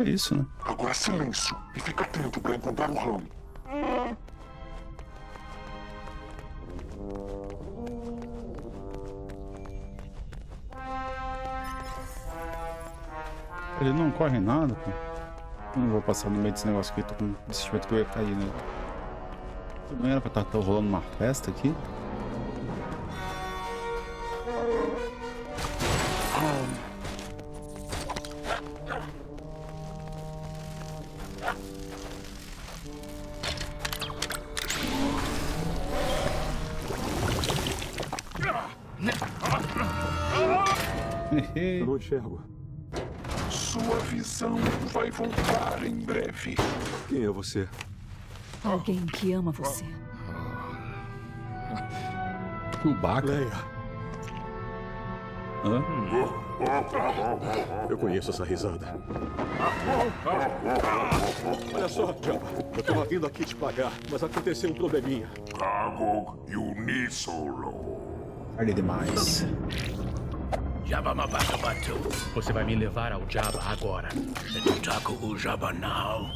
É isso, né? Agora silêncio e fica atento pra encontrar o ramo. Ele não corre nada, pô. Eu não vou passar no meio desse negócio aqui, tô com o sentimento que eu ia cair nele. Não era pra estar tá, tá rolando uma festa aqui? Eu não enxergo. Sua visão vai voltar em breve. Quem é você? Alguém que ama você. Chewbacca. Leia. Hã? Eu conheço essa risada. Olha só, Jabba. Eu tava vindo aqui te pagar, mas aconteceu um probleminha. Cargo e o Nisolo. Tarde demais. Jabba Mabaka Batu. Você vai me levar ao Jabba agora. Eu taco o Jabba now.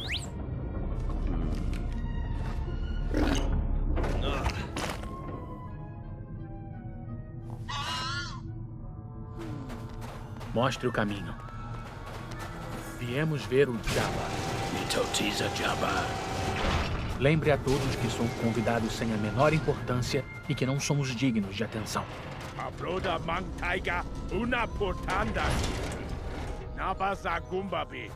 Mostre o caminho. Viemos ver o Jabba. Mitotiza Jabba. Lembre a todos que somos convidados sem a menor importância e que não somos dignos de atenção. A broda mantaiga una portanda. Nabazagumbabi.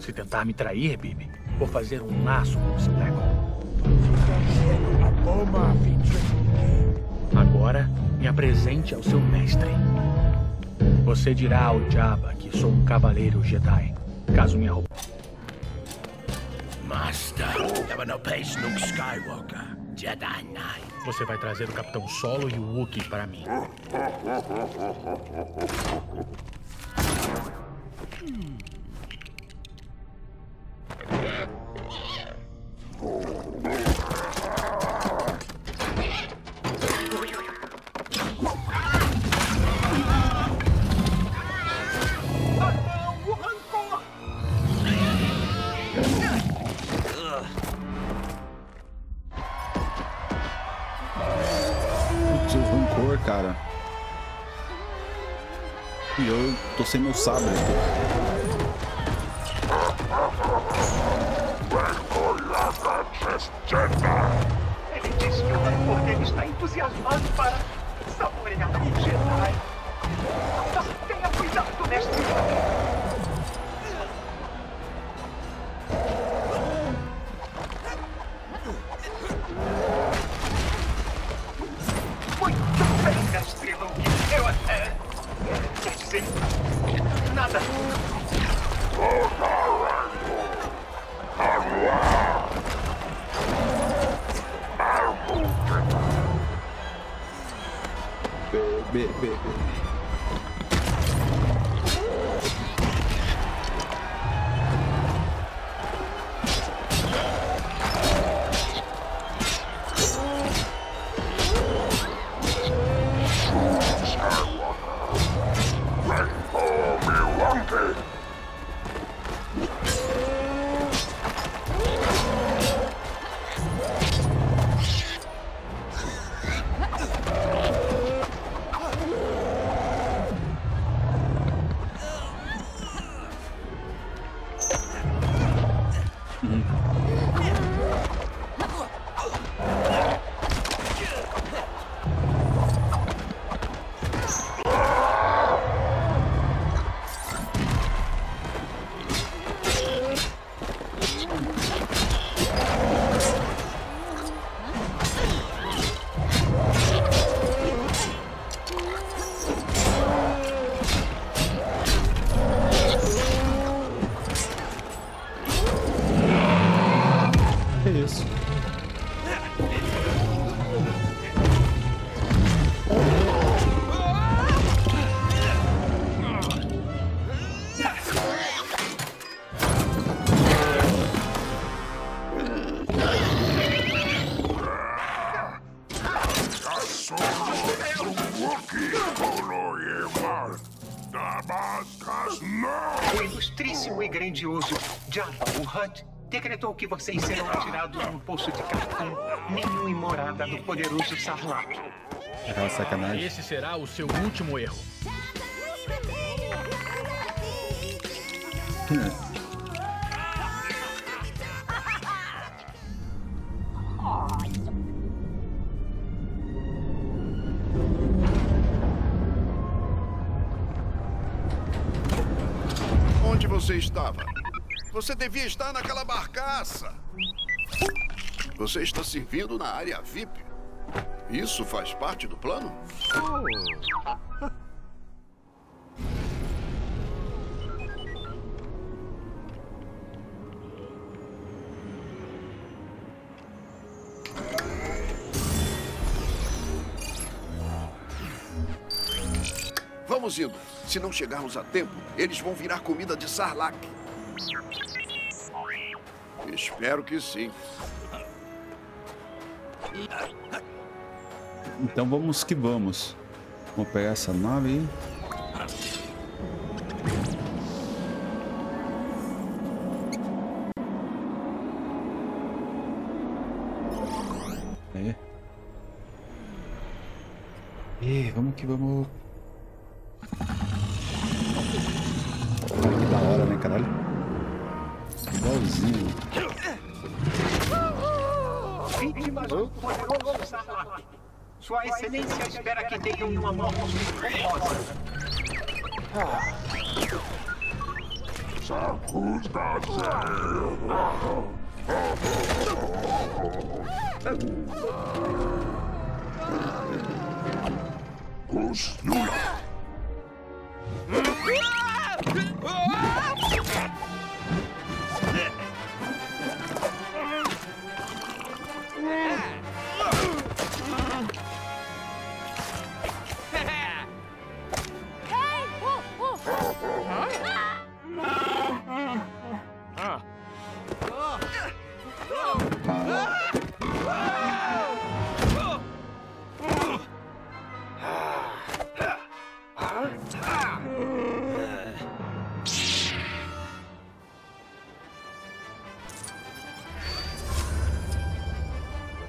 Se tentar me trair, Bibi, vou fazer um laço com esse Lego. Agora, me apresente ao seu mestre. Você dirá ao Jabba que sou um cavaleiro Jedi, caso me roube. Master, eu não penso no Skywalker. Jedi Knight. Você vai trazer o Capitão Solo e o Wookiee para mim. Sem meu sabre. Ele disse que vai porque ele está entusiasmado para saborear o Jedi. Mas tenha cuidado, mestre. Muito bem, mestre Luke. Eu até... Quer dizer... Nada. Be, be, be. O ilustríssimo e grandioso Jabba o Hutt decretou que vocês serão atirados no poço de Cartoon, ninho e morada do poderoso Sarlacc. É sacanagem. Esse será o seu último erro. Onde você estava? Você devia estar naquela barcaça. Você está servindo na área V I P. Isso faz parte do plano? Oh. Vamos indo. Se não chegarmos a tempo, eles vão virar comida de Sarlacc. Espero que sim. Então vamos que vamos. Vamos pegar essa nave aí. Aí. E vamos que vamos. Olha que da hora, né, caralho? Igualzinho. Vítimas do poderoso Sarlacc. Sua Excelência espera que tenham uma morte honrosa. Sacuda-se!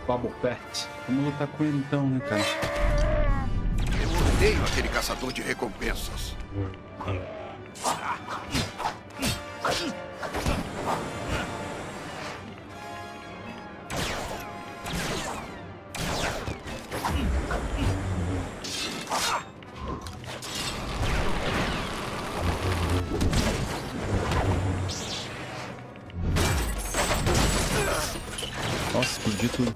Boba Fett. Vamos lutar com ele então, né, cara? Eu odeio aquele caçador de recompensas. Nossa, explodi tudo.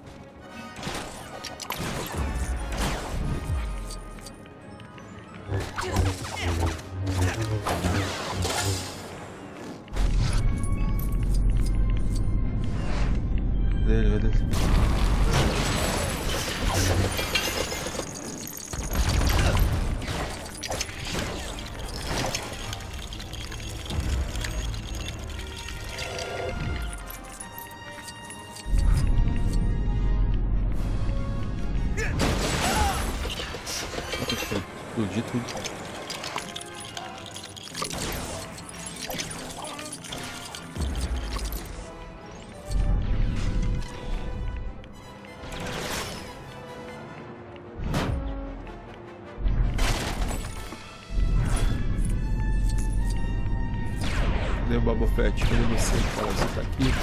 Explodir tudo. Deu Boba Fett, cadê você? Fala, você tá aqui.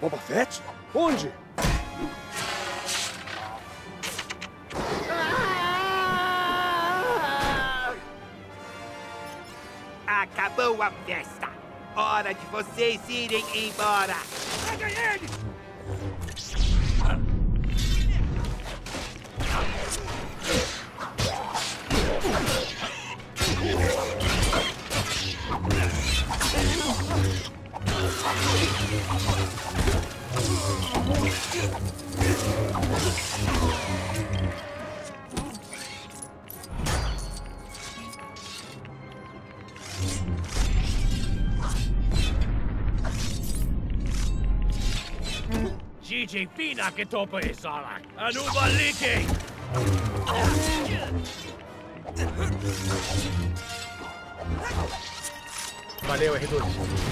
Boba Fett? Onde? Acabou a festa. Hora de vocês irem embora. Peguem ele! G G Pina que topa e Sarlacc. Anuba leaking! Valeu, R dois.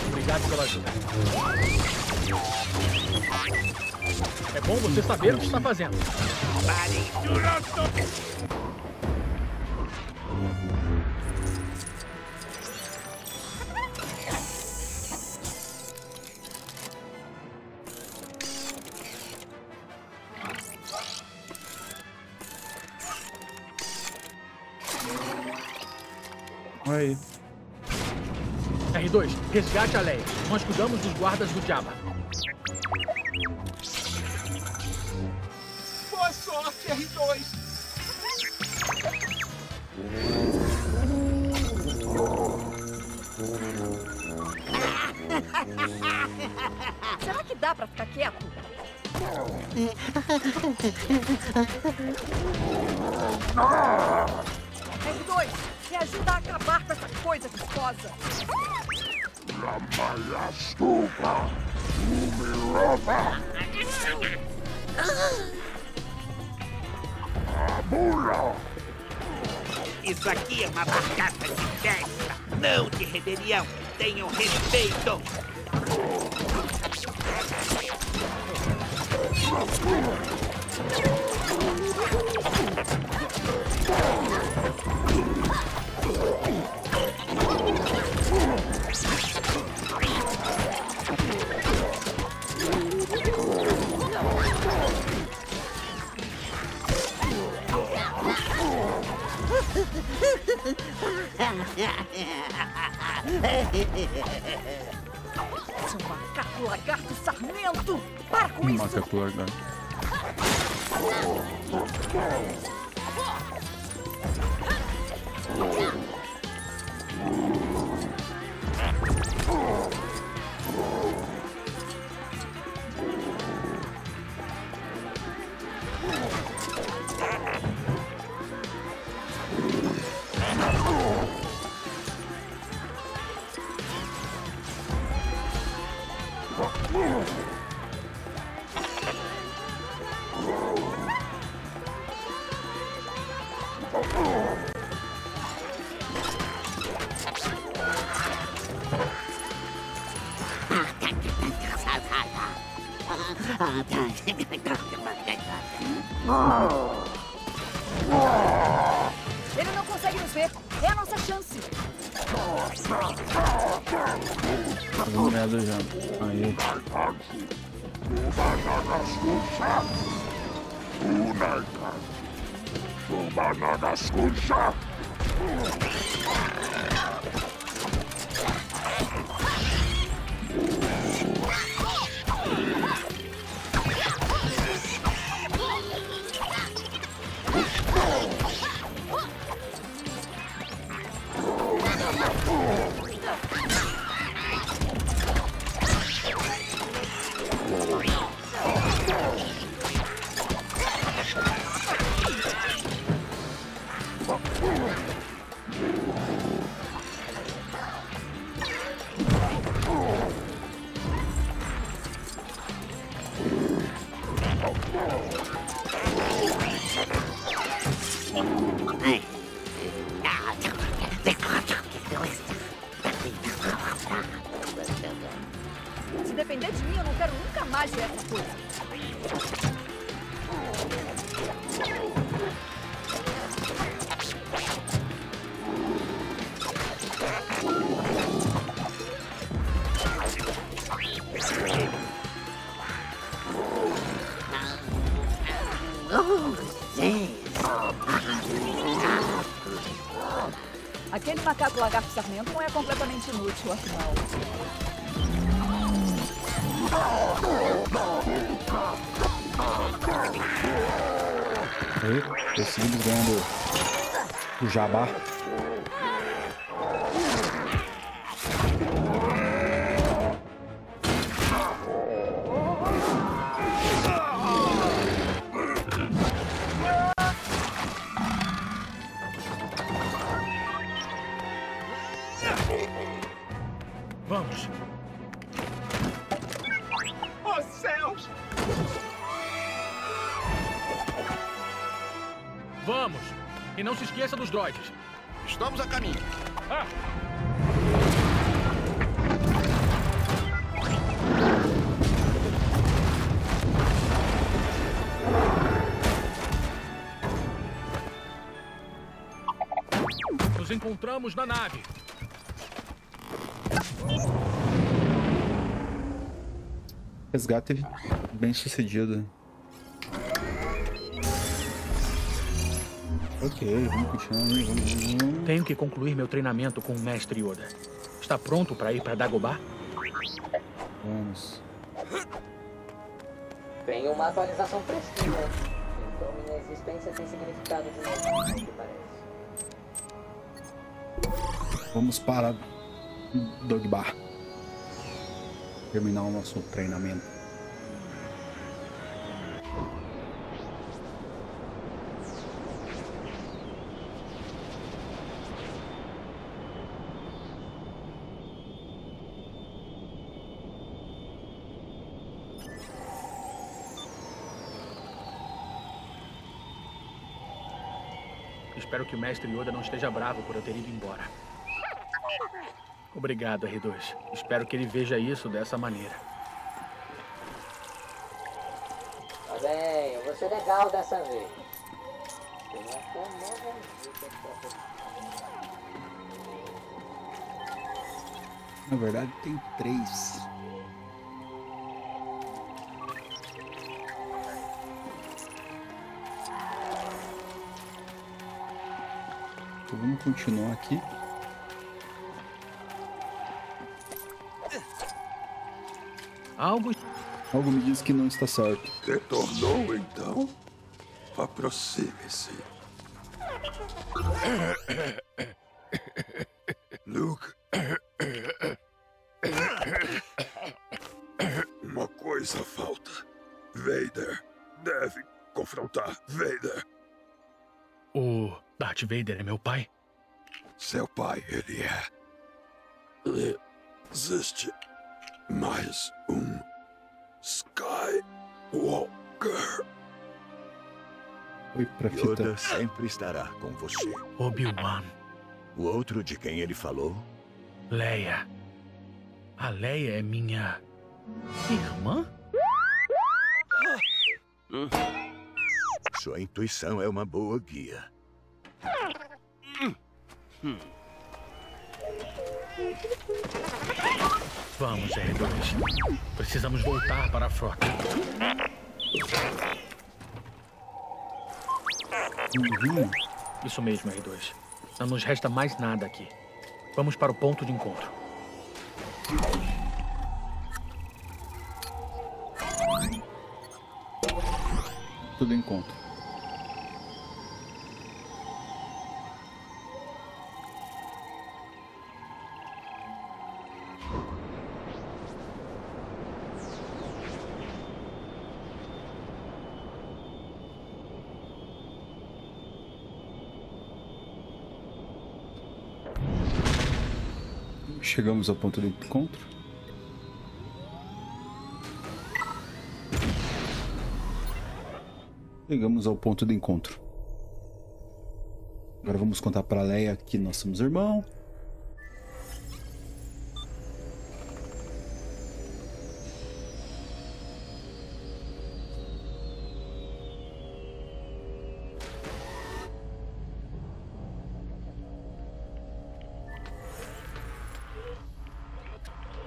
Obrigado pela ajuda. É bom você saber o que está fazendo. Aí. R dois, resgate a Leia. Nós cuidamos dos guardas do Jabba. Boa sorte, R dois. Será que dá pra ficar quieto? R dois, me ajuda a acabar com essa coisa viscosa. La malha estufa, me roba. A burra. Isso aqui é uma barcaça de festa, não de rebelião. Tenham respeito. Seu macaco lagarto sarmento! Para com isso! Macaco lagarto. Ele não consegue nos ver. É a nossa chance. Fazendo merda já. Aí. facada do lagarto sarmento não é completamente inútil, afinal. Aí, conseguimos ganhando o Jabá. Vamos. Oh, céus! Vamos. E não se esqueça dos droides. Estamos a caminho. Ah. Nos encontramos na nave. Resgate bem sucedido. Ok, vamos continuar. Vamos, vamos. Tenho que concluir meu treinamento com o mestre Yoda. Está pronto para ir para Dagobah? Vamos. Tem uma atualização fresquinha. Então minha existência tem significado de novo, que parece. Vamos para Dagobah. Terminar o nosso treinamento. Espero que o mestre Yoda não esteja bravo por eu ter ido embora. Obrigado, R dois. Espero que ele veja isso dessa maneira. Tá bem, eu vou ser legal dessa vez. Na verdade, tem três. Então, vamos continuar aqui. Algo... Algo me diz que não está certo. Retornou, então? Aproxime-se. Luke. Uma coisa falta. Vader deve confrontar Vader. O Darth Vader é meu pai? Seu pai, ele é. Ele existe. Mais um Skywalker. Yoda sempre estará com você. Obi-Wan. O outro de quem ele falou? Leia. A Leia é minha... irmã? Sua intuição é uma boa guia. Vamos, R dois. Precisamos voltar para a frota. Uhum. Isso mesmo, R dois. Não nos resta mais nada aqui. Vamos para o ponto de encontro. Tudo em conta. Chegamos ao ponto de encontro. Chegamos ao ponto de encontro. Agora vamos contar para Leia que nós somos irmãos.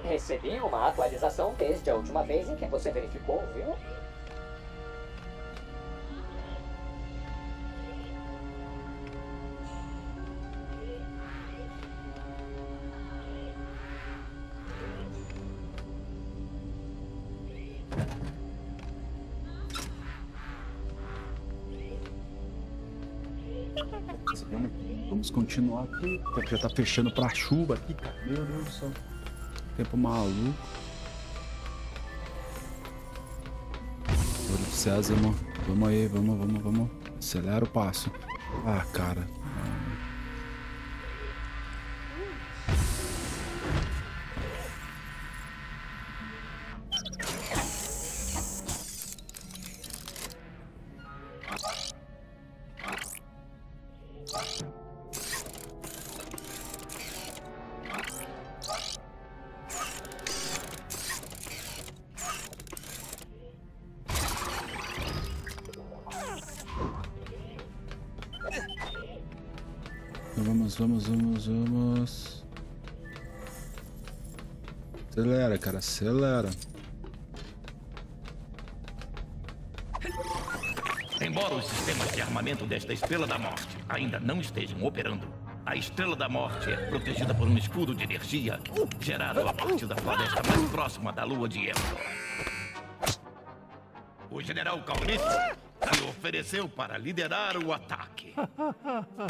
Recebi uma atualização desde a última vez em que você verificou, viu? Vamos, vamos continuar aqui. O tempo já tá fechando pra chuva aqui, cara. Meu Deus do céu. Tempo maluco. Meu Deus do céu, irmão. Vamos aí, vamos, vamos, vamos. Acelera o passo. Ah, cara. Vamos, vamos, vamos, vamos. Acelera, cara, acelera. Embora os sistemas de armamento desta Estrela da Morte ainda não estejam operando, a Estrela da Morte é protegida por um escudo de energia gerado a partir da floresta mais próxima da lua de Endor. O general Calrissian se ofereceu para liderar o ataque.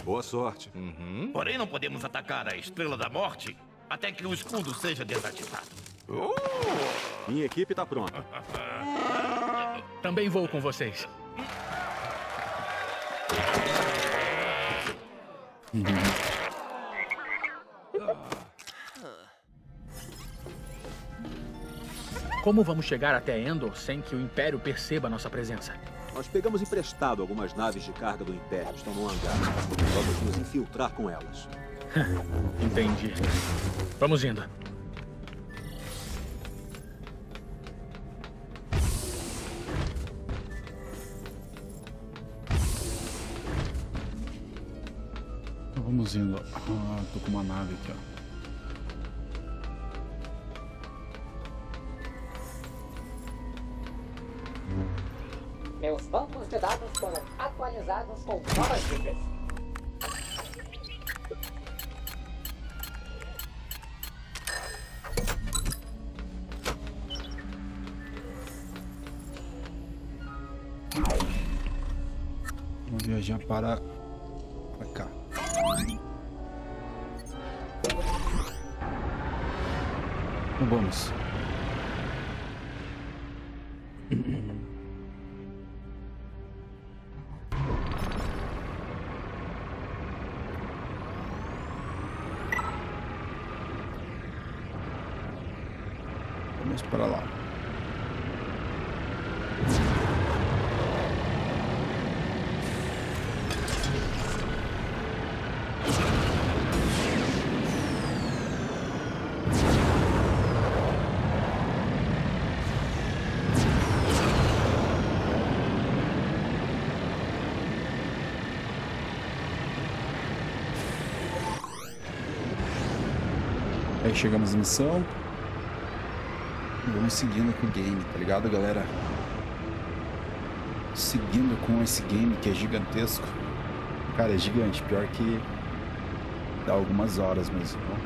Boa sorte. Uhum. Porém, não podemos atacar a Estrela da Morte até que o escudo seja desativado. Uh! Minha equipe está pronta. Também vou com vocês. Uhum. Como vamos chegar até Endor sem que o Império perceba nossa presença? Nós pegamos emprestado algumas naves de carga do Império, estão no hangar. Vamos nos infiltrar com elas. Entendi. Vamos indo. Vamos indo. Ah, tô com uma nave aqui, ó. Meus bancos de dados foram atualizados com novas dicas. Vamos viajar para, para cá. Então vamos. Para lá. Aí chegamos à missão. Vamos seguindo com o game, tá ligado, galera? Seguindo com esse game que é gigantesco. Cara, é gigante. Pior que dá algumas horas mesmo. Ó.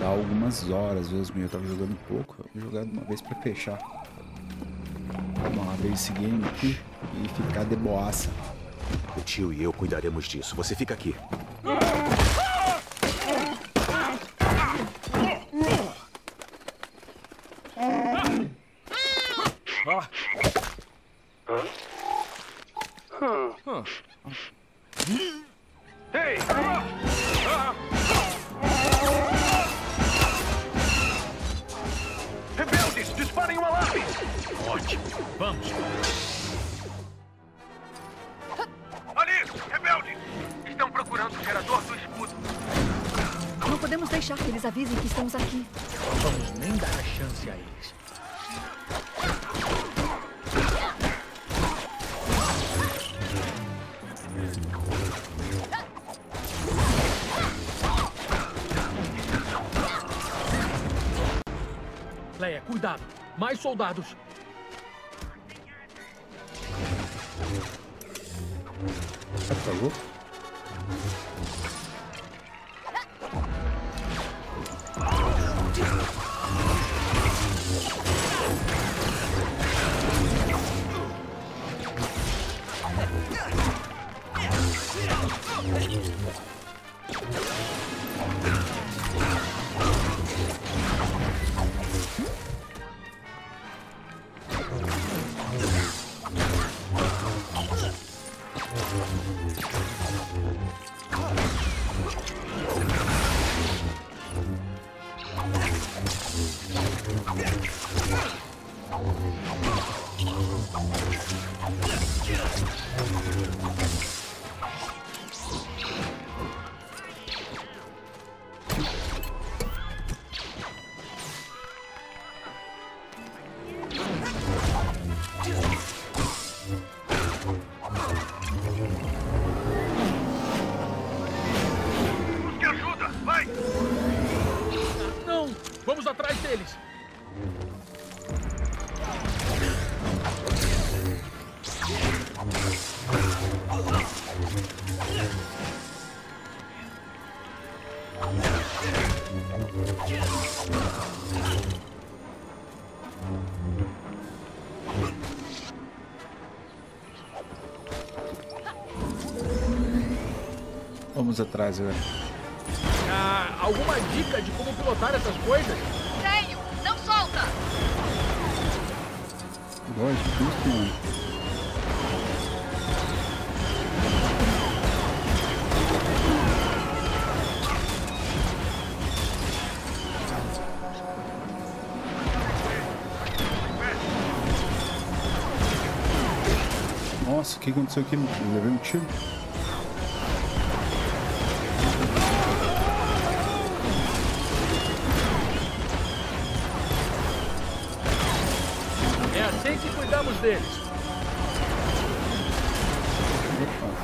Dá algumas horas mesmo. Eu tava jogando um pouco. Eu vou jogar de uma vez pra fechar. Vamos abrir esse game aqui e ficar de boaça. O tio e eu cuidaremos disso. Você fica aqui. Leia, cuidado! Mais soldados! Acabou? Vamos atrás, velho. Ah, alguma dica de como pilotar essas coisas? Tenho! Não solta! Lógico, nossa, o que aconteceu aqui? Eu levei um tiro. É assim que cuidamos deles. Opa.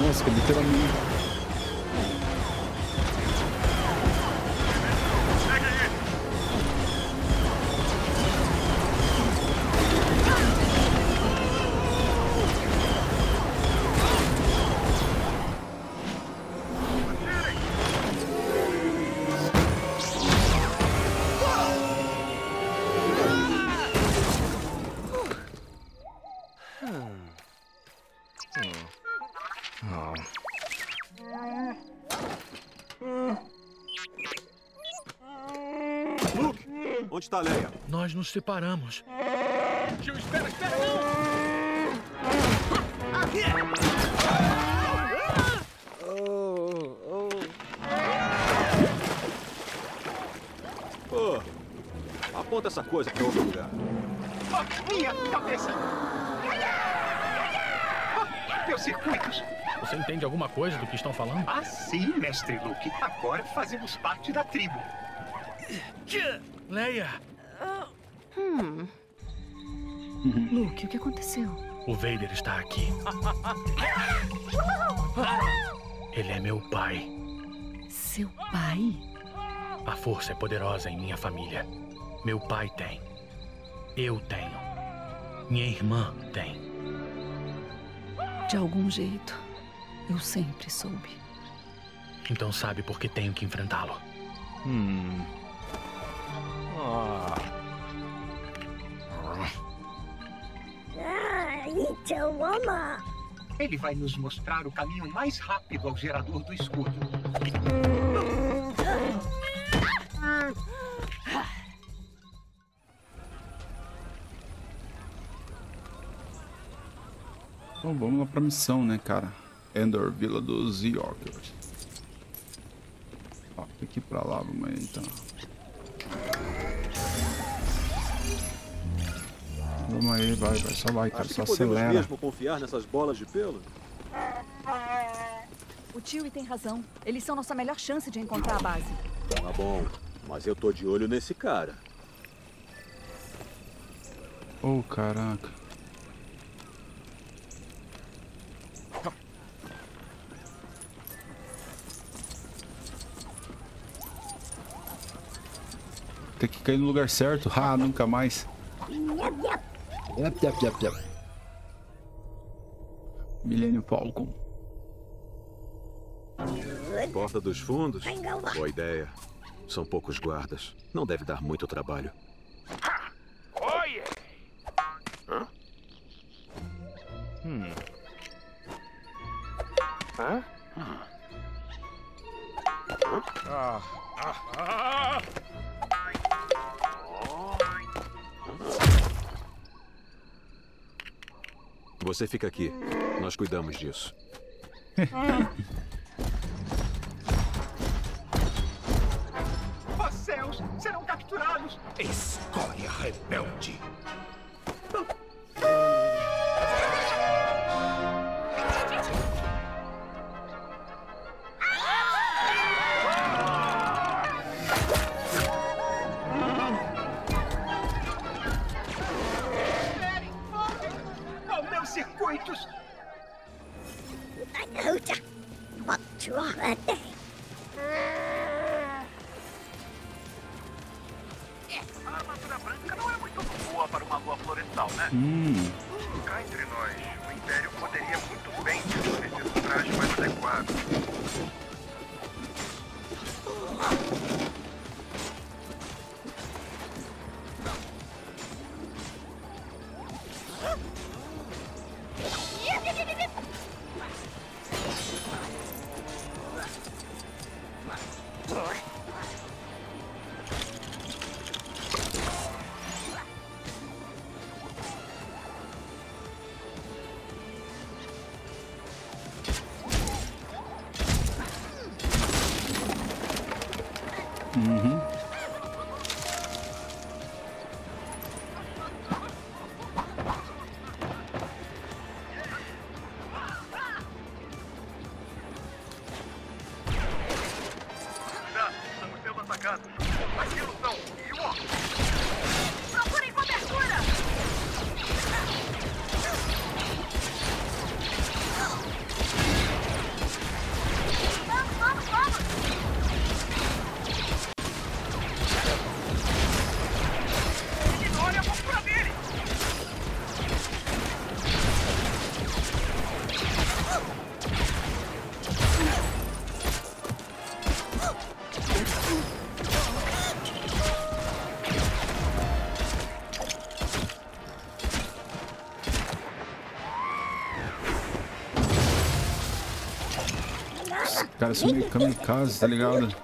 Música, literalmente. Onde está a Leia? Nós nos separamos. Tio, espera, espera, não! Aqui! Oh, oh. Oh, aponta essa coisa para outro lugar. Oh, minha cabeça! Oh, meus circuitos! Você entende alguma coisa do que estão falando? Ah, sim, mestre Luke. Agora fazemos parte da tribo. Leia! Hum. Luke, o que aconteceu? O Vader está aqui. Ele é meu pai. Seu pai? A força é poderosa em minha família. Meu pai tem. Eu tenho. Minha irmã tem. De algum jeito, eu sempre soube. Então sabe por que tenho que enfrentá-lo. Hum. Ah. Ah, então, ama. Ele vai nos mostrar o caminho mais rápido ao gerador do escudo. Então vamos lá pra missão, né, cara? Endor, Vila dos Yorkers. Ó, tem que ir pra lá, vamos aí, então. Vamos aí, vai, vai, só vai, cara, só acelera. Podemos mesmo confiar nessas bolas de pelo? O tio tem razão. Eles são nossa melhor chance de encontrar a base. Tá bom, mas eu tô de olho nesse cara. Oh, caraca. Tem que cair no lugar certo. Ah, nunca mais. Millennium Falcon. Porta dos fundos? Boa ideia. São poucos guardas. Não deve dar muito trabalho. Hum. Hã? Ah, ah, ah. Você fica aqui. Nós cuidamos disso. Vocês serão capturados. Escória rebelde. Uhum. Cuidado, estamos sendo atacados. Aquilo são e o ó. Procurem cobertura. Vamos, vamos, vamos. Cara, sou meio kamikaze, tá ligado?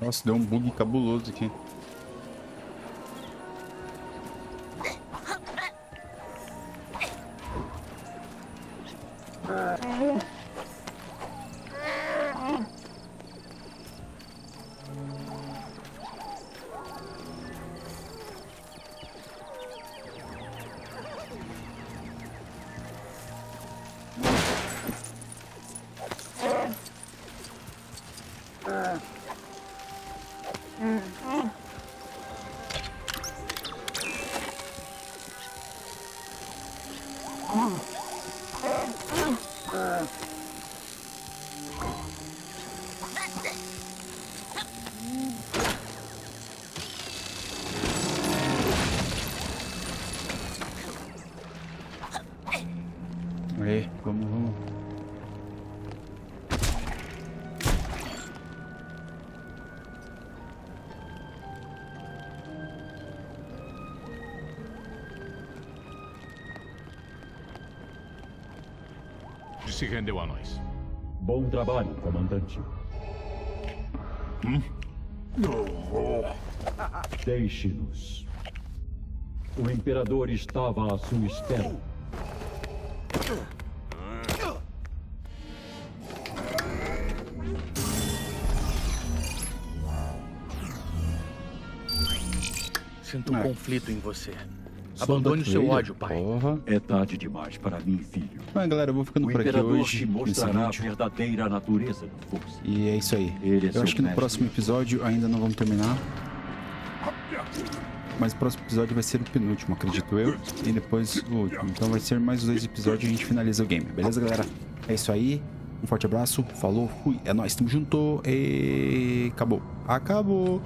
Nossa, deu um bug cabuloso aqui. Se rendeu a nós. Bom trabalho, comandante. Hum? Deixe-nos. O imperador estava à sua espera. Sinto um ah. conflito em você. Abandone seu ódio, pai. Porra. É tarde demais para mim, filho. Ah, galera, eu vou ficando o por aqui hoje. Mostrará a verdadeira natureza do força. E é isso aí. Ele eu é acho que no mestre. Próximo episódio ainda não vamos terminar. Mas o próximo episódio vai ser o penúltimo, acredito eu. E depois o último. Então vai ser mais dois episódios e a gente finaliza o game. Beleza, galera? É isso aí. Um forte abraço. Falou. Fui. É nóis. Tamo junto. E... Acabou. Acabou.